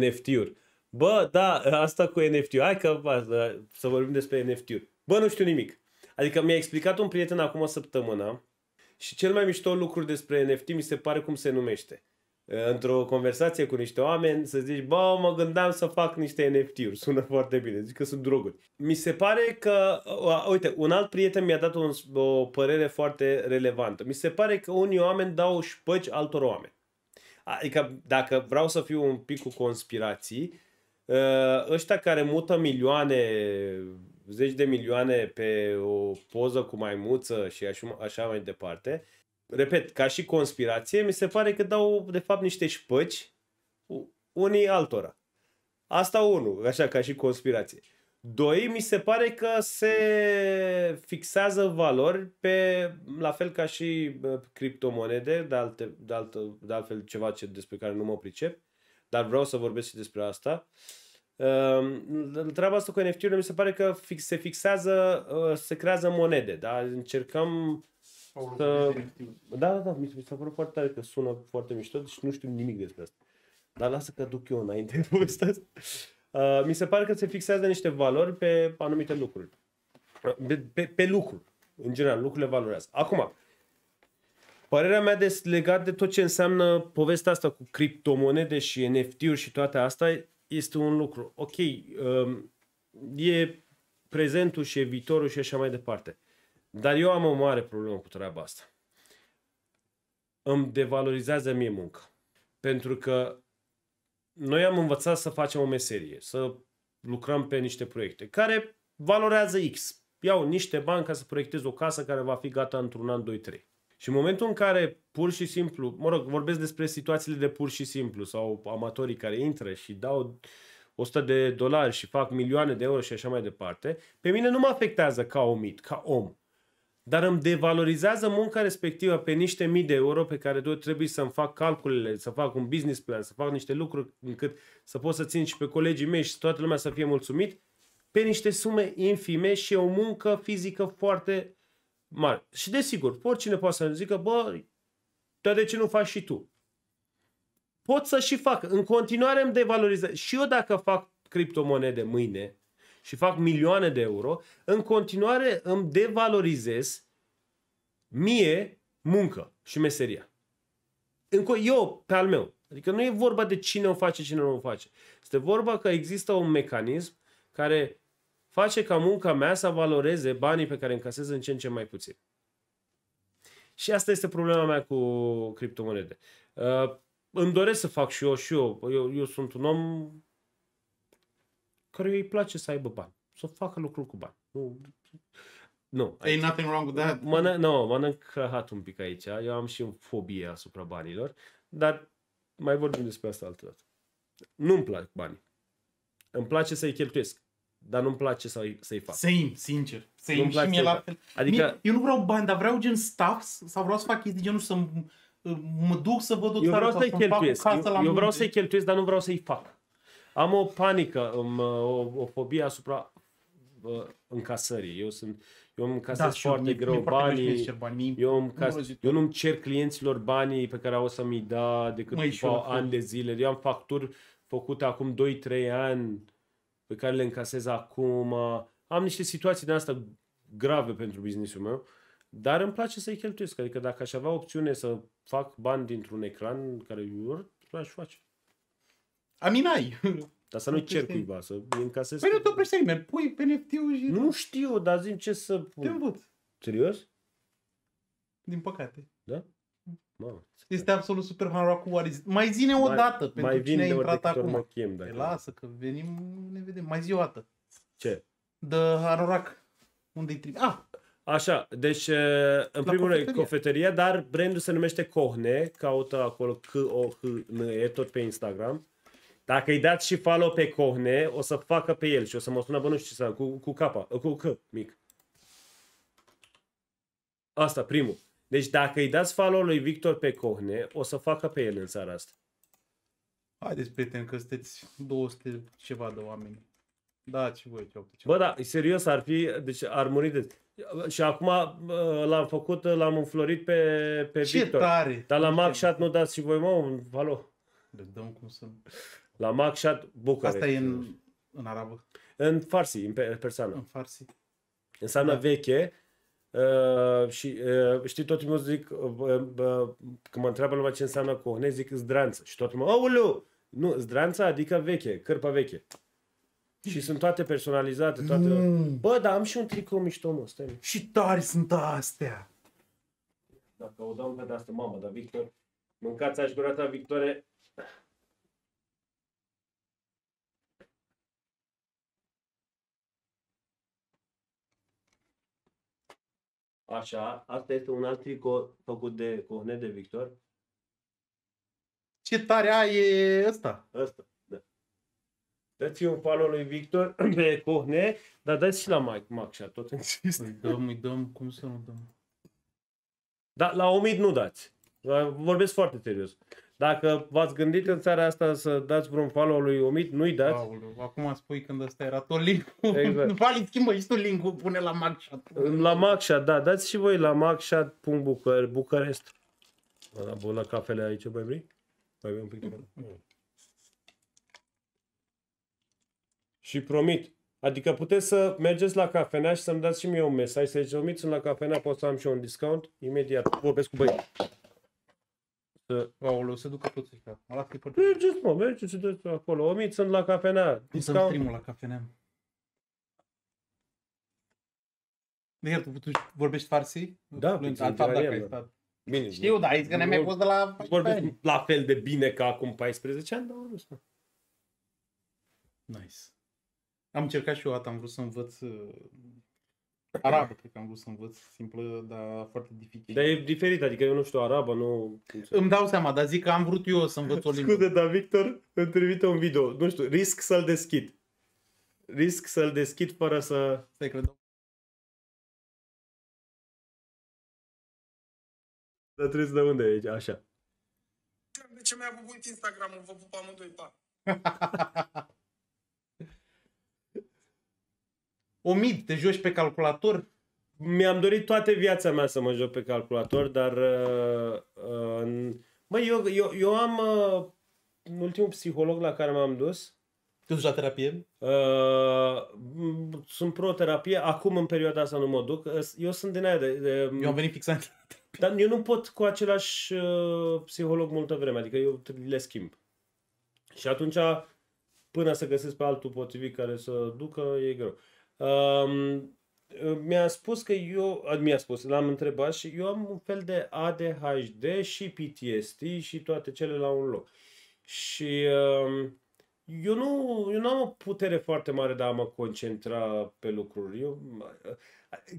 NFT-uri. Bă, da, asta cu NFT-uri. Hai că să vorbim despre NFT-uri. Bă, nu știu nimic. Adică mi-a explicat un prieten acum o săptămână și cel mai mișto lucru despre NFT mi se pare cum se numește. Într-o conversație cu niște oameni să zici, bă, mă gândeam să fac niște NFT-uri, sună foarte bine, zic că sunt droguri. Mi se pare că, uite, un alt prieten mi-a dat o părere foarte relevantă. Mi se pare că unii oameni dau șpăci altor oameni. Adică, dacă vreau să fiu un pic cu conspirații, ăștia care mută milioane, zeci de milioane pe o poză cu maimuță și așa mai departe, repet, ca și conspirație, mi se pare că dau, de fapt, niște șpăci unii altora. Asta unul, așa, ca și conspirație. Doi, mi se pare că se fixează valori pe, la fel ca și criptomonede, de altfel ceva despre care nu mă pricep, dar vreau să vorbesc și despre asta. Treaba asta cu NFT-urile mi se pare că se fixează, se creează monede, da? Încercăm să... Da, mi s-a părut foarte tare că sună foarte mișto, deci nu știu nimic despre asta. Dar lasă că duc eu înainte de povestea asta. Mi se pare că se fixează niște valori pe anumite lucruri. Pe lucruri. În general, lucrurile valorează. Acum, părerea mea legat de tot ce înseamnă povestea asta cu criptomonede și NFT-uri și toate astea este un lucru. Ok, e prezentul și e viitorul și așa mai departe. Dar eu am o mare problemă cu treaba asta. Îmi devalorizează mie munca. Pentru că noi am învățat să facem o meserie, să lucrăm pe niște proiecte care valorează X. Iau niște bani ca să proiectez o casă care va fi gata într-un an, 2-3. Și în momentul în care pur și simplu, mă rog, vorbesc despre situațiile de pur și simplu sau amatorii care intră și dau $100 și fac milioane de euro și așa mai departe, pe mine nu mă afectează ca om. Dar îmi devalorizează munca respectivă pe niște mii de euro pe care trebuie să-mi fac calculele, să fac un business plan, să fac niște lucruri încât să pot să țin și pe colegii mei și toată lumea să fie mulțumit, pe niște sume infime și o muncă fizică foarte mare. Și desigur, oricine poate să-mi zică, bă, dar de ce nu faci și tu? Pot să și fac. În continuare îmi devalorizează. Și eu dacă fac criptomonede mâine și fac milioane de euro, în continuare îmi devalorizez mie muncă și meseria. Eu, pe al meu. Adică nu e vorba de cine o face, cine nu o face. Este vorba că există un mecanism care face ca munca mea să valoreze banii pe care încasez în ce în ce mai puțin. Și asta este problema mea cu criptomonede. Îmi doresc să fac și eu sunt un om care îi place să aibă bani, să facă lucruri cu bani. Nu. Ain't nothing wrong with that. Mănânc căhat un pic aici. Eu am și o fobie asupra banilor, dar mai vorbim despre asta altădată. Nu-mi plac banii. Îmi place să-i cheltuiesc, dar nu-mi place să-i fac. Same, sincer. Same. Și mie la fel. Adică... Eu nu vreau bani, dar vreau gen stuffs sau vreau să fac chestii genul să mă duc să văd o țară sau să-mi fac o casă la munte. Eu vreau să-i cheltuiesc, dar nu vreau să-i fac. Am o panică, o fobie asupra încasării. Eu îmi încasez foarte greu banii. Eu nu-mi cer clienților banii pe care o să mi-i da decât după ani de zile. Eu am facturi făcute acum 2-3 ani pe care le încasez acum. Am niște situații de asta grave pentru businessul meu, dar îmi place să-i cheltuiesc. Adică dacă aș avea opțiune să fac bani dintr-un ecran care aș face. Aminai. Dar să nu-i cer cuiva, să îi încasez. Păi nu te oprește nimeni, pui pe NFT-ul și... Nu știu, dar zic ce să pun. Te învăț. Serios? Din păcate. Da? Mamă. Este absolut super hard cu Aris. Mai zine o dată, pentru cine a intrat acum. Te lasă, că venim, ne vedem. Mai zi o dată. Ce? De Harorac. Unde-i trebuie? Ah! Așa, deci în primul rând cofetăria, dar brandul se numește Kohne, caută acolo K-O-H-N-E, tot pe Instagram. Dacă îi dați și follow pe Kohne, o să facă pe el și o să mă sună, bă, nu știu ce să, cu capa, cu C mic. Asta, primul. Deci dacă îi dați follow lui Victor pe Kohne, o să facă pe el în țara asta. Haideți, prieteni, că sunteți 200 ceva de oameni. Da, ce voi, ce ceva. Bă, da, serios, ar fi, deci ar muri de... Și acum l-am făcut, l-am înflorit pe ce Victor. Tare! Dar la McShot nu dați și voi, mă, un follow. De dăm cum să... La Maxchat București. Asta e în arabă. În farsi, în persană. În farsi. Înseamnă da. Veche. Și știi, tot timpul zic, când mă întreabă lumea ce înseamnă Kohne, zic zdranță. Și tot timpul, auleu! Nu, zdranța adică veche, cârpă veche. Și sunt toate personalizate, toate... Bă, dar am și un tricou mișto, mă, stai. Și tari sunt astea! Dacă o dau de asta, mamă, dar Victor, mâncați aș gurata, Victore... Așa, asta este un alt tricou făcut de Kohne, de Victor. Ce tare ai e ăsta? Ăsta, da. Dați-i un follow lui Victor pe Kohne, dar dați și la Maxchat, tot insist. Îi dăm, cum să nu dăm? Da, la Omid nu dați. Vorbesc foarte serios. Dacă v-ați gândit în țara asta să dați vreun follow lui Omid, nu-i dați. Aoleu, acum spui când ăsta era tot link-ul. Exact. Vali, schimbă și tu link-ul, pune la Maxchat. La Maxchat, da, dați și voi la Maxchat.București. Am băut la cafele aici, băi, vrei? Mai un pic de Și promit, adică puteți să mergeți la cafenea și să-mi dați și mie un mesaj, să ziceți, Omid, sunt la cafenea, pot să am și eu un discount, imediat vorbesc cu băieții. Aoleu, se ducă toți ăștia. Mergeți, mă, mergeți acolo. Omid, sunt la cafenea. Discount. Sunt primul la cafenea. De iar, tu vorbești farsi? Da, bine. Știu, dar aici că ne-am mai fost de la... Vorbești la fel de bine ca acum 14 ani, dar vorbesc. Nice. Am încercat și eu o dată, am vrut să învăț... Arabă, cred că am vrut să învăț, simplă, dar foarte dificil. Dar e diferit, adică eu nu știu arabă, nu... Îmi dau seama, dar zic că am vrut eu să învăț o limbă. Scuze, dar Victor îmi trimite un video, nu știu, risc să-l deschid. Risc să-l deschid fără să... Stai, cred. Dar trebuie să dă unde e aici, așa. De ce mi-a bubuit Instagram-ul? Vă pup amândoi, pa! Omid, te joci pe calculator? Mi-am dorit toată viața mea să mă joc pe calculator, dar... Măi, eu am... Ultimul psiholog la care m-am dus... Tu duci la terapie? Sunt pro-terapie, acum în perioada asta nu mă duc. Eu sunt din aia de... Eu am venit fixat. Dar eu nu pot cu același psiholog multă vreme, adică eu le schimb. Și atunci, până să găsesc pe altul potrivit care să ducă, e greu. Mi-a spus că l-am întrebat și eu am un fel de ADHD și PTSD și toate cele la un loc. Și eu nu am o putere foarte mare de a mă concentra pe lucruri.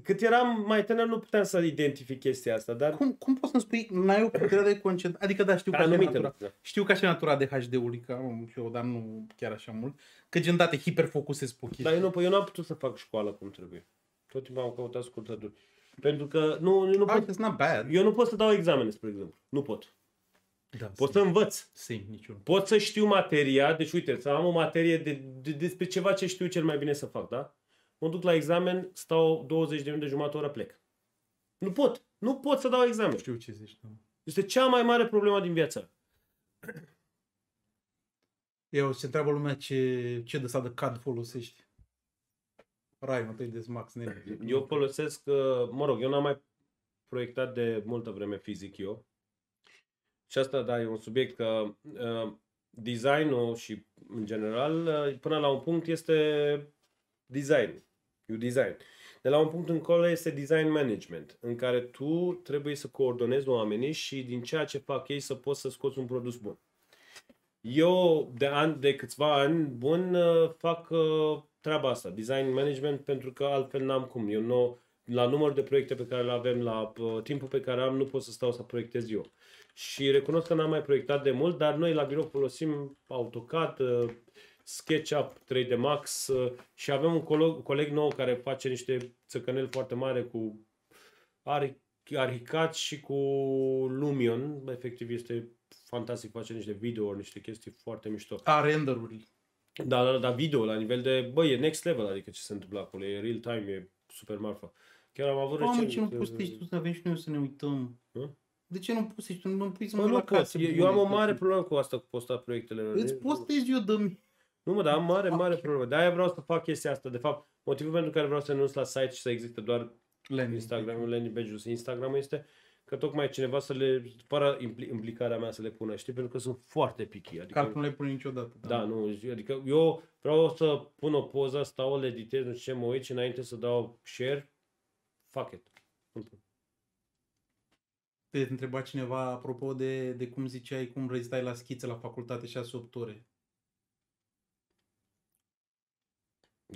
Cât eram mai tânăr nu puteam să identific chestia asta, dar... Cum poți să-mi spui, n-ai o putere de concentrare? Adică da, știu ca și natura. Știu ca și natura ADHD-ului, că am eu, dar nu chiar așa mult. Că gen date hiperfocusez pe chestii. Dar eu n-am putut să fac școală cum trebuie. Tot timpul am căutat scurtături. Pentru că nu pot... Eu nu pot să dau examene, spre exemplu. Nu pot. Da, pot să învăț. Pot să știu materia, deci uite, să am o materie despre ceva ce știu cel mai bine să fac, da? Mă duc la examen, stau 20 de minute, jumătate oră, plec. Nu pot să dau examen. Știu ce zici. Este cea mai mare problemă din viața. Se întreabă lumea ce de de cad folosești. Rai, mă tăi de Max. Eu folosesc, mă rog, eu n-am mai proiectat de multă vreme fizic eu. Și asta, da, e un subiect că design-ul și, în general, până la un punct este... Design. You design. De la un punct încolo este design management, în care tu trebuie să coordonezi oamenii și din ceea ce fac ei să poți să scoți un produs bun. Eu de câțiva ani bun fac treaba asta, design management, pentru că altfel n-am cum. Eu nu la numărul de proiecte pe care le avem, la timpul pe care am, nu pot să stau să proiectez eu. Și recunosc că n-am mai proiectat de mult, dar noi la birou folosim AutoCAD, SketchUp 3D Max și avem un coleg nou care face niște țăcăneli foarte mare cu Aricat și cu Lumion. Efectiv este fantastic, face niște video, niște chestii foarte mișto. Render-uri. Da, da, da, video la nivel de, bă, e next level, adică ce se întâmplă acolo, e real time, e super marfă. Chiar am avut recent... ce nu postești tu să avem și noi să ne uităm? Hă? De ce nu postești tu? Nu puiți să mă la casă. Eu am o mare problemă cu asta, cu postat proiectele. Îți postezi eu, dă-mi. Nu mă, dar am mare problemă. De-aia vreau să fac chestia asta. De fapt, motivul pentru care vreau să renunț la site și să existe doar Instagram-ul, landing page-ul, Instagram este că tocmai cineva să le, fără implicarea mea, să le pună, știi? Pentru că sunt foarte picky. Adică, că nu le pun niciodată. Da, da, nu. Adică eu vreau să pun o poză, stau, le editez, nu știu ce, mă uit și înainte să dau share, fuck it. Te întreba cineva, apropo de cum ziceai, cum rezistai la schițe la facultate 6-8 ore.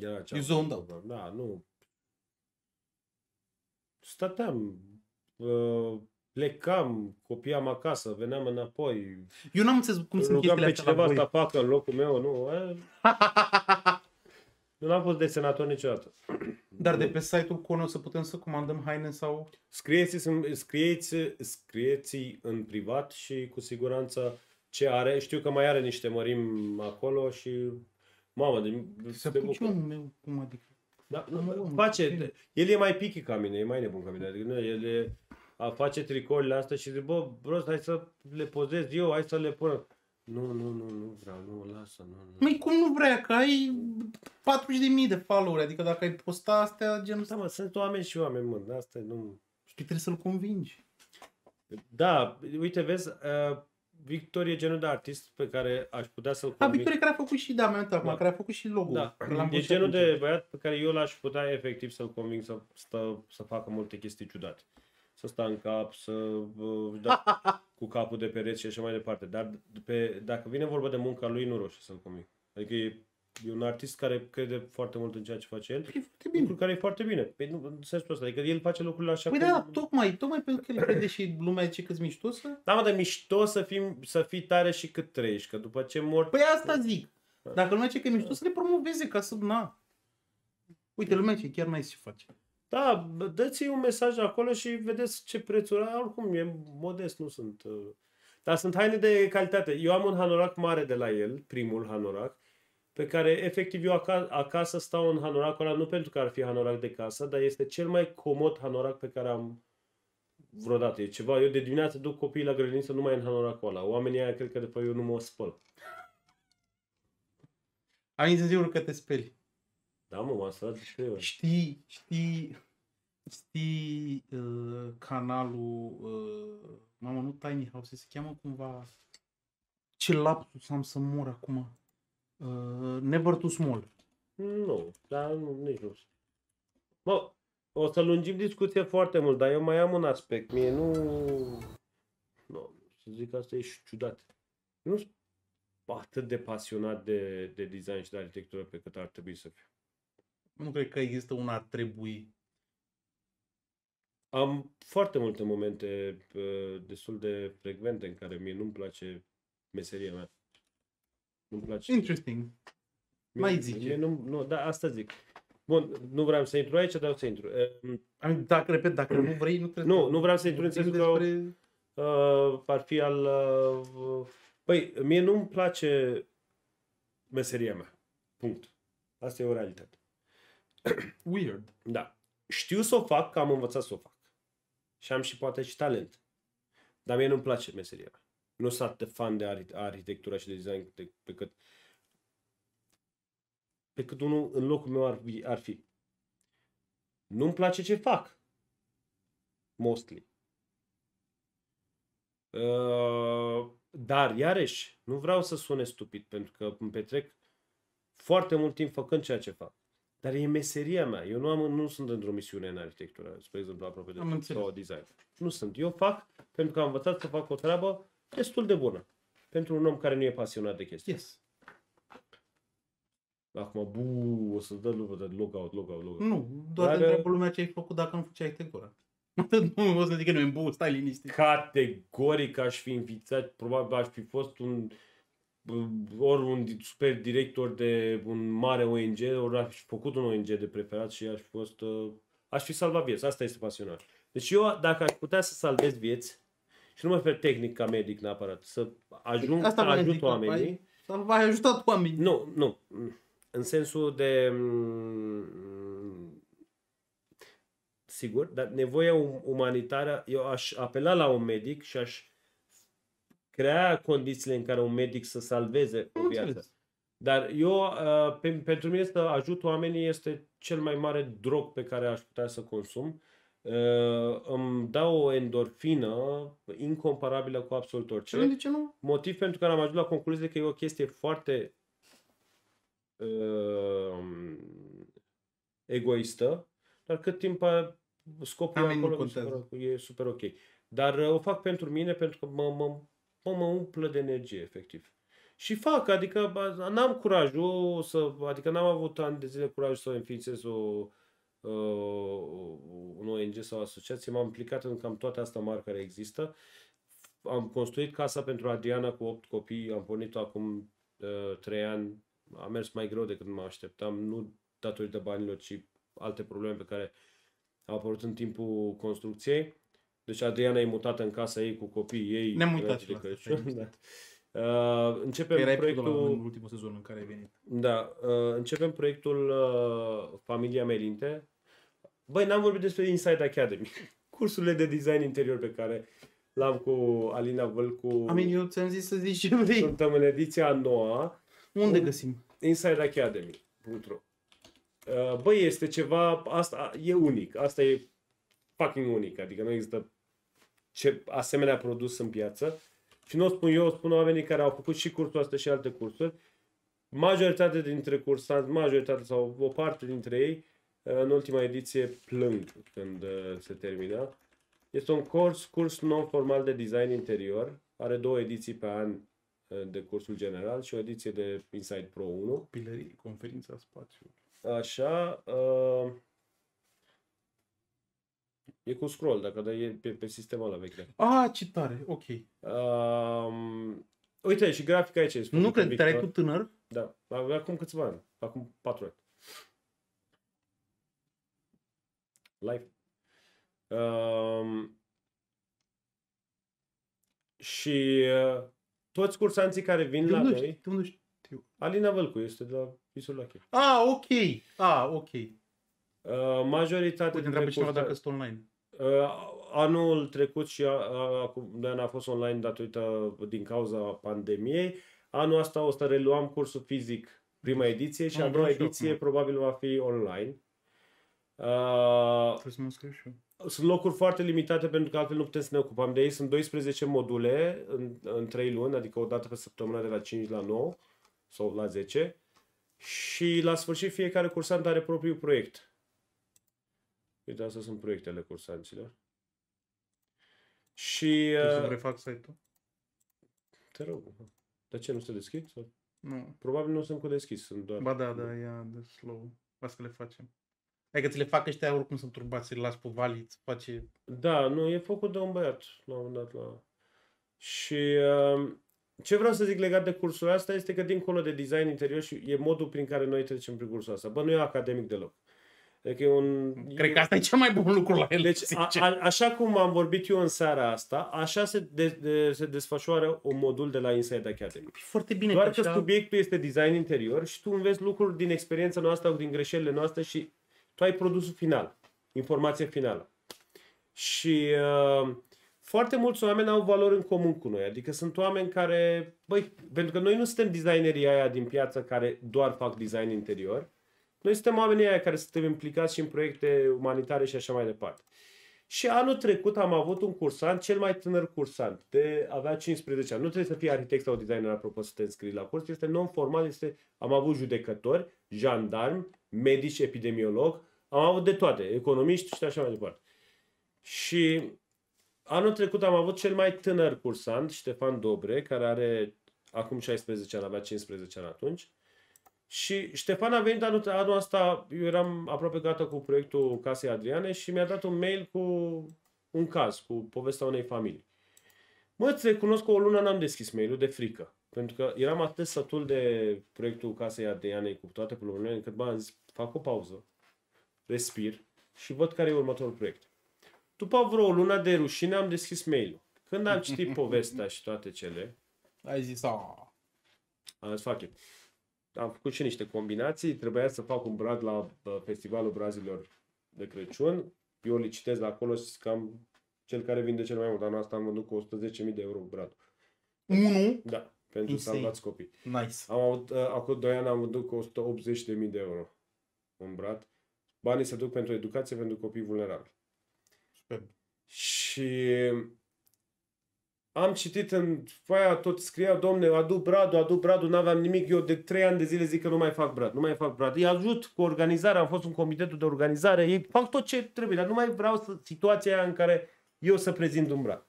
Eu zoned out. Da, nu. Stăteam, plecam, copiam acasă, veneam înapoi. Eu n-am înțeles cum sunt chestiile astea la voi. Rugam pe cineva să facă în locul meu, nu. Nu am fost desenator niciodată. Dar de pe site-ul Kohne o să putem să comandăm haine sau... Scrieți-i în privat și cu siguranță ce are. Știu că mai are niște mărimi acolo și... Mamă, să puci omul meu, cum adică? Da, nu, face, el e mai picky ca mine, e mai nebun ca mine, adică nu, el face tricourile astea și zice, bă, bro, hai să le pozez eu, hai să le pun. Nu vreau, nu, lasă, nu. Măi, cum nu vrea, că ai 40.000 de followeri, adică dacă ai posta astea, gen... Da, mă, sunt oameni și oameni, mă, astea nu... Și trebuie să-l convingi. Da, uite, vezi... Victor e genul de artist pe care aș putea să-l convinc. Victor e care a făcut și, da, care a făcut și logo-ul. Da. E genul de băiat pe care eu l-aș putea efectiv să-l convinc să facă multe chestii ciudate. Să stea în cap, să da, cu capul de pereți și așa mai departe. Dar dacă vine vorba de munca lui, nu roșu să-l convinc. Adică e un artist care crede foarte mult în ceea ce face el. E foarte bine. Care e foarte bine. Păi nu, în sensul ăsta. Adică el face lucrurile așa. Păi da, tocmai pentru că el crede și lumea zice că-s mișto să... Da, mă, de mișto să fii tare și cât trăiești. Că după ce mor... Păi asta zic. Dacă lumea zice că e mișto, să le promoveze ca să... Na. Uite, lumea zice, chiar n-ai ce face. Da, dă-ți un mesaj acolo și vedeți ce prețuri are. Oricum, e modest, nu sunt... Dar sunt haine de calitate. Eu am un hanorac mare de la el, primul hanorac, pe care efectiv eu acasă stau în hanoracul ăla, nu pentru că ar fi hanorac de casă, dar este cel mai comod hanorac pe care am vreodată. E ceva, eu de dimineață duc copiii la grădiniță numai în hanoracul ăla. Oamenii aia cred că după eu nu mă spăl. Ai ziua că te speli. Da, mă, m-am spălat de 3 ori. Știi canalul, mamă, nu Tiny House, se cheamă cumva, ce lapsus am să mor acum. Never Too Small. Nu, dar nici nu. Bă, o să lungim discuția foarte mult, dar eu mai am un aspect. Mie nu să zic că asta e ciudat. Nu sunt atât de pasionat de design și de arhitectură pe cât ar trebui să fiu. Nu cred că există un ar trebui. Am foarte multe momente destul de frecvente în care mie nu-mi place meseria mea. Nu-mi place. Interesting. Mai zice. Nu, da, asta zic. Bun, nu vreau să intru aici, dar o să intru. Dacă, repet, dacă nu vrei, nu trebuie. Nu vreau să intru în sensul despre... ar fi al... Păi, mie nu-mi place meseria mea. Punct. Asta e o realitate. Weird. Da. Știu să o fac, că am învățat să o fac. Și am și poate și talent. Dar mie nu-mi place meseria mea. Nu sunt atât fan de arhitectura și de design pe cât unul în locul meu ar fi. Nu-mi place ce fac. Mostly. Dar, iarăși, nu vreau să sune stupid, pentru că îmi petrec foarte mult timp făcând ceea ce fac. Dar e meseria mea. Eu nu sunt într-o misiune în arhitectură, spre exemplu, aproape de sau design. Nu sunt. Eu fac pentru că am învățat să fac o treabă destul de bună pentru un om care nu e pasionat de chestii. Yes. Acum, o să dă logout, logout. Nu, doar te întreb lumea ce ai făcut dacă nu făceai arhitectura. Nu o să zic că nu e bun, stai liniștit. Categoric aș fi invitat, probabil aș fi fost ori un super director de un mare ONG, ori aș fi făcut un ONG de preferat și aș fi fost, aș fi salvat vieți, asta este pasionat. Deci eu, dacă aș putea să salvez vieți, și nu mă refer tehnic ca medic neapărat, să ajung, să ajut oamenii. Să v-ai ajutat oamenii. Nu, nu. În sensul de... Sigur, dar nevoia umanitară, eu aș apela la un medic și aș crea condițiile în care un medic să salveze o viață. Dar eu, pentru mine să ajut oamenii este cel mai mare drog pe care aș putea să consum. Îmi dau o endorfină incomparabilă cu absolut orice. De ce nu? Motiv pentru care am ajuns la concluzie că e o chestie foarte egoistă, dar cât timp scopul acolo e super ok. Dar o fac pentru mine pentru că mă umplă de energie, efectiv. Și fac, adică n-am curajul să, adică n-am avut ani de zile curajul să înființez un ONG sau asociație, m-am implicat în cam toate astea mari care există. Am construit casa pentru Adriana cu 8 copii, am pornit-o acum 3 ani, a mers mai greu decât mă așteptam, nu datorită banilor, ci alte probleme pe care au apărut în timpul construcției. Deci Adriana e mutată în casa ei cu copiii ei. Ne-am uitat și la asta. Începem proiectul în ultimul sezon în care ai venit. Da, începem proiectul Familia Melinte. Băi, n-am vorbit despre Inside Academy. Cursurile de design interior pe care l-am cu Alina Vâlcu. Amin, eu ți-am zis să zici ce vrei. Suntem în ediția a 9-a. Unde găsim? InsideAcademy.ro. Băi, este ceva, asta e unic, asta e fucking unic, adică nu există asemenea produs în piață. Și nu o spun eu, o spun oamenii care au făcut și cursul ăsta și alte cursuri. Majoritatea dintre cursanți, majoritatea sau o parte dintre ei, în ultima ediție plâng când se termină. Este un curs non-formal de design interior, are 2 ediții pe an de cursul general și o ediție de Inside Pro 1. Copilării, conferința spațiului. Așa, e cu scroll, dacă dai pe sistemul ăla vechi. Ah, ce tare, ok. Uite, și grafica aici este. Nu cred, te-ai tu tânăr? Da, acum câțiva ani, acum 4 ani. Live. Și toți cursanții care vin la noi... Alina Vălcu este de la Visuri la Cheie. Ah, ok. Ah, ok. Majoritatea dintre cursanți... dacă sunt online. Anul trecut și acum a fost online datorită din cauza pandemiei. Anul ăsta o să reluăm cursul fizic, prima ediție, și a doua ediție probabil va fi online. Trebuie să mă scriu și eu. Sunt locuri foarte limitate pentru că altfel nu putem să ne ocupăm de ei. Sunt 12 module în 3 luni, adică o dată pe săptămână de la 5 la 9. Sau la 10. Și la sfârșit fiecare cursant are propriul proiect. Uite, astea sunt proiectele cursanților. Și... să-mi refac site-ul? Te rog. Dar ce, nu se deschid? Sau? Nu. Probabil nu sunt cu deschis. Sunt doar... Ba da, da, ia de slow. Asta că le facem. Adică ți le fac ăștia oricum sunt turbați, îi lași pe vali, îți face... Da, nu, e făcut de un băiat. La un moment dat la... Și... ce vreau să zic legat de cursul ăsta este că dincolo de design interior și e modul prin care noi trecem prin cursul ăsta. Bă, nu e academic deloc. Adică e un... Cred că asta e cel mai bun lucru la el. Deci, așa cum am vorbit eu în seara asta, așa se desfășoară un modul de la Inside Academy. Foarte bine. Doar că subiectul este design interior și tu înveți lucruri din experiența noastră, din greșelile noastre și tu ai produsul final, informația finală. Și... foarte mulți oameni au valori în comun cu noi, adică sunt oameni care, băi, pentru că noi nu suntem designerii aia din piață care doar fac design interior, noi suntem oamenii aia care suntem implicați și în proiecte umanitare și așa mai departe. Și anul trecut am avut un cursant, cel mai tânăr cursant, avea 15 ani, nu trebuie să fii arhitect sau designer, apropo, să te înscrii la curs, este non-formal, am avut judecători, jandarmi, medici, epidemiolog, am avut de toate, economiști și așa mai departe. Și... anul trecut am avut cel mai tânăr cursant, Ștefan Dobre, care are acum 16 ani, avea 15 ani atunci. Și Ștefan a venit anul ăsta, eu eram aproape gata cu proiectul Casei Adriane și mi-a dat un mail cu un caz, cu povestea unei familii. Mă, îți recunosc că o lună n-am deschis mail-ul de frică, pentru că eram atât sătul de proiectul Casei Adriane cu toate problemele, încât am zis, fac o pauză, respir și văd care e următorul proiect. După vreo lună de rușine am deschis mail-ul. Când am citit povestea și toate cele, ai zis, aaa. Am zis, fac eu. Am făcut și niște combinații, trebuia să fac un brad la Festivalul Brazilor de Crăciun. Eu îl licitez acolo și cam cel care vinde cel mai mult. Dar asta am vândut cu 110.000 de euro bradul. Unu? Da, pentru salvați copii. Nice. Acum 2 ani am vândut cu 180.000 de euro un brad. Banii se duc pentru educație, pentru copii vulnerabili. Super. Și am citit în foaia, tot scria, domne, adu bradul, n-aveam nimic. Eu de 3 ani de zile zic că nu mai fac brad, nu mai fac brad. Îi ajut cu organizarea, am fost în comitetul de organizare, ei fac tot ce trebuie, dar nu mai vreau situația aia în care eu să prezint un brad.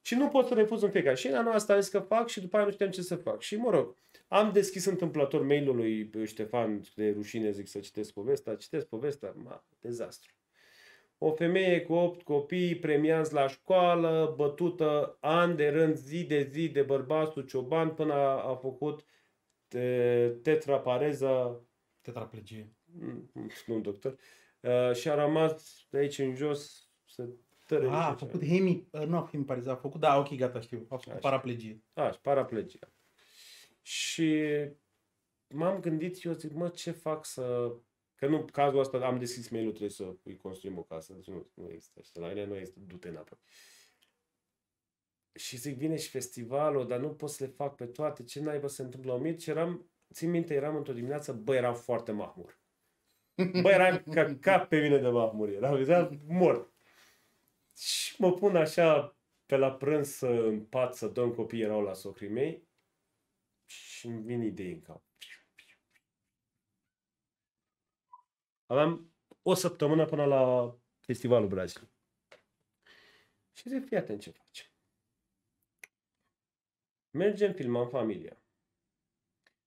Și nu pot să refuz în fiecare. Și în anul ăsta am zis că fac și după aia nu știam ce să fac. Și mă rog, am deschis întâmplător mail-ul lui Ștefan de rușine, zic să citesc povestea, ma, dezastru. O femeie cu 8 copii, premiați la școală, bătută an de rând, zi de zi, de bărbatul cioban, până a făcut tetrapareză. Tetraplegie. Nu, doctor. Și a rămas de aici în jos să tără. A făcut paraplegie. Paraplegia. Și m-am gândit, eu zic, mă, ce fac să... Că nu, cazul ăsta, am deschis mail-ul, trebuie să îi construim o casă. Nu există. Și la mine nu există, du-te înapoi. Și zic, vine și festivalul, dar nu pot să le fac pe toate. Ce naiba se întâmplă, Omid? Și eram, țin minte, eram într-o dimineață, bă, eram foarte mahmur. Bă, eram ca cap pe mine de mahmur. Eram mort. Și mă pun așa pe la prânz în pat să dorm, copiii erau la socrii mei. Și îmi vin idei în cap. Aveam o săptămână până la Festivalul Brazil. Și zic, fii atent ce facem. Mergem, filmăm familia.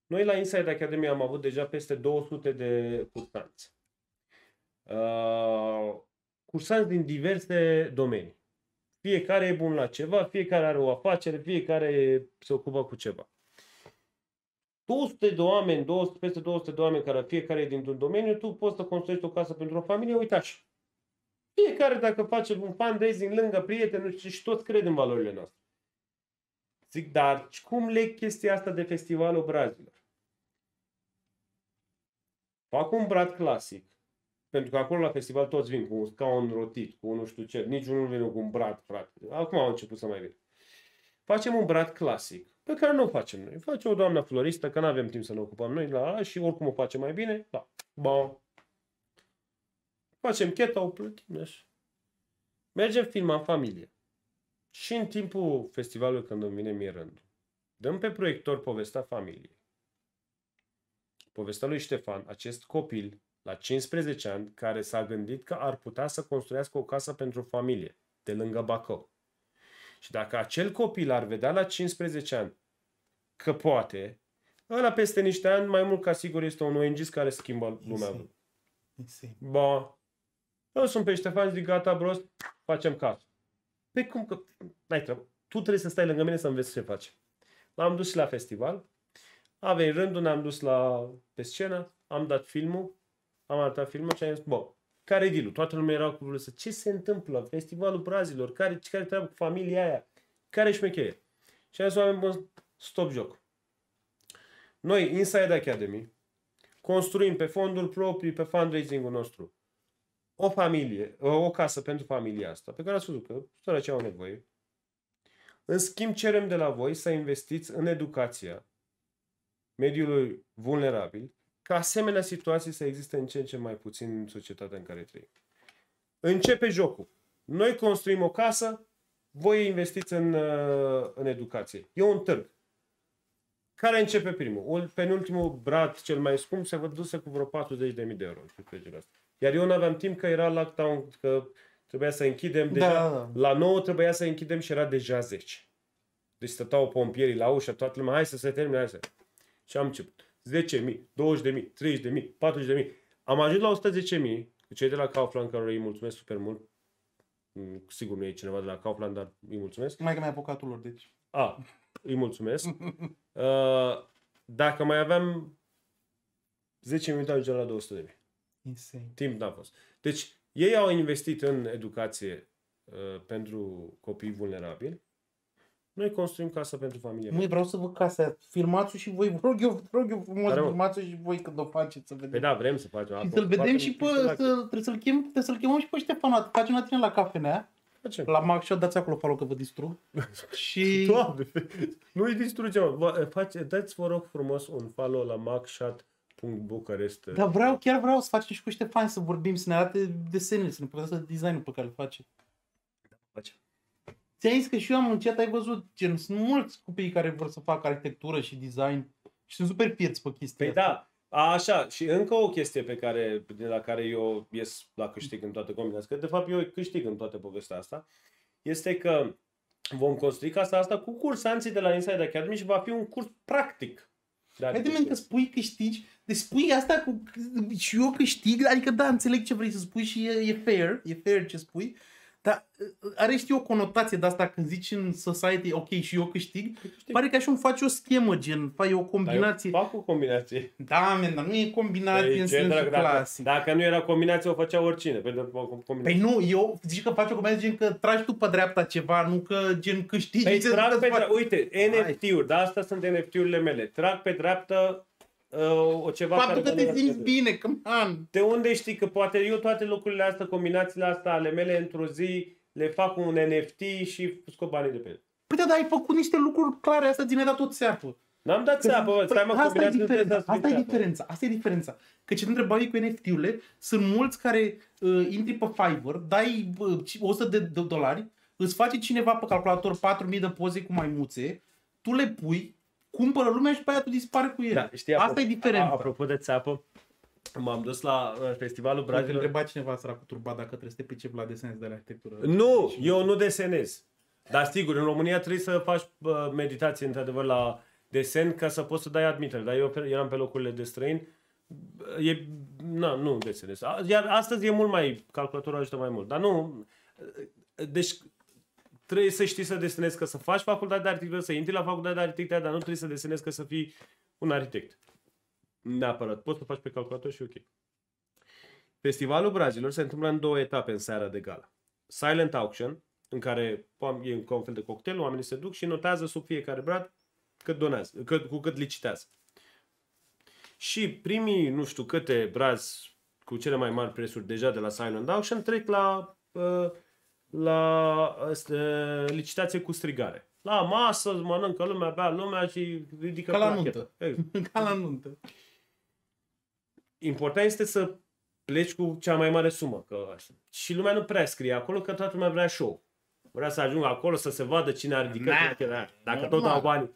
Noi la Inside Academy am avut deja peste 200 de cursanți. Cursanți din diverse domenii. Fiecare e bun la ceva, fiecare are o afacere, fiecare se ocupă cu ceva. 200 de oameni, peste 200 de oameni, care fiecare e dintr-un domeniu, tu poți să construiești o casă pentru o familie, uitați. Fiecare, dacă face un fundraising lângă prieteni și toți cred în valorile noastre. Zic, dar cum leg chestia asta de Festivalul Brazilor? Fac un brad clasic, pentru că acolo la festival toți vin cu un scaun rotit, cu un nu știu ce, niciunul nu vine cu un brad, frate. Acum au început să mai vină. Facem un brad clasic, pe care nu o facem noi. Face o doamnă floristă, că nu avem timp să ne ocupăm noi la ala și oricum o face mai bine. Da. Bun. Facem cheta, o plătim. Așa. Mergem, filmăm familie. Și în timpul festivalului, când îmi vine mie rândul, dăm pe proiector povestea familiei. Povestea lui Ștefan, acest copil la 15 ani, care s-a gândit că ar putea să construiască o casă pentru familie, de lângă Bacău. Și dacă acel copil ar vedea la 15 ani că poate, ăla peste niște ani, mai mult ca sigur, este un ONG care schimbă lumea. Bă, eu sunt pe Ștefan, zic, gata, bros, facem casă. Pe cum că... N-ai treabă. Tu trebuie să stai lângă mine să înveți ce faci. L-am dus și la festival. A venit rândul, ne-am dus pe scenă, am dat filmul, am arătat filmul și am zis, bă, care-i deal-ul? Toată lumea era cu vârstă. Ce se întâmplă? Festivalul Brazilor? Care treabă cu familia aia? Care-i șmecheie? Și am zis, oameni buni, stop joc. Noi, Inside Academy, construim pe fonduri proprii, pe fundraising-ul nostru, o familie, o casă pentru familia asta, pe care ați văzut că sărăcii au nevoie. În schimb, cerem de la voi să investiți în educația mediului vulnerabil, ca asemenea situații să existe în ce în ce mai puțin în societatea în care trăim. Începe jocul. Noi construim o casă, voi investiți în educație. E un târg. Care începe primul? Penultimul brad, cel mai scump, se văduse cu vreo 40.000 de euro. Iar eu nu aveam timp că era lockdown, că trebuia să închidem. Deja, da. La 9 trebuia să închidem și era deja 10. Deci stăteau pompierii la ușă, toată lumea, hai să se termine, hai să... Și am început. 10.000, 20.000, 30.000, 40.000. Am ajuns la 110.000, cei de la Kaufland, care îi mulțumesc super mult. Sigur nu e cineva de la Kaufland, dar îi mulțumesc. Mai că mai avocatul lor, deci. A, îi mulțumesc. Dacă mai aveam 10 minute, ajungeam la 200.000. Insane. Timp n-a fost. Deci, ei au investit în educație pentru copii vulnerabili. Noi construim casa pentru familie. Măi, vreau să văd casa. Filmați-o și voi. Rog eu frumos, filmați-o și voi când o faceți, să vedem. Păi da, vrem să facem. Și să-l vedem și pe... Trebuie să-l chemăm și pe Ștefan. Facem la tine la cafenea. La McShot, dați acolo follow că vă distrug. Și... Doamne, nu-i distrugem. Dați, vă rog frumos, un follow la maxchat.bucarest. Dar vreau, chiar vreau să facem și cu Ștefan, să vorbim, să ne arate desenele, să ne povestească designul pe care îl face. Ți-ai zis că și eu am încercat, ai văzut, gen, sunt mulți copii care vor să facă arhitectură și design și sunt super pierți pe chestia asta. Da, așa, și încă o chestie pe care, de la care eu ies la câștig în toată combinația, că de fapt eu câștig în toată povestea asta, este că vom construi casa asta cu cursanții de la Inside Academy și va fi un curs practic. Hai de mine că spui câștigi, deci spui asta cu, și eu câștig, adică da, înțeleg ce vrei să spui și e fair ce spui. Dar are, știi, o conotație de asta când zici în society, ok, și eu câștig, pare că așa îmi faci o schemă, gen, faci o combinație. Dar eu fac o combinație. Da, men, dar nu e combinație în sensul clasic. Dacă nu era combinație, o făcea oricine. Păi nu, eu zici că faci o combinație, gen că tragi tu pe dreapta ceva, nu că gen câștigi. Păi trag pe dreapta, uite, NFT-uri, dar astea sunt NFT-urile mele. Trag pe dreapta ceva. Faptul că te simți bine, că man. De unde știi că poate eu toate lucrurile astea, combinațiile astea ale mele, într-o zi le fac un NFT și scot banii de pe ele? Păi da, dar ai făcut niște lucruri clare, asta ți-ai dat tot țeapă. N-am dat țeapă, stai mă, combinațiile. Asta e diferența, asta e diferența. Că ce te întrebai cu NFT-urile, sunt mulți care intri pe Fiverr, dai $100, îți face cineva pe calculator 4.000 de poze cu maimuțe, tu le pui, cumpără lumea și pe aia tu dispari cu el. Da, știi, asta e diferența. Apropo de țeapă, m-am dus la festivalul Brașov. Te întreba cineva, săracu turbat, dacă trebuie să te pricepi la desenez de la arhitectură. Nu, eu nu desenez. Dar sigur, în România trebuie să faci meditație într-adevăr la desen ca să poți să dai admitere. Dar eu eram pe locurile de străini. Nu desenez. Iar astăzi e mult mai, calculatorul ajută mai mult. Dar nu, deci... Trebuie să știi să desenezi ca să faci facultate de arhitectură, să intri la facultate de arhitectură, dar nu trebuie să desenezi ca să fii un arhitect. Neapărat. Poți să faci pe calculator și ok. Festivalul Bragilor se întâmplă în două etape în seara de gala. Silent auction, în care e un fel de cocktail, oamenii se duc și notează sub fiecare brad cât donează, cu cât licitează. Și primii, nu știu câte brazi cu cele mai mari prețuri deja de la Silent Auction trec la... licitație cu strigare. La masă, mănâncă lumea, bea lumea și ridică... Ca la nuntă. Ca la nuntă. Important este să pleci cu cea mai mare sumă. Că... Și lumea nu prea scrie acolo, că toată lumea vrea show. Vrea să ajungă acolo, să se vadă cine a ridicat. Dacă tot au bani.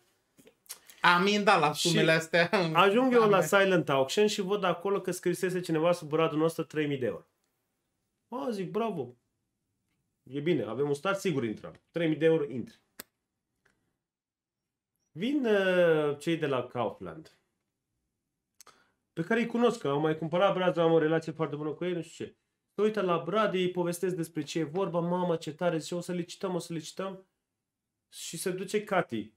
Amin, da, la sumele astea. Ajung eu la Silent Auction și văd acolo că scrisese cineva sub bradul nostru 3.000 de euro. Mă, zic, bravo. E bine, avem un start, sigur intrăm. 3.000 de euro, intri. Vin cei de la Kaufland, pe care îi cunosc, că au mai cumpărat braza, am o relație foarte bună cu ei, nu știu ce. Se uită la brade, îi povestesc despre ce e vorba, mamă, ce tare, zice, o să licităm. Și se duce Cati,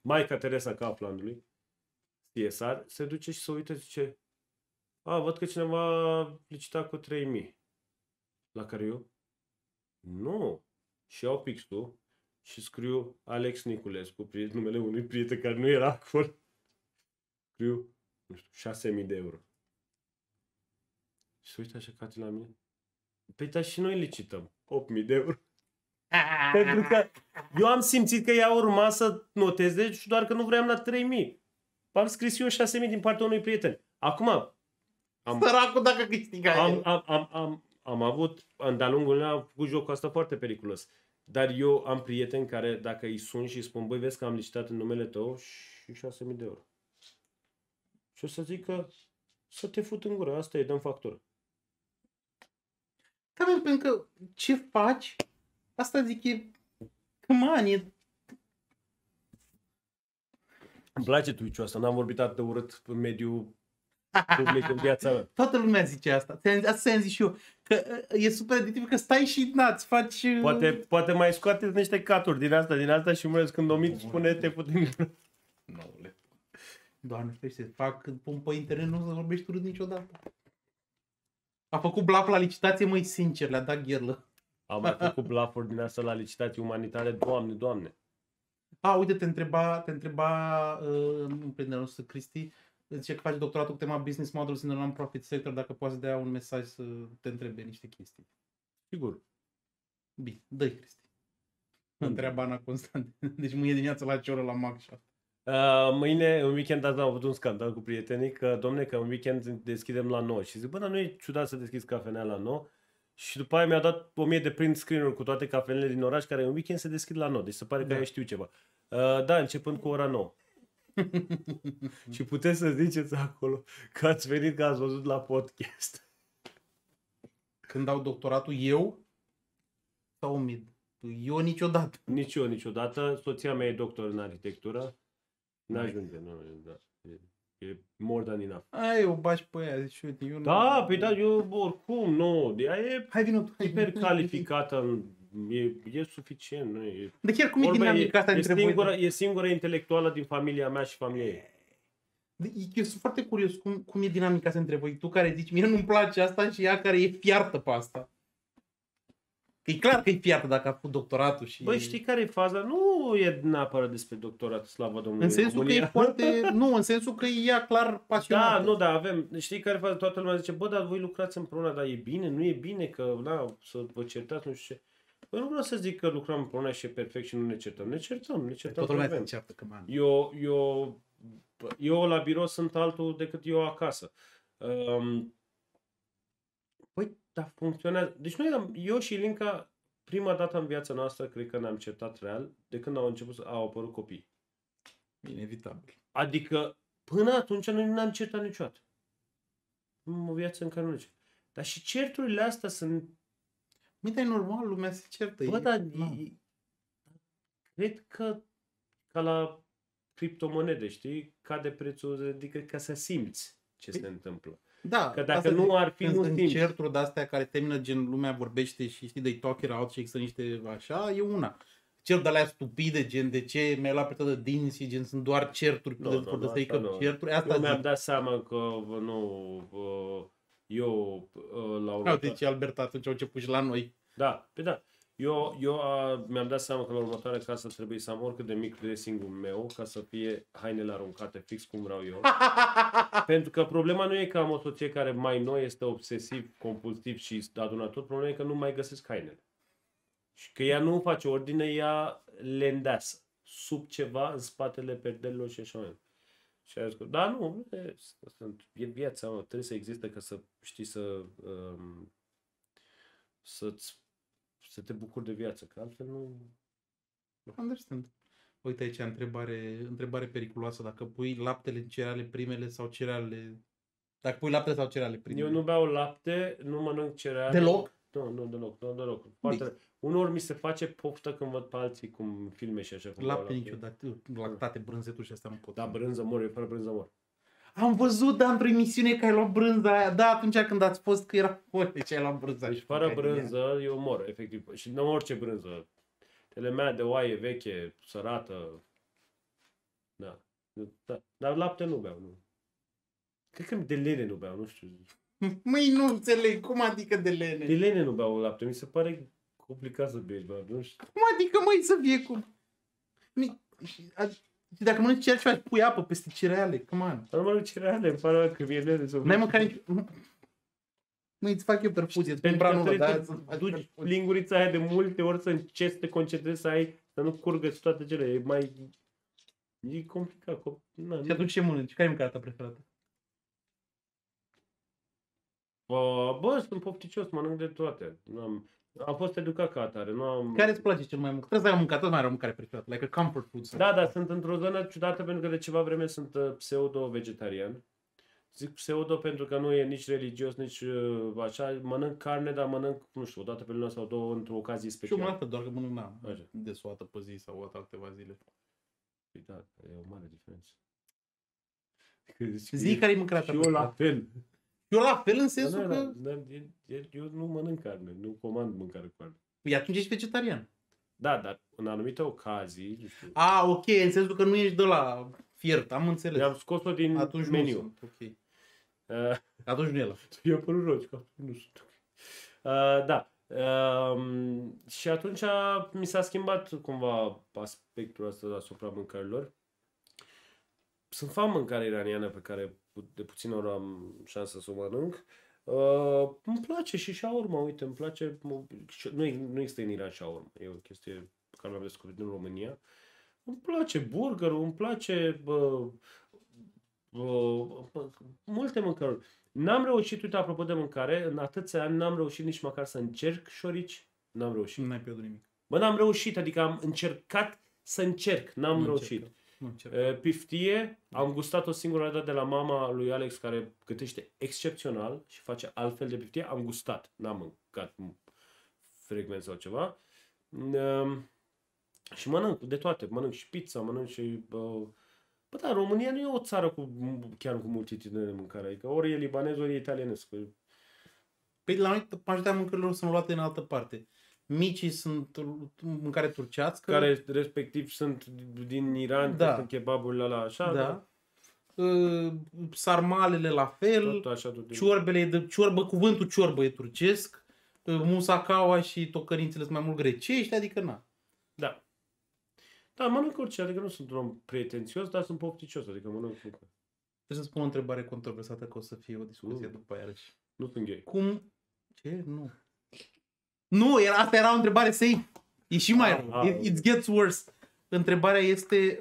maica Teresa Kauflandului, CSR, se duce și se uită și zice, a, văd că cineva licita cu 3.000. La care eu... Nu. Și iau pixul și scriu Alex Niculescu, numele unui prieten care nu era acolo. Scriu, nu știu, 6.000 de euro. Și se uită așa Cati la mine. Păi, dar și noi licităm. 8.000 de euro. Pentru că eu am simțit că ea urma să noteze și doar că nu vreau la 3.000. Am scris eu 6.000 din partea unui prieten. Acum... Săracul dacă câștigai. Am avut, de-a lungul meu, am făcut jocul asta foarte periculos. Dar eu am prieteni care, dacă îi sun și îi spun, băi, vezi că am licitat în numele tău și 6.000 de euro. Și o să zic că să te fut în gură, asta e, dăm factură. Dar pentru că ce faci, asta zic e... Come on, e... Îmi place Twitch-ul ăsta, n-am vorbit atât de urât în mediul public în viața mea. Toată lumea zice asta, asta am zis și eu, că e super aditiv, că stai și na-ți faci... Poate mai scoateți niște caturi din asta și mă când Omid spune te putem... Noule. Doamne, fește, fac pun pe internet, nu o să vorbești urât niciodată. A făcut blaf la licitație, măi, sincer, le-a dat gherlă. A mai făcut blafuri din asta la licitații umanitare, Doamne, Doamne. A, uite, te întreba prietenul nostru Cristi, zice că faci doctoratul cu tema Business Models in the Non-Profit Sector, dacă poți să dea un mesaj să te întrebe niște chestii. Sigur. Bine, dă-i Cristi. Întreabă Ana Constant. Deci mâine dimineața la ce oră la McShot? Mâine, în weekend, azi am avut un scandal cu prietenii, că, domne, că în weekend deschidem la 9. Și zic, bă, dar nu e ciudat să deschizi cafenea la 9? Și după aia mi-a dat 1000 de print screen-uri cu toate cafenele din oraș, care în weekend se deschid la 9. Deci se pare că eu știu ceva. Da, începând cu ora 9. Și puteți să ziceți acolo că ați venit, că ați văzut la podcast. Când dau doctoratul eu sau Omid? Eu niciodată. Nici eu niciodată. Soția mea e doctor în arhitectură. N-ajunge, nu. E more than enough. Ai, o bași pe aia, zici, uite, eu nu... Da, pe da, eu oricum, nu, de aia e hipercalificată, e suficient, nu e... De chiar cum e dinamica asta între voi? E singura intelectuală din familia mea și familia ei. Eu sunt foarte curios cum e dinamica asta între voi, tu care zici, mie nu-mi place asta și ea care e fiartă pe asta. Că e clar că e fiartă dacă a făcut doctoratul și... Băi, știi care e faza? Nu e neapărat despre doctorat, slavă Domnului. În sensul România. Că e foarte... Nu, în sensul că e ea clar pasionată. Da, nu, da, avem... Știi care e faza? Toată lumea zice, bă, dar voi lucrați împreună, dar e bine? Nu e bine că, na, să vă certați, nu știu ce. Băi, nu vreau să zic că lucrăm împreună și e perfect și nu ne certăm. Ne certăm. Toată lumea se încearcă, că man. Eu la birou sunt altul decât eu acasă. Dar funcționează. Deci noi, eu și Ilinca, prima dată în viața noastră, cred că ne-am certat real, de când au apărut copii. Inevitabil. Adică, până atunci, noi nu ne-am certat niciodată. O viață în care nu ne certăm. Dar și certurile astea sunt... Mie, dar e normal, lumea se certă. Bă, dar... Cred că, ca la criptomonede, știi? Cade prețul, adică ca să simți ce se întâmplă. Da, că dacă nu ar fi în timp. Certuri de-astea care termină gen lumea vorbește și știi de-i talk it out și există niște așa, e una. Certuri de-alea stupide, gen de ce mi-ai luat pe toată din și gen sunt doar certuri. Eu mi-am dat seama că deci Alberta atunci au început și la noi. Da, pe da. Eu mi-am dat seama că la următoarea casă trebuie să am oricât de mic dressing-ul meu ca să fie hainele aruncate fix cum vreau eu. Pentru că problema nu e că am o soție care mai nou este obsesiv, compulsiv și adună tot. Problema e că nu mai găsesc hainele. Și că ea nu face ordine, ea le îndeasă sub ceva în spatele perdelelor și așa mai. Și a zis că, da, nu, e viața, mă, trebuie să existe ca să știi să te bucuri de viață, că altfel nu... Understand. Uite aici, întrebare periculoasă, dacă pui laptele în cereale primele sau cereale... Dacă pui laptele sau cereale primele. Eu nu beau lapte, nu mănânc cereale. Deloc? Nu, deloc. Poate, uneori mi se face poftă când văd pe alții cum filme și așa. Lapte niciodată, lactate, brânzeturi și astea nu pot. Da, brânză mor, eu fără brânză mor. Am văzut, dar într-o emisiune că ai luat brânza aia. Da, atunci când ați fost că era foarte ce ai luat brânza. Deci fără brânză eu mor, efectiv. Și nu orice brânză. Telemea de oaie veche, sărată. Da. Dar lapte nu beau, nu. Cred că de lene nu beau, nu știu. Măi, nu înțeleg. Cum adică de lene? De lene nu beau lapte. Mi se pare complicat să bei, bă, nu știu. Cum adică, măi, să fie cum? Dacă mănânci cereale, faci pui apă peste cereale, come on. Nu mănânc cereale, îmi pare că mi-e lene să mănânc. N-ai măcar nici... Măi, îți fac eu perfuzie, îți pun branulă, dar să duci lingurița aia de multe ori să încerci să te concentrezi, să nu curgă și toate cele, e mai... E complicat. Și atunci ce mănânci? Care e mâncarea ta preferată? Bă, sunt pofticios, mănânc de toate. Am fost educat ca atare, nu am... Care îți place cel mai mult? Trebuie să ai o mâncare, tot mai are o mâncare preferată, like a comfort food. Da, dar sunt într-o zonă ciudată pentru că de ceva vreme sunt pseudo-vegetarian. Zic pseudo pentru că nu e nici religios, nici așa, mănânc carne, dar mănânc, nu știu, o dată pe lună sau două într-o ocazie specială. Și o dată, doar că mănânc, na, des o dată pe zi sau o dată alteva zile. Păi da, e o mare diferență. Zic care-i mâncarea eu la fel. Eu la fel în sensul că... Eu nu mănânc carne, nu comand mâncare cu carne. Păi atunci ești vegetarian. Da, dar în anumite ocazii... Nu știu. A, ok, în sensul că nu ești de la fiert, am înțeles. I-am scos-o din atunci meniu. Okay. Atunci nu e la fel. Eu părul roci, că nu sunt. Da. Și atunci mi s-a schimbat cumva aspectul ăsta asupra mâncărilor. Sunt fan mâncare iraniană pe care de puțin ori am șansa să o mănânc. Îmi place și shawarma, uite, îmi place. Nu există în Iran shawarma, e o chestie pe care mi-am descoperit în România. Îmi place burgerul, îmi place multe mâncăruri. N-am reușit, uite, apropo de mâncare, în atâția ani n-am reușit nici măcar să încerc șorici. N-am reușit. N-ai pierdut nimic. Bă, n-am reușit, adică am încercat să încerc, n-am reușit. Piftie, am gustat o singură dată de la mama lui Alex, care gătește excepțional și face altfel de piftie. Am gustat, n-am mâncat frecvent sau ceva. Și mănânc de toate, mănânc și pizza, mănânc și... Bă, da, România nu e o țară cu, chiar cu multitudine de mâncare, adică ori e libanez, ori e italienesc. Păi la noi majoritatea mâncărilor sunt luate în altă parte. Micii sunt mâncare turcească. Care respectiv sunt din Iran, da. Sunt kebaburile alea așa, da. Sarmalele la fel, tot așa, tot ciorbele, de ciorbă, cuvântul ciorbă e turcesc, musacaua și tocărințele sunt mai mult grecești, adică na. Da. Da, mănânc orice, adică nu sunt un om pretențios, dar sunt pofticios, adică mănânc orice. Trebuie să-ți pun o întrebare controversată, că o să fie o discuție după aia. Nu sunt gay. Cum? Ce? Nu. Nu, era, asta era o întrebare, să-i... E și mai rău. It gets worse. Întrebarea este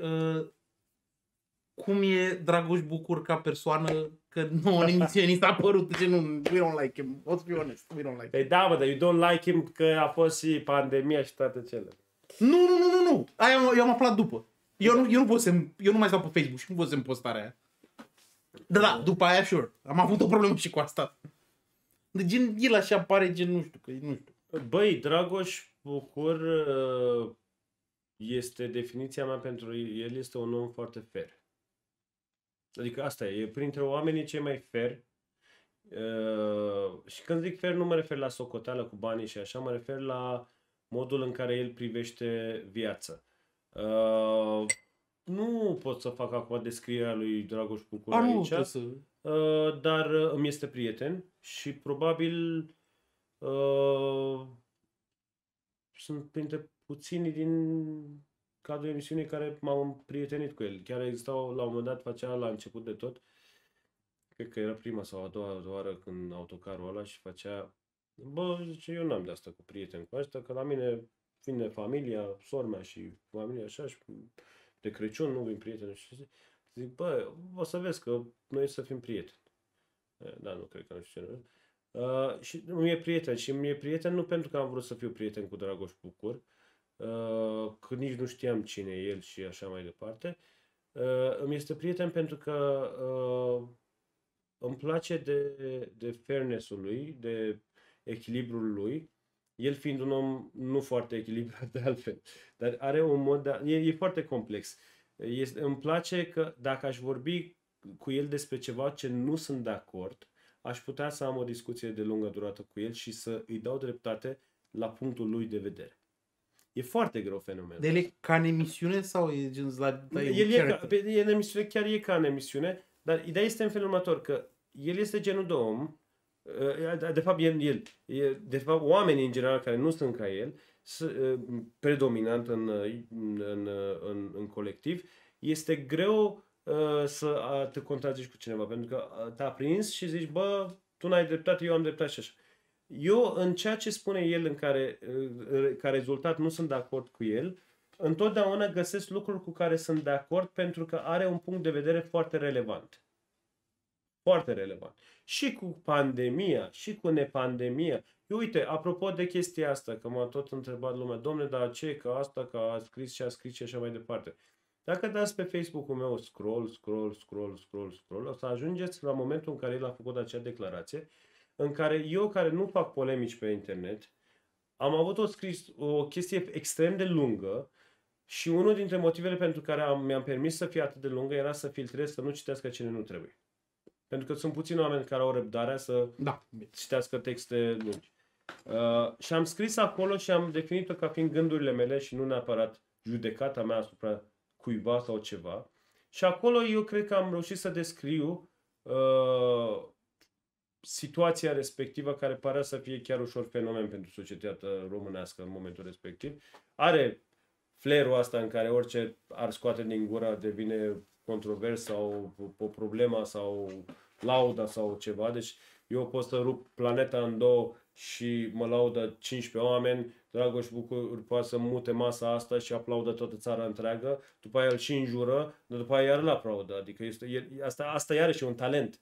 cum e Dragoș Bucur ca persoană, că nu în emisiune ni s-a părut, ce nu, we don't like him, let's be honest, we don't like him. Păi da, bă, dar you don't like him că a fost și pandemia și toate cele. Nu. Aia eu am aflat după. Eu nu mai stau pe Facebook și nu văzem postarea aia. Da, după aia, sure. Am avut o problemă și cu asta. De gen, el așa apare, gen, nu știu. Băi, Dragoș Bucur este definiția mea pentru el, este un om foarte fair. Adică asta e printre oamenii cei mai fair. Și când zic fair, nu mă refer la socoteală cu banii și așa, mă refer la modul în care el privește viața. Nu pot să fac acum descrierea lui Dragoș Bucur aici, dar îmi este prieten și probabil sunt printre puținii din cadrul emisiunii care m-am împrietenit cu el. Chiar existau, la un moment dat, facea la început de tot, cred că era prima sau a doua oară când autocarul ăla și facea: bă, zice, eu n-am de asta cu prieteni cu asta, că la mine vine familia, sormea și familia așa, și de Crăciun nu vin prieteni. Și zic, bă, o să vezi că noi să fim prieteni. Da, nu cred că nu știu ce. Și mi-e prieten. Și mi-e prieten nu pentru că am vrut să fiu prieten cu Dragoș Bucur, că nici nu știam cine e el și așa mai departe. Îmi este prieten pentru că îmi place de fairness-ul lui, de echilibrul lui, el fiind un om nu foarte echilibrat de altfel, dar are un mod de a... e foarte complex. Îmi place că dacă aș vorbi cu el despre ceva ce nu sunt de acord, aș putea să am o discuție de lungă durată cu el și să îi dau dreptate la punctul lui de vedere. E foarte greu fenomenul. Dar el e ca în emisiune sau e gen la... El e în emisiune, chiar e ca în emisiune, dar ideea este în felul următor, că el este genul de om. De fapt, de fapt, oamenii în general care nu sunt ca el, predominant în colectiv, este greu să te contrazici cu cineva, pentru că te-a prins și zici, bă, tu n-ai dreptate, eu am dreptate și așa. Eu, în ceea ce spune el, în care, ca rezultat, nu sunt de acord cu el, întotdeauna găsesc lucruri cu care sunt de acord, pentru că are un punct de vedere foarte relevant. Foarte relevant. Și cu pandemia, și cu nepandemia. Eu, uite, apropo de chestia asta, că m-a tot întrebat lumea, domne, dar ce, că asta, că a scris și a scris și așa mai departe. Dacă dați pe Facebook-ul meu scroll, o să ajungeți la momentul în care el a făcut acea declarație, în care eu, care nu fac polemici pe internet, am avut o chestie extrem de lungă Și unul dintre motivele pentru care mi-am permis să fie atât de lungă era să filtrez, să nu citească cine nu trebuie. Pentru că sunt puțini oameni care au răbdarea să citească texte lungi. Și am scris acolo și am definit-o ca fiind gândurile mele și nu neapărat judecata mea asupra cuiva sau ceva. Și acolo eu cred că am reușit să descriu situația respectivă, care pare să fie chiar ușor fenomen pentru societatea românească în momentul respectiv. Are flair-ul asta în care orice ar scoate din gură devine controvers sau o problemă sau lauda sau ceva. Deci eu pot să rup planeta în două și mă laudă 15 oameni, Dragoș Bucur poate să mute masa asta și aplaudă toată țara întreagă, după aia îl și înjură, dar după aia iar îl aplaudă. Adică asta iarăși e un talent.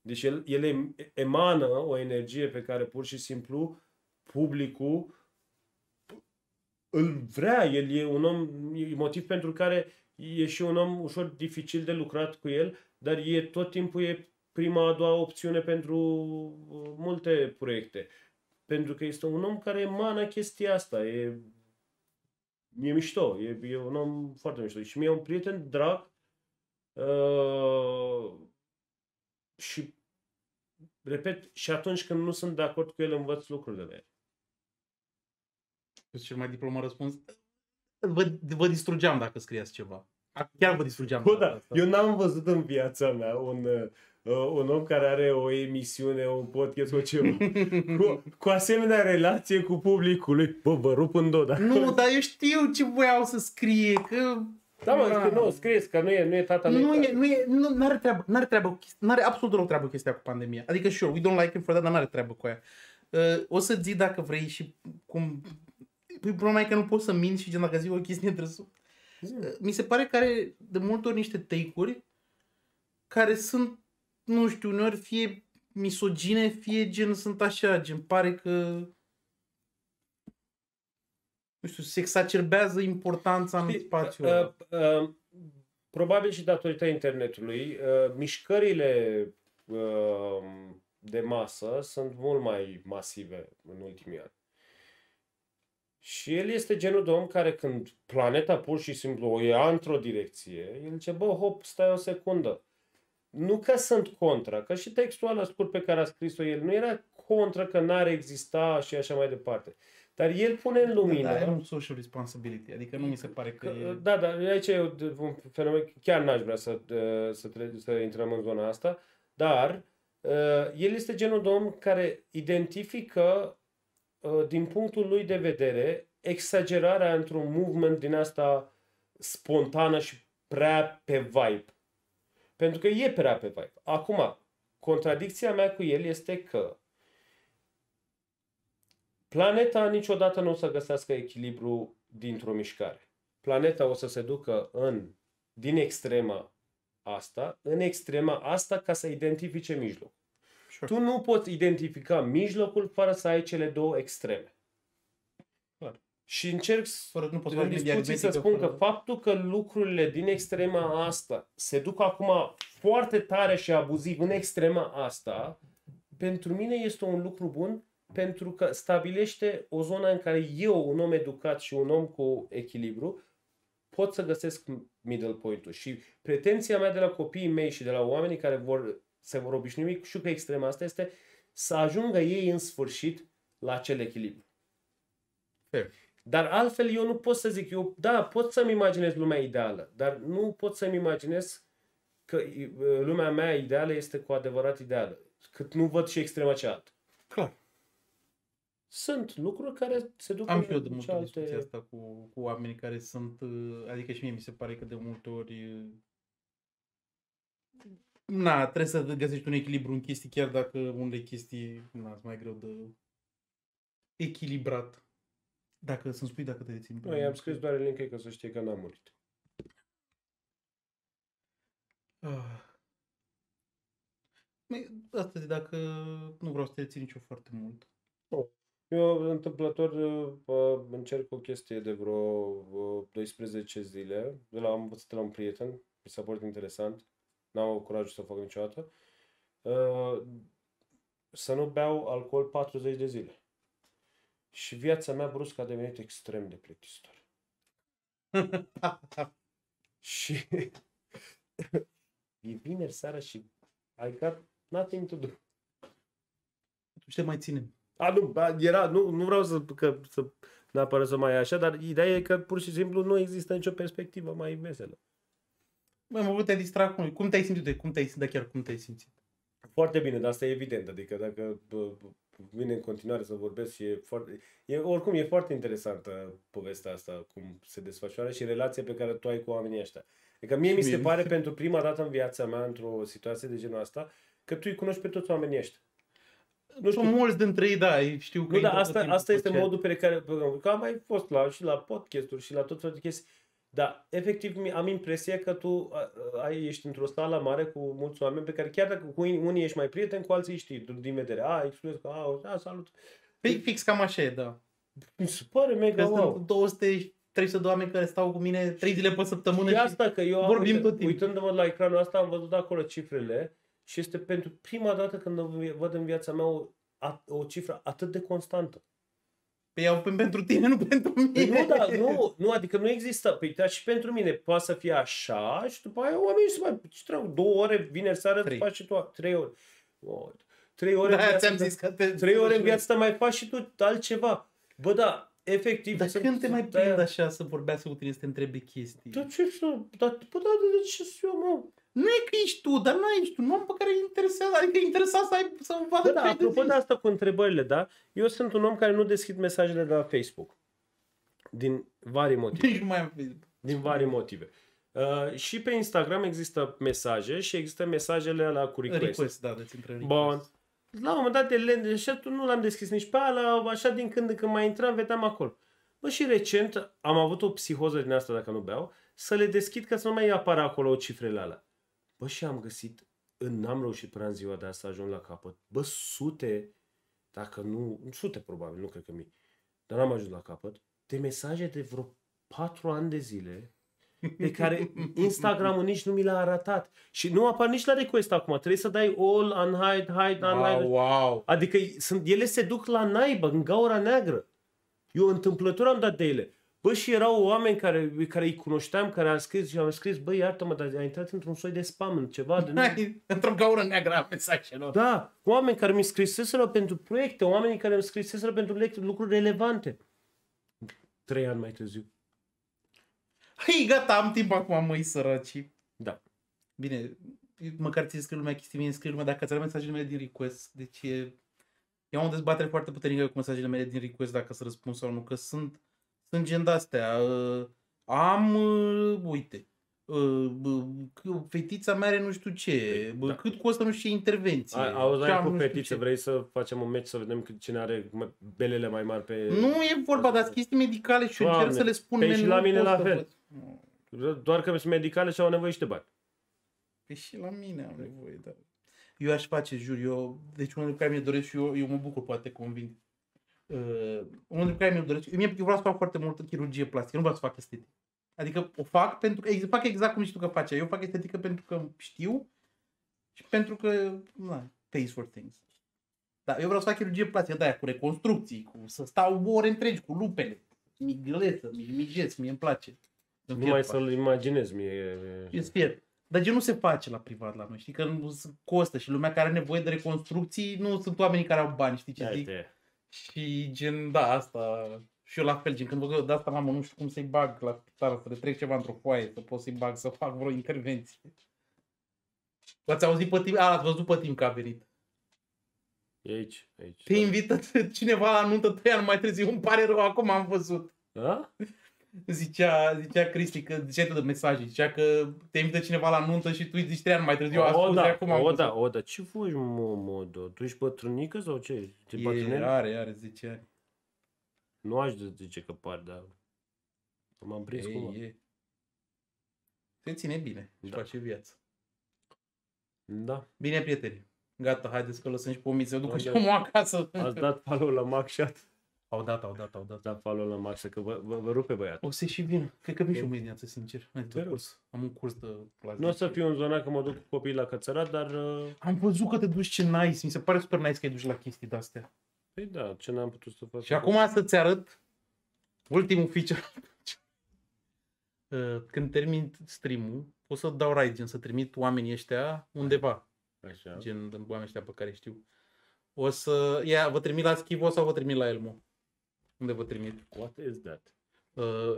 Deci el emană o energie pe care pur și simplu publicul îl vrea. El e un om, e motiv pentru care e și un om ușor dificil de lucrat cu el, dar tot timpul e prima, a doua opțiune pentru multe proiecte. Pentru că este un om care emană chestia asta. E mișto. E un om foarte mișto. Și mie e un prieten drag și, repet, și atunci când nu sunt de acord cu el, învăț lucrurile de el. Cel mai diplomat răspuns. Vă distrugeam dacă scriați ceva. Chiar vă distrugeam. Bă, da. Eu n-am văzut în viața mea un om care are o emisiune, un podcast, o ceva, cu asemenea relație cu publicul lui. Bă, vă rup în două. Nu, dar eu știu ce voiau să scrie, că... Da, mă, nu, scrieți, că nu e tata lui. N-are absolut deloc treabă chestia cu pandemia. Adică, sure, we don't like him for that, dar n-are treabă cu aia. O să zic dacă vrei și cum... Problema e că nu pot să mint și dacă zic o chestie interesantă. Mi se pare că are de multe ori niște take-uri care sunt, nu știu, uneori fie misogine, fie gen sunt așa, gen pare că, nu știu, se exacerbează importanța în spațiu. Probabil și datorită internetului, mișcările de masă sunt mult mai masive în ultimii ani. Și el este genul de om care când planeta pur și simplu o ia într-o direcție, el zice, bă, hop, stai o secundă. Nu că sunt contra, că și textul ăla scurt pe care a scris-o el nu era contra că n-ar exista și așa mai departe. Dar el pune în lumină... Da, e un social responsibility, adică nu mi se pare că e... Da, dar aici e un fenomen, chiar n-aș vrea să intrăm în zona asta, dar el este genul de om care identifică din punctul lui de vedere exagerarea într-un movement din asta spontană și prea pe vibe. Pentru că e prea pe vibe. Acum, contradicția mea cu el este că planeta niciodată nu o să găsească echilibru dintr-o mișcare. Planeta o să se ducă din extrema asta, în extrema asta, ca să identifice mijlocul. Sure. Tu nu poți identifica mijlocul fără să ai cele două extreme. Clar. Și încerc în discuții să spun că faptul că lucrurile din extrema asta se duc acum foarte tare și abuziv în extrema asta, pentru mine este un lucru bun, pentru că stabilește o zonă în care eu, un om educat și un om cu echilibru, pot să găsesc middle point-ul. Și pretenția mea de la copiii mei și de la oamenii care se vor obișnui și cu extrema asta este să ajungă ei în sfârșit la acel echilibru. Fair. Dar altfel eu nu pot să zic, eu da, pot să-mi imaginez lumea ideală, dar nu pot să-mi imaginez că lumea mea ideală este cu adevărat ideală, cât nu văd și extrema cealaltă. Clar. Sunt lucruri care se duc... Am și eu de multe discuții asta cu oamenii care sunt, adică și mie mi se pare că de multe ori... Na, trebuie să găsești un echilibru în chestii, chiar dacă unele chestii, na, mai greu de echilibrat. Dacă să-mi spui dacă te rețin. Nu, i-am scris doar în link, ca să știi că n-am murit. Asta e dacă nu vreau să te rețin nicio foarte mult. Oh. Eu, întâmplător, încerc o chestie de vreo 12 zile. Am învățat de la un prieten, mi s-a părut interesant. N-am avut curajul să o fac niciodată, să nu beau alcool 40 de zile. Și viața mea brusc a devenit extrem de plictisitoare. Și e vineri seara și I got nothing to do. Atunci te mai ținem. A, nu, era, nu vreau să neapărat să mai e așa, dar ideea e că pur și simplu nu există nicio perspectivă mai veselă. Măi, mă te-ai distrat cu cum te-ai simțit? Cum te-ai simțit? Da, chiar cum te-ai simțit? Foarte bine, dar asta e evident. Adică dacă vine în continuare să vorbesc și e foarte... oricum, e foarte interesantă povestea asta, cum se desfășoară și relația pe care tu ai cu oamenii ăștia. Adică mie mi se pare pentru prima dată în viața mea, într-o situație de genul asta, că tu îi cunoști pe toți oamenii ăștia. Nu știu, mulți dintre ei, da, știu că... Nu, dar asta este modul pe care... Că am mai fost și la podcast-uri și la tot felul de chestii. Dar, efectiv, am impresia că tu ești într-o sală mare cu mulți oameni pe care chiar dacă cu unii ești mai prieten, cu alții știi din vedere. Excluzesc, salut. Păi fix cam așa e, da. Mi se pare mega wow. 300 de oameni care stau cu mine 3 zile pe săptămână și asta că eu vorbim tot timpul. Uitându-mă la ecranul ăsta am văzut acolo cifrele și este pentru prima dată când văd în viața mea o cifră atât de constantă. Păi iau pentru tine, nu pentru mine. Păi nu, da, nu, adică nu există. Păi da, și pentru mine poate să fie așa și după aia oamenii se mai... Ce trebuie? 2 ore, vineri seară, faci și tu 3 ore. 3 ore, da, ți-am zis că 3 ore în viață mai faci și tu altceva. Bă, da. Efectiv. Dar când te mai prind așa să vorbească cu tine, să te întrebi chestii? Dar ce știu? De ce sunt eu, mă? Nu e că ești tu, dar nu ești tu. Un om pe care îi interesează, adică e interesat să vadă. Da, apropo de asta cu întrebările, da? Eu sunt un om care nu deschid mesajele de la Facebook. Din vari motive. Nici nu mai am Facebook. Din vari motive. Și pe Instagram există mesaje și există mesajele la cu request. Request, da, deci între request. Bun. La un moment dat, nu l-am deschis nici pe ala, așa din când în când mai intram, vedeam acolo. Bă, și recent am avut o psihoză din asta, dacă nu beau, să le deschid ca să nu mai apară acolo cifrele alea. Bă, și am găsit, n-am reușit până în ziua de asta să ajung la capăt. Bă, sute, dacă nu, sute probabil, nu cred că mii, dar n-am ajuns la capăt, de mesaje de vreo 4 ani de zile, pe care Instagram-ul nici nu mi l-a arătat. Și nu apar nici la request acum. Trebuie să dai all, unhide, hide, unhide. Wow. Adică ele se duc la naibă, în gaura neagră. Eu întâmplător am dat de ele. Bă, și erau oameni care îi cunoșteam, care am scris și am scris, bă, iartă-mă, dar a intrat într-un soi de spam, în ceva de... Într-o gaură neagră a mesajelor. Da, oameni care mi scriseseră pentru proiecte, oamenii care mi scriseseră pentru lucruri relevante. 3 ani mai târziu. Hei, gata, am timp acum, măi, săraci. Da. Bine, măcar ți-e scrie lumea chestii, mie îmi scrie lumea, dacă ți-ar mesajele mele din request, deci eu am o dezbatere foarte puternică cu mesajele mele din request, dacă să răspund sau nu, că sunt gen de-astea. Uite, fetița mea are nu știu ce, da. Cât costă nu știu ce intervenție. Auzi, cu fetiță, vrei să facem un match să vedem cine are belele mai mari pe... Nu e vorba, dar chestii medicale și eu încerc să le spun. Păi și la mine la fel. Doar că sunt medicale și au nevoie și de bani. Păi și la mine am nevoie, da. Eu aș face, jur, deci unul dintre care mi-l doresc și eu mă bucur, poate convin. Unul dintre care mi-l doresc, eu vreau să fac foarte multă chirurgie plastică, nu vreau să fac estetic. Adică o fac pentru că fac exact cum știu că face. Eu fac estetică pentru că știu și pentru că pays for things. Dar eu vreau să fac chirurgie plastică de aia cu reconstrucții, să stau ore întregi cu lupele. Mi gâleță, mijez, mie îmi place. Nu mai să-l imaginez mie. E sfier. Dar gen nu se face la privat la noi, știi că nu costă și lumea care are nevoie de reconstrucții nu sunt oamenii care au bani, știi ce zic? Și gen, da, asta... Și eu la fel, gen, când văd că de asta, mamă, nu știu cum să-i bag la spital, să le trec ceva într-o foaie, să pot să-i bag, să fac vreo intervenție. L-ați auzit pe timp? L-ați văzut pe timp că a venit. E aici. Te invită cineva la nuntă 3 ani mai târziu, îmi pare rău, acum am văzut. A? Zicea Cristi, că ziceai tu de mesaje, zicea că te invită cineva la nuntă și tu îi zici 3 ani mai târziu, acum am văzut. Da, ce faci, mă, tu ești bătrânică sau ce? Are 10 ani. Nu aș zice că par, dar m-am prins cumva. Se ține bine și face viață. Da. Bine, prieteni. Gata, haideți că lăsăm și pe Omid, se ducă și omul acasă. Ați dat follow la Maxchat? Au dat. Da, follow la Maxchat, că vă rupe băiatul. O să și vin. Cred că vin și o mâineață, sincer. Am un curs de plastică. Nu o să fiu în zona că mă duc cu copiii la cățărat, dar... Am văzut că te duci, ce nice. Mi se pare super nice că ai duci la chestii de-astea. Păi da, ce n-am putut să fac? Și acum să-ți arăt ultimul feature. când termin stream-ul, o să dau raid, gen să trimit oamenii ăștia undeva. Așa. Gen oamenii ăștia pe care știu. O să, ia, vă trimit la Schivo sau vă trimit la Elmo? Unde vă trimit? What is that?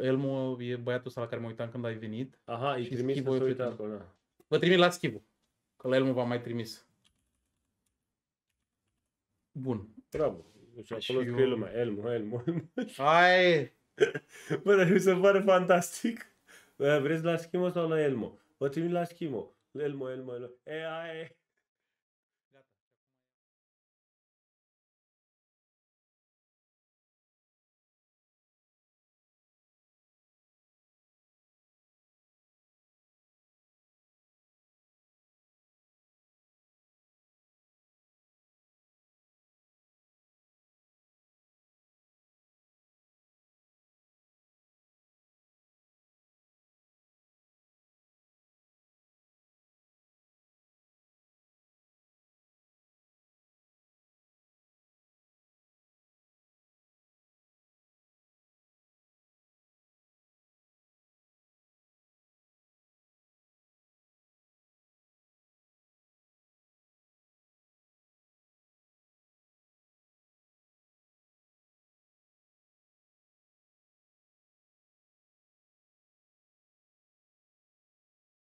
Elmo e băiatul ăsta la care mă uitam când ai venit. Aha, îi trimis să se uite acolo. Vă trimit la Schivo, că la Elmo v-am mai trimis. Bun. Bravo. Deci acolo scrie lumea. Elmo, Elmo. Hai! Bă, nu se pare fantastic. Vreți la Schimo sau la Elmo? Vă trimit la Schimo. Elmo, Elmo, Elmo. E, ai.